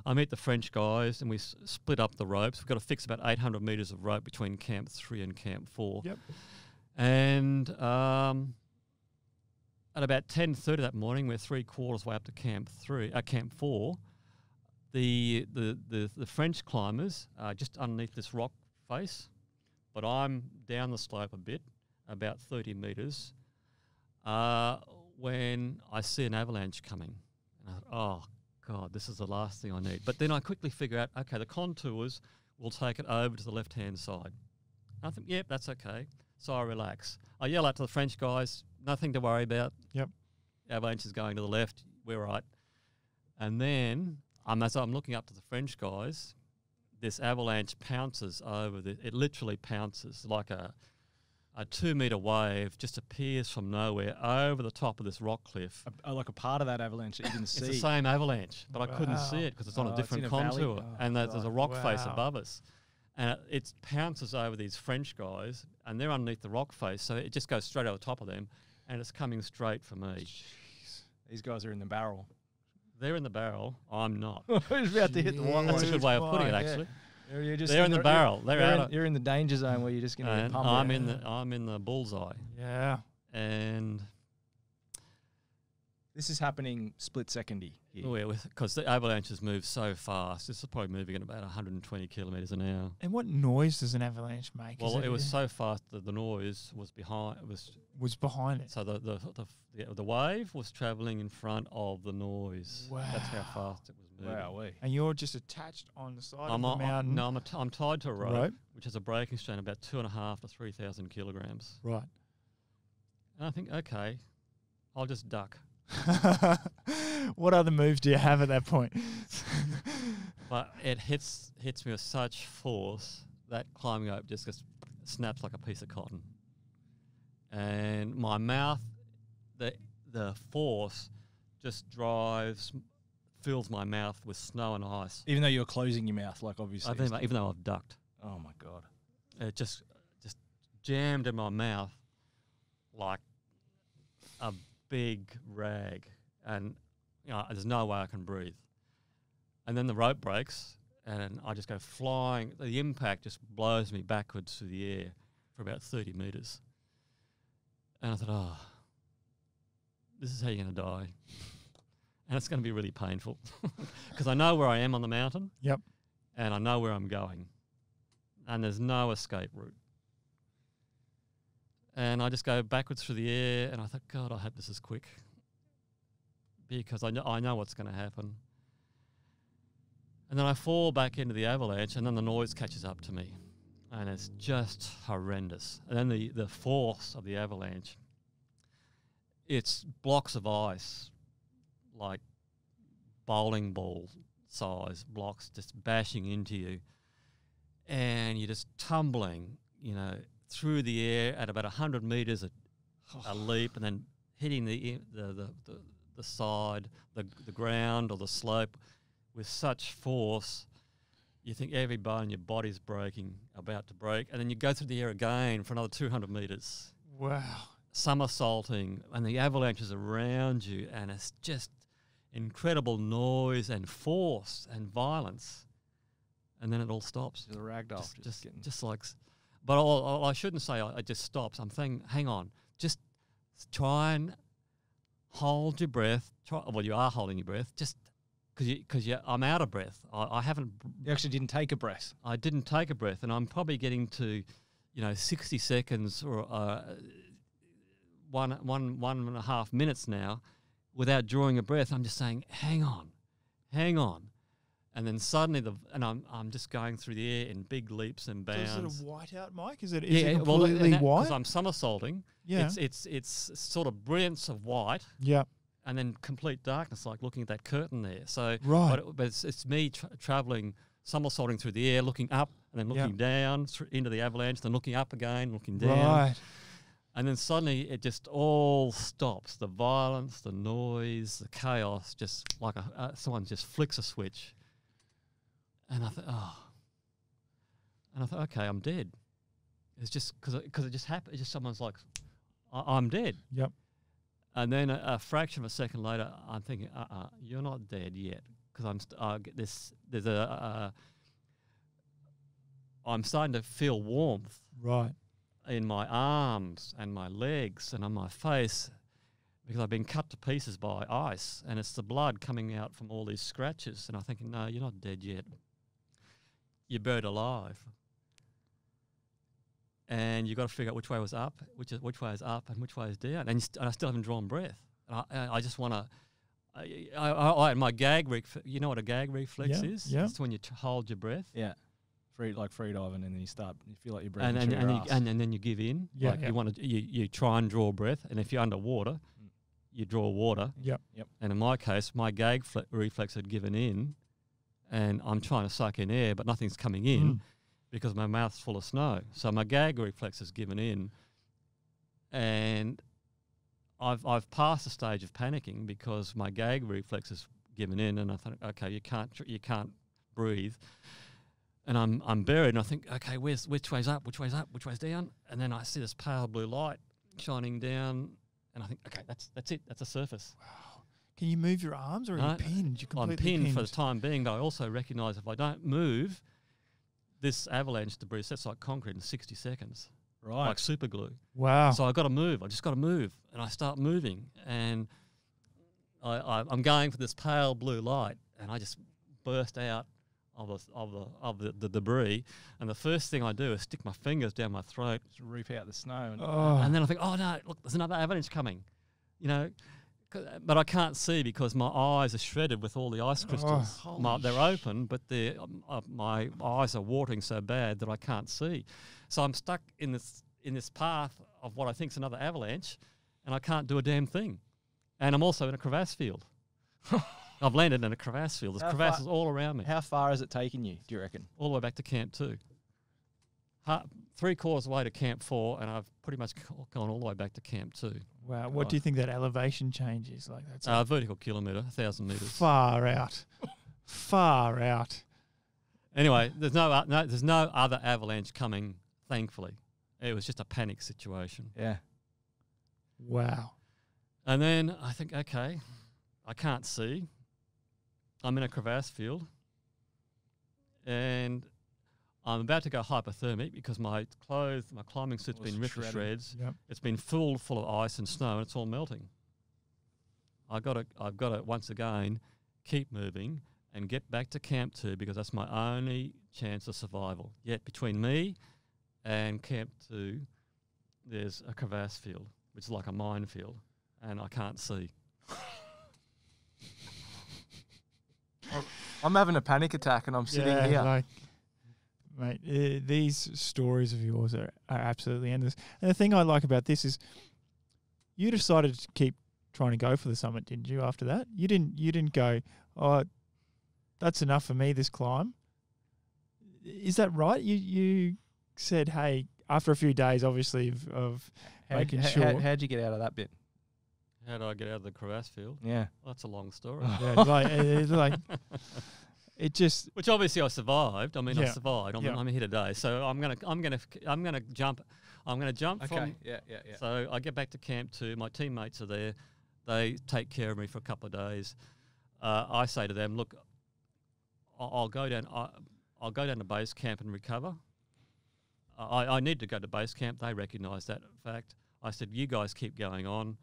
I meet the French guys and we s split up the ropes. We've got to fix about eight hundred metres of rope between Camp three and Camp four. Yep. And um, at about ten thirty that morning, we're three quarters way up to Camp three, uh, Camp four. The, the, the, the French climbers are just underneath this rock face, but I'm down the slope a bit, about thirty metres, uh, when I see an avalanche coming. And I thought, oh, God, this is the last thing I need. But then I quickly figure out, okay, the contours will take it over to the left-hand side. And I think, yep, that's okay. So I relax. I yell out to the French guys, nothing to worry about. Yep. Avalanche is going to the left. We're right. And then, um, as I'm looking up to the French guys, this avalanche pounces over. The, it literally pounces like a, a two-metre wave just appears from nowhere over the top of this rock cliff. A, like a part of that avalanche that you didn't see. It's the same avalanche, but wow. I couldn't see it because it's oh, on a different contour. Oh, and there's, there's a rock wow. face above us. And it, it pounces over these French guys, and they're underneath the rock face, so it just goes straight over the top of them, and it's coming straight for me. Jeez. These guys are in the barrel. They're in the barrel. I'm not. I was about to hit the wrong one. That's a good way of putting it, actually. Yeah. You're just they're in the, the barrel. They're you're, out in, you're in the danger zone where you're just going to get pumped. I'm in the I'm in the bullseye. Yeah. And this is happening split secondy. Oh yeah, because the avalanches move so fast. This is probably moving at about one hundred twenty kilometres an hour. And what noise does an avalanche make? Well, it, it was so fast that the noise was behind. It was was behind it. So the the the, the, the wave was travelling in front of the noise. Wow. That's how fast it was. Wow, and you're just attached on the side I'm of the a, mountain. No, I'm, a t I'm tied to a rope, rope, which has a braking strain about two and a half to three thousand kilograms. Right. And I think, okay, I'll just duck. What other moves do you have at that point? But it hits hits me with such force that climbing rope just gets snaps like a piece of cotton, and my mouth, the the force, just drives. fills my mouth with snow and ice. Even though you're closing your mouth, like obviously. I think even though I've ducked. Oh my God. It just just jammed in my mouth like a big rag. And you know, there's no way I can breathe. And then the rope breaks and I just go flying. The impact just blows me backwards through the air for about thirty metres. And I thought, oh, this is how you're going to die. And it's going to be really painful because I know where I am on the mountain. Yep. And I know where I'm going. And there's no escape route. And I just go backwards through the air and I thought, God, I hope this is quick because I know, I know what's going to happen. And then I fall back into the avalanche and then the noise catches up to me. And it's just horrendous. And then the, the force of the avalanche, it's blocks of ice, like bowling ball size blocks just bashing into you. And you're just tumbling, you know, through the air at about one hundred metres a, a leap and then hitting the, the, the, the, the side, the, the ground or the slope with such force. You think every bone in your body's breaking, about to break, and then you go through the air again for another two hundred metres. Wow. Somersaulting, and the avalanche is around you, and it's just incredible noise and force and violence. And then it all stops. It's a ragdoll. Just, just, just, just like, but I'll, I'll, I shouldn't say I, it just stops. I'm saying, hang on, just try and hold your breath. Try, well, you are holding your breath. Just because you, you, I'm out of breath. I, I haven't. You actually didn't take a breath. I didn't take a breath, and I'm probably getting to, you know, sixty seconds or uh, one, one, one and a half minutes now, without drawing a breath. I'm just saying, hang on, hang on. And then suddenly, the and I'm I'm just going through the air in big leaps and bounds. So is it a whiteout, Mike? Is it, is yeah, it completely well, white? Because I'm somersaulting. Yeah, it's it's it's sort of brilliance of white. Yeah, and then complete darkness, like looking at that curtain there. So right, but, it, but it's it's me tra traveling somersaulting through the air, looking up and then looking yep. down into the avalanche, then looking up again, looking down. Right, and then suddenly it just all stops. The violence, the noise, the chaos, just like a, uh, someone just flicks a switch. And I thought, oh, and I thought, okay, I'm dead. It's just because because it, it just happened. It's just someone's like, I I'm dead. Yep. And then a, a fraction of a second later, I'm thinking, uh, uh you're not dead yet, because I'm st uh, this there's a uh, I'm starting to feel warmth right in my arms and my legs and on my face because I've been cut to pieces by ice and it's the blood coming out from all these scratches. And I'm thinking, no, you're not dead yet. You're buried alive, and you've got to figure out which way was up, which is which way is up, and which way is down. And, st and I still haven't drawn breath. And I, I just want to. I, I, I, my gag reflex. You know what a gag reflex yeah, is? Yeah. It's when you t hold your breath. Yeah. Free like free diving, and then you start. You feel like you're breathing and, and, and, your and, ass. You, and, and then you give in. Yeah. Like yeah. You want to. You you try and draw breath, and if you're underwater, mm. you draw water. Yep. Yep. And in my case, my gag reflex had given in. And I'm trying to suck in air, but nothing's coming in mm. because my mouth's full of snow. So my gag reflex has given in. And I've, I've passed the stage of panicking because my gag reflex has given in. And I thought, okay, you can't, tr you can't breathe. And I'm, I'm buried. And I think, okay, where's, which way's up, which way's up, which way's down? And then I see this pale blue light shining down. And I think, okay, that's, that's it. That's the surface. Wow. Can you move your arms or are no, you pinned? You're completely I'm pinned, pinned for the time being, but I also recognise if I don't move, this avalanche debris sets like concrete in sixty seconds. Right. Like super glue. Wow. So I've got to move. I've just got to move. And I start moving. And I, I, I'm going for this pale blue light. And I just burst out of, a, of, a, of the, the debris. And the first thing I do is stick my fingers down my throat. Just reap out the snow. And, oh. and then I think, oh, no, look, there's another avalanche coming. You know? But I can't see because my eyes are shredded with all the ice crystals. Oh, my, they're open, but they're, uh, my eyes are watering so bad that I can't see. So I'm stuck in this in this path of what I think is another avalanche, and I can't do a damn thing. And I'm also in a crevasse field. I've landed in a crevasse field. There's crevasses all around me. How far has it taken you, do you reckon? All the way back to camp two. Uh, three quarters away to camp four, and I've pretty much gone all the way back to camp two. Wow, what do you think that elevation change is like? That's uh, a vertical kilometre, a thousand metres. Far out, far out. Anyway, there's no, uh, no, there's no other avalanche coming. Thankfully, it was just a panic situation. Yeah. Wow. And then I think, okay, I can't see. I'm in a crevasse field. And I'm about to go hypothermic because my clothes, my climbing suit's been ripped to shreds. Yep. It's been filled full of ice and snow, and it's all melting. I got to, I've got to, once again, keep moving and get back to Camp two because that's my only chance of survival. Yet between me and Camp two, there's a crevasse field, which is like a minefield, and I can't see. I'm having a panic attack, and I'm sitting yeah, here. Like, mate, uh, these stories of yours are, are absolutely endless. And the thing I like about this is you decided to keep trying to go for the summit, didn't you, after that? You didn't, you didn't go, oh, that's enough for me, this climb. Is that right? You you said, hey, after a few days, obviously, of, of how, making how, sure. How, how'd you get out of that bit? How did I get out of the crevasse field? Yeah. Well, that's a long story. Yeah, it's like, it's like, it just... Which obviously I survived. I mean, yeah. I survived. I'm, yeah. I'm here today. So I'm going to I'm gonna, I'm gonna jump. I'm going to jump okay. from... Yeah, yeah, yeah. So I get back to Camp two. My teammates are there. They take care of me for a couple of days. Uh, I say to them, look, I'll, I'll go down I, I'll go down to base camp and recover. I, I need to go to base camp. They recognise that fact. I said, you guys keep going on.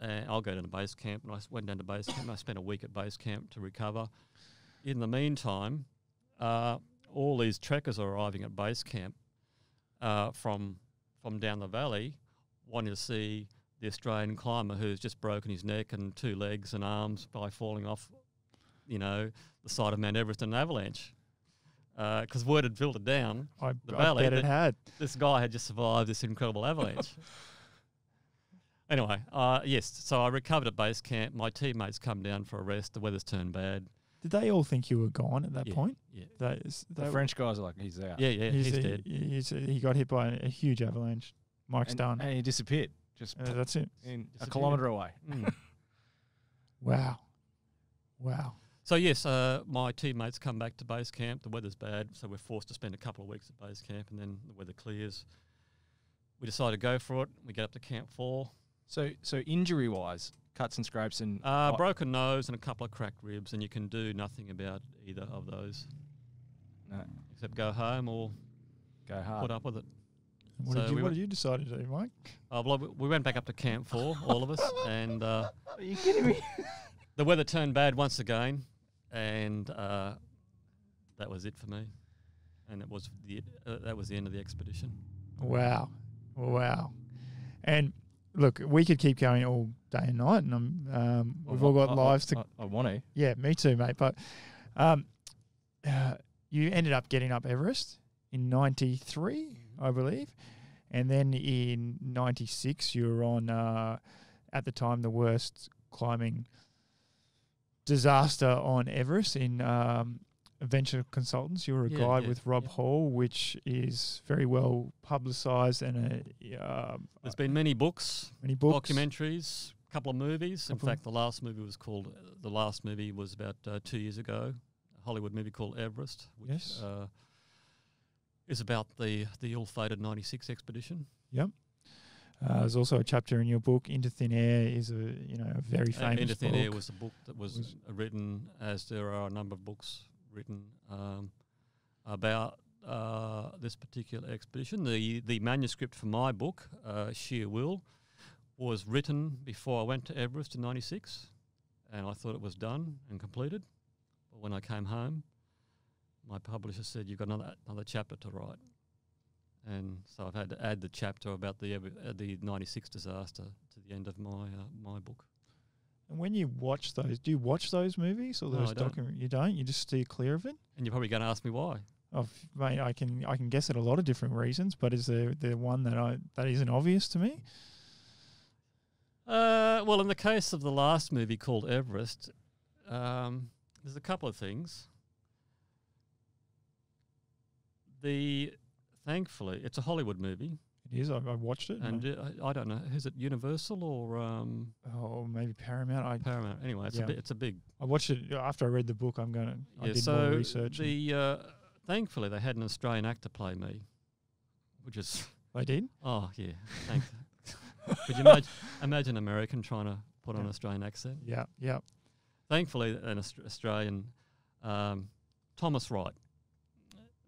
Uh, I'll go down to base camp. And I went down to base camp. And I spent a week at base camp to recover. In the meantime, uh, all these trekkers are arriving at base camp uh, from from down the valley, wanting to see the Australian climber who's just broken his neck and two legs and arms by falling off, you know, the side of Mount Everest in an avalanche. Because uh, word had filtered down I, the I valley. I bet it had. This guy had just survived this incredible avalanche. Anyway, uh, yes, so I recovered at base camp. My teammates come down for a rest. The weather's turned bad. Did they all think you were gone at that yeah, point? Yeah. They, they the French guys are like, he's out. Yeah, yeah, he's, he's a, dead. He's a, he got hit by a huge avalanche. Mike's and, done. And he disappeared. Just uh, that's it. In a kilometre away. Mm. Wow. Wow. So, yes, uh, my teammates come back to base camp. The weather's bad, so we're forced to spend a couple of weeks at base camp, and then the weather clears. We decide to go for it. We get up to Camp four. So, so injury-wise, cuts and scrapes and... Uh, broken nose and a couple of cracked ribs, and you can do nothing about either of those. No. Except go home or go hard. Put up with it. What, so did, you, we what did you decide to do, Mike? Uh, well, we went back up to Camp four, all of us, and... Uh, Are you kidding me? The weather turned bad once again, and uh, that was it for me. And it was the, uh, that was the end of the expedition. Wow. Wow. And... Look, we could keep going all day and night, and um, um, we've all got I, lives to... I, I want to. Yeah, me too, mate. But um, uh, you ended up getting up Everest in ninety-three, I believe. And then in ninety-six, you were on, uh, at the time, the worst climbing disaster on Everest in um, Adventure Consultants. You were a yeah, guide yeah, with Rob yeah. Hall, which is very well publicised, and a, uh, there's been many books, many books, documentaries, a couple of movies. Couple In fact, the last movie was called. Uh, the last movie was about uh, two years ago, a Hollywood movie called Everest, which yes. uh, is about the the ill-fated ninety-six expedition. Yep. Uh, there's also a chapter in your book, Into Thin Air, is a you know a very famous book. Into Thin Air was a book that was, was written, as there are a number of books written um, about uh, this particular expedition. The the manuscript for my book, uh, Sheer Will, was written before I went to Everest in ninety-six, and I thought it was done and completed. But when I came home, my publisher said, you've got another, another chapter to write. And so I've had to add the chapter about the uh, the ninety-six disaster to the end of my uh, my book. And when you watch those, do you watch those movies or those no, documentaries? You don't. You just steer clear of it. And you're probably going to ask me why. Oh, mate, I can I can guess at a lot of different reasons, but is there there one that I that isn't obvious to me? Uh, well, in the case of the last movie called Everest, um, there's a couple of things. The thankfully, it's a Hollywood movie. It is. I, I watched it. And uh, I don't know. Is it Universal or... Um, oh, maybe Paramount. I Paramount. Anyway, it's, yeah. a bi it's a big... I watched it after I read the book. I'm going to... Yeah, I did so more research. The, uh, thankfully, they had an Australian actor play me, which is... They did? Oh, yeah. Thanks. Could you imagine, imagine an American trying to put yeah. on an Australian accent. Yeah, yeah. Thankfully, an Australian, um, Thomas Wright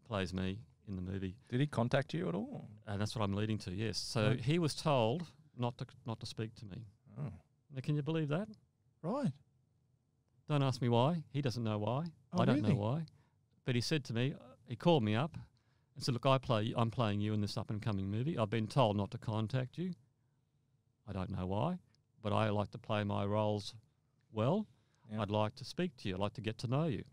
plays me in the movie. Did he contact you at all? And that's what I'm leading to, yes. So right. he was told not to not to speak to me. Oh. Now, can you believe that? Right. Don't ask me why. He doesn't know why. Oh, I don't really? know why. But he said to me, he called me up and said, look, I play, I'm playing you in this up-and-coming movie. I've been told not to contact you. I don't know why, but I like to play my roles well. Yeah. I'd like to speak to you. I'd like to get to know you.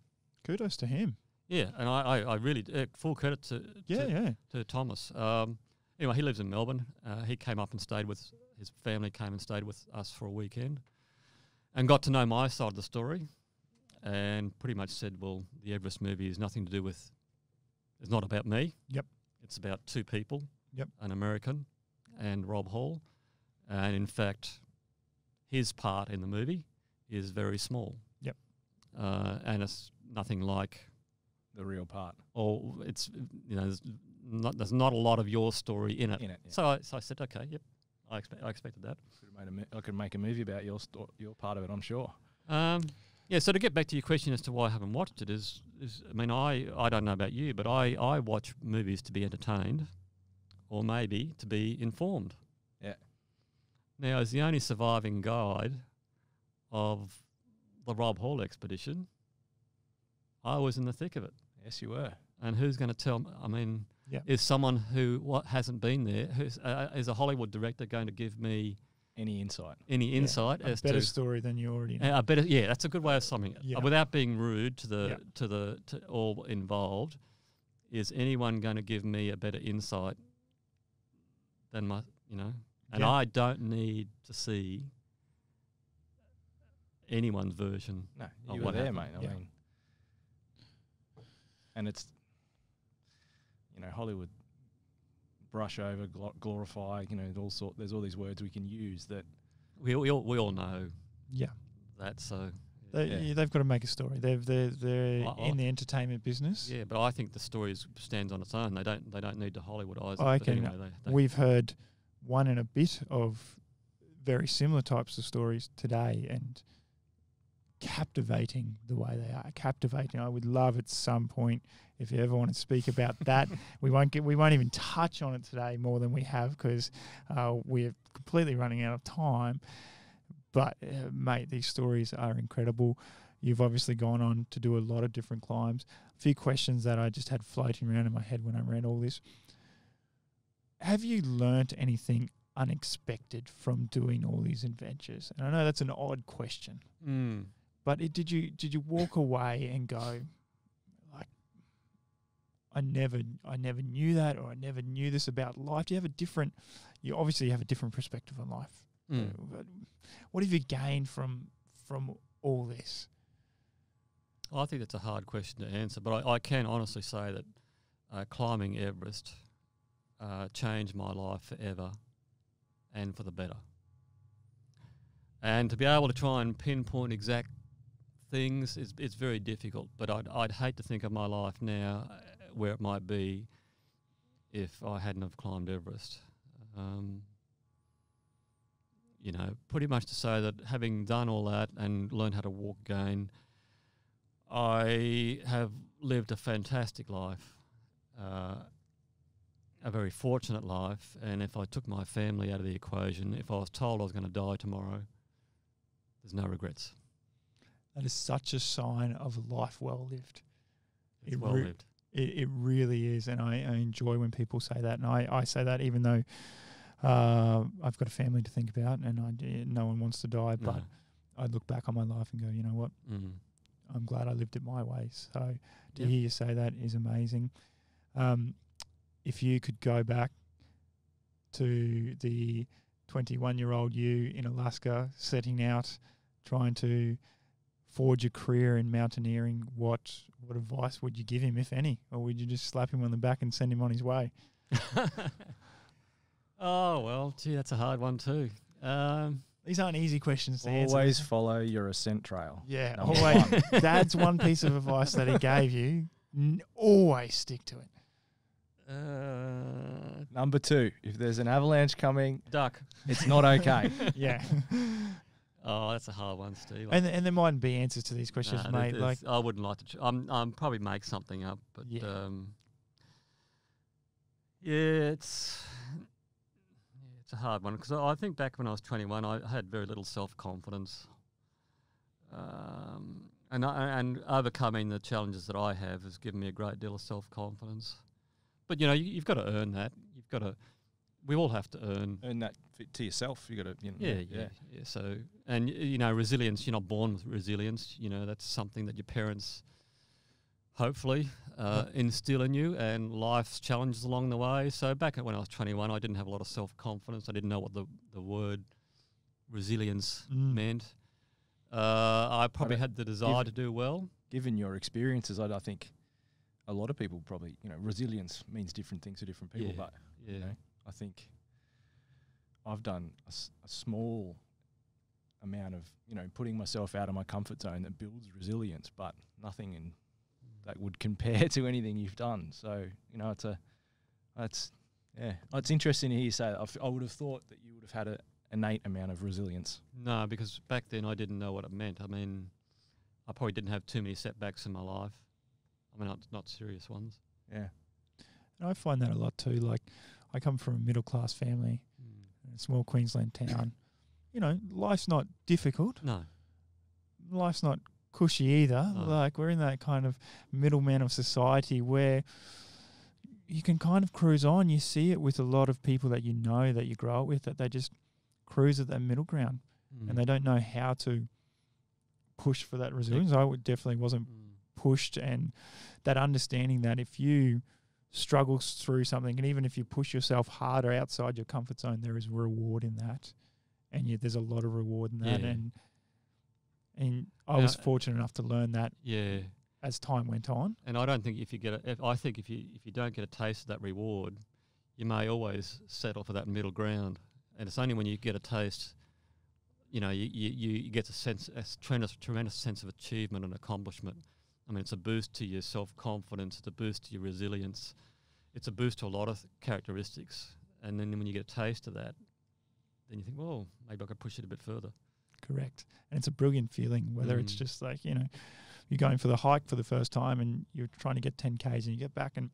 Kudos to him. Yeah, and I, I, I really, uh, full credit to yeah, to, yeah. to Thomas. Um, anyway, he lives in Melbourne. Uh, he came up and stayed with, his family came and stayed with us for a weekend and got to know my side of the story and pretty much said, well, the Everest movie is nothing to do with, it's not about me. Yep. It's about two people, yep. an American and Rob Hall. And in fact, his part in the movie is very small. Yep. Uh, and it's nothing like... the real part. Or it's, you know, there's not, there's not a lot of your story in it. In it yeah. So I, so I said, okay, yep, I expect, I expected that. Made a, I could make a movie about your sto your part of it, I'm sure. Um, yeah. So to get back to your question as to why I haven't watched it is, is I mean, I, I don't know about you, but I, I watch movies to be entertained, or maybe to be informed. Yeah. Now, as the only surviving guide of the Rob Hall expedition, I was in the thick of it. Yes, you were. And who's going to tell me? I mean, yep. is someone who what hasn't been there, who's, uh, is a Hollywood director going to give me any insight? Any yeah. insight a as better to, story than you already know. A better, yeah, that's a good way of summing it. Yep. Uh, without being rude to the yep. to the to all involved, is anyone going to give me a better insight than my, you know? And yep. I don't need to see anyone's version. No, you of were what there, happened. mate. I yep. mean. And it's, you know, Hollywood brush over, gl glorify, you know, all sort. There's all these words we can use that we we all, we all know. Yeah, that so they yeah. they've got to make a story. They've they're they're I, in I, the entertainment business. Yeah, but I think the story is, stands on its own. They don't they don't need to Hollywoodize it. Oh, okay, anyway, no. they, they we've heard one and a bit of very similar types of stories today, and. Captivating the way they are, captivating. I would love at some point if you ever want to speak about that. we won't get, we won't even touch on it today more than we have because uh, we're completely running out of time. But uh, mate, these stories are incredible. You've obviously gone on to do a lot of different climbs. A few questions that I just had floating around in my head when I read all this. Have you learnt anything unexpected from doing all these adventures? And I know that's an odd question. Mm. But it, did you did you walk away and go, like, I never I never knew that, or I never knew this about life? Do you have a different? You obviously have a different perspective on life. Mm. But what have you gained from from all this? Well, I think that's a hard question to answer, but I, I can honestly say that uh, climbing Everest uh, changed my life forever, and for the better. And to be able to try and pinpoint exact things, it's, it's very difficult, but I'd, I'd hate to think of my life now where it might be if I hadn't have climbed Everest. Um, you know, pretty much to say that having done all that and learned how to walk again, I have lived a fantastic life, uh, a very fortunate life, and if I took my family out of the equation, if I was told I was going to die tomorrow, there's no regrets. That is such a sign of a life well lived. It's it well lived. It, it really is, and I, I enjoy when people say that, and I, I say that even though uh, I've got a family to think about, and I, no one wants to die, but no. I look back on my life and go, you know what, mm. I'm glad I lived it my way. So to yep. hear you say that is amazing. Um, if you could go back to the twenty-one-year-old you in Alaska, setting out, trying to forge a career in mountaineering, what what advice would you give him, if any? Or would you just slap him on the back and send him on his way? Oh, well, gee, that's a hard one too. Um, These aren't easy questions to answer. Always follow your ascent trail. Yeah, always. One. That's one piece of advice that he gave you. N always stick to it. Uh, Number two, if there's an avalanche coming, duck. It's not okay. Yeah. Oh, that's a hard one, Steve. And and there mightn't be answers to these questions, no, mate. Like I wouldn't like to. Ch I'm I'm probably make something up, but yeah, um, yeah it's yeah, it's a hard one because I, I think back when I was twenty-one, I had very little self-confidence. Um, and I, and overcoming the challenges that I have has given me a great deal of self-confidence. But you know, you, you've got to earn that. You've got to. We all have to earn earn that to yourself. You got to, you know, yeah, yeah, yeah, yeah. So, and you know, resilience. You're not born with resilience. You know, that's something that your parents, hopefully, uh, instill in you, and life's challenges along the way. So, back when I was twenty-one, I didn't have a lot of self-confidence. I didn't know what the the word resilience mm. meant. Uh, I probably had the desire to do well. Given your experiences, I, I think a lot of people probably, you know, resilience means different things to different people. Yeah, but yeah. You know, I think I've done a, s a small amount of, you know, putting myself out of my comfort zone that builds resilience, but nothing in that would compare to anything you've done. So, you know, it's a, it's, yeah, it's interesting to hear you say that. I, f I would have thought that you would have had a innate amount of resilience. No, because back then I didn't know what it meant. I mean, I probably didn't have too many setbacks in my life. I mean, not, not serious ones. Yeah. And I find that a lot too. Like, I come from a middle-class family, mm. in a small Queensland town. You know, life's not difficult. No. Life's not cushy either. No. Like, we're in that kind of middleman of society where you can kind of cruise on. You see it with a lot of people that you know, that you grow up with, that they just cruise at that middle ground, mm. and they don't know how to push for that resilience. I would definitely wasn't mm. pushed, and that understanding that if you struggle through something, and even if you push yourself harder outside your comfort zone, there is reward in that, and yet there's a lot of reward in that. Yeah. And and I now, was fortunate enough to learn that. Yeah. As time went on, and I don't think if you get, a, if, I think if you if you don't get a taste of that reward, you may always settle for that middle ground. And it's only when you get a taste, you know, you, you, you get a sense, a tremendous, tremendous sense of achievement and accomplishment. I mean, it's a boost to your self-confidence, it's a boost to your resilience, it's a boost to a lot of characteristics. And then when you get a taste of that, then you think, well, maybe I could push it a bit further. Correct. And it's a brilliant feeling, whether mm. it's just like, you know, you're going for the hike for the first time and you're trying to get ten Ks and you get back and,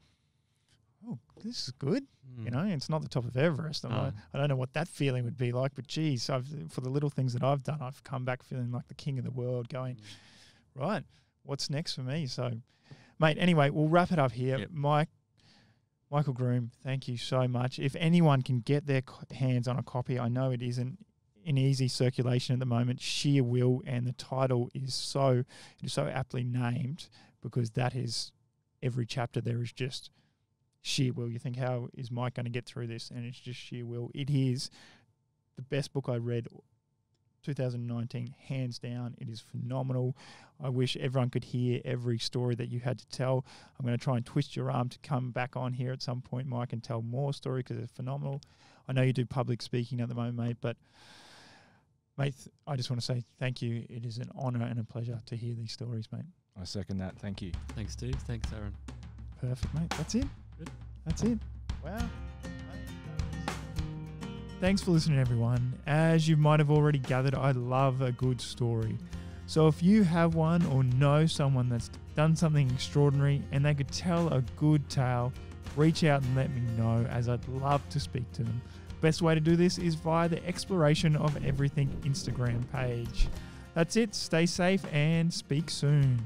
oh, this is good. Mm. You know, it's not the top of Everest. No. Like, I don't know what that feeling would be like, but geez, I've, for the little things that I've done, I've come back feeling like the king of the world going, mm. right, what's next for me? So, mate, anyway, we'll wrap it up here. Yep. Mike, Michael Groom, thank you so much. If anyone can get their hands on a copy, I know it isn't in easy circulation at the moment, Sheer Will, and the title is so, it is so aptly named because that is every chapter there is just sheer will. You think, how is Mike going to get through this? And it's just sheer will. It is the best book I read two thousand nineteen, hands down. It is phenomenal. I wish everyone could hear every story that you had to tell. I'm going to try and twist your arm to come back on here at some point, Mike, and tell more story because it's phenomenal. I know you do public speaking at the moment, mate, but mate, I just want to say thank you. It is an honour and a pleasure to hear these stories, mate. I second that. Thank you. Thanks, Steve. Thanks, Aaron. Perfect, mate. That's it. That's it. Wow. Thanks for listening, everyone. As you might have already gathered, I love a good story. So if you have one or know someone that's done something extraordinary and they could tell a good tale, reach out and let me know, as I'd love to speak to them. Best way to do this is via the Exploration of Everything Instagram page. That's it. Stay safe and speak soon.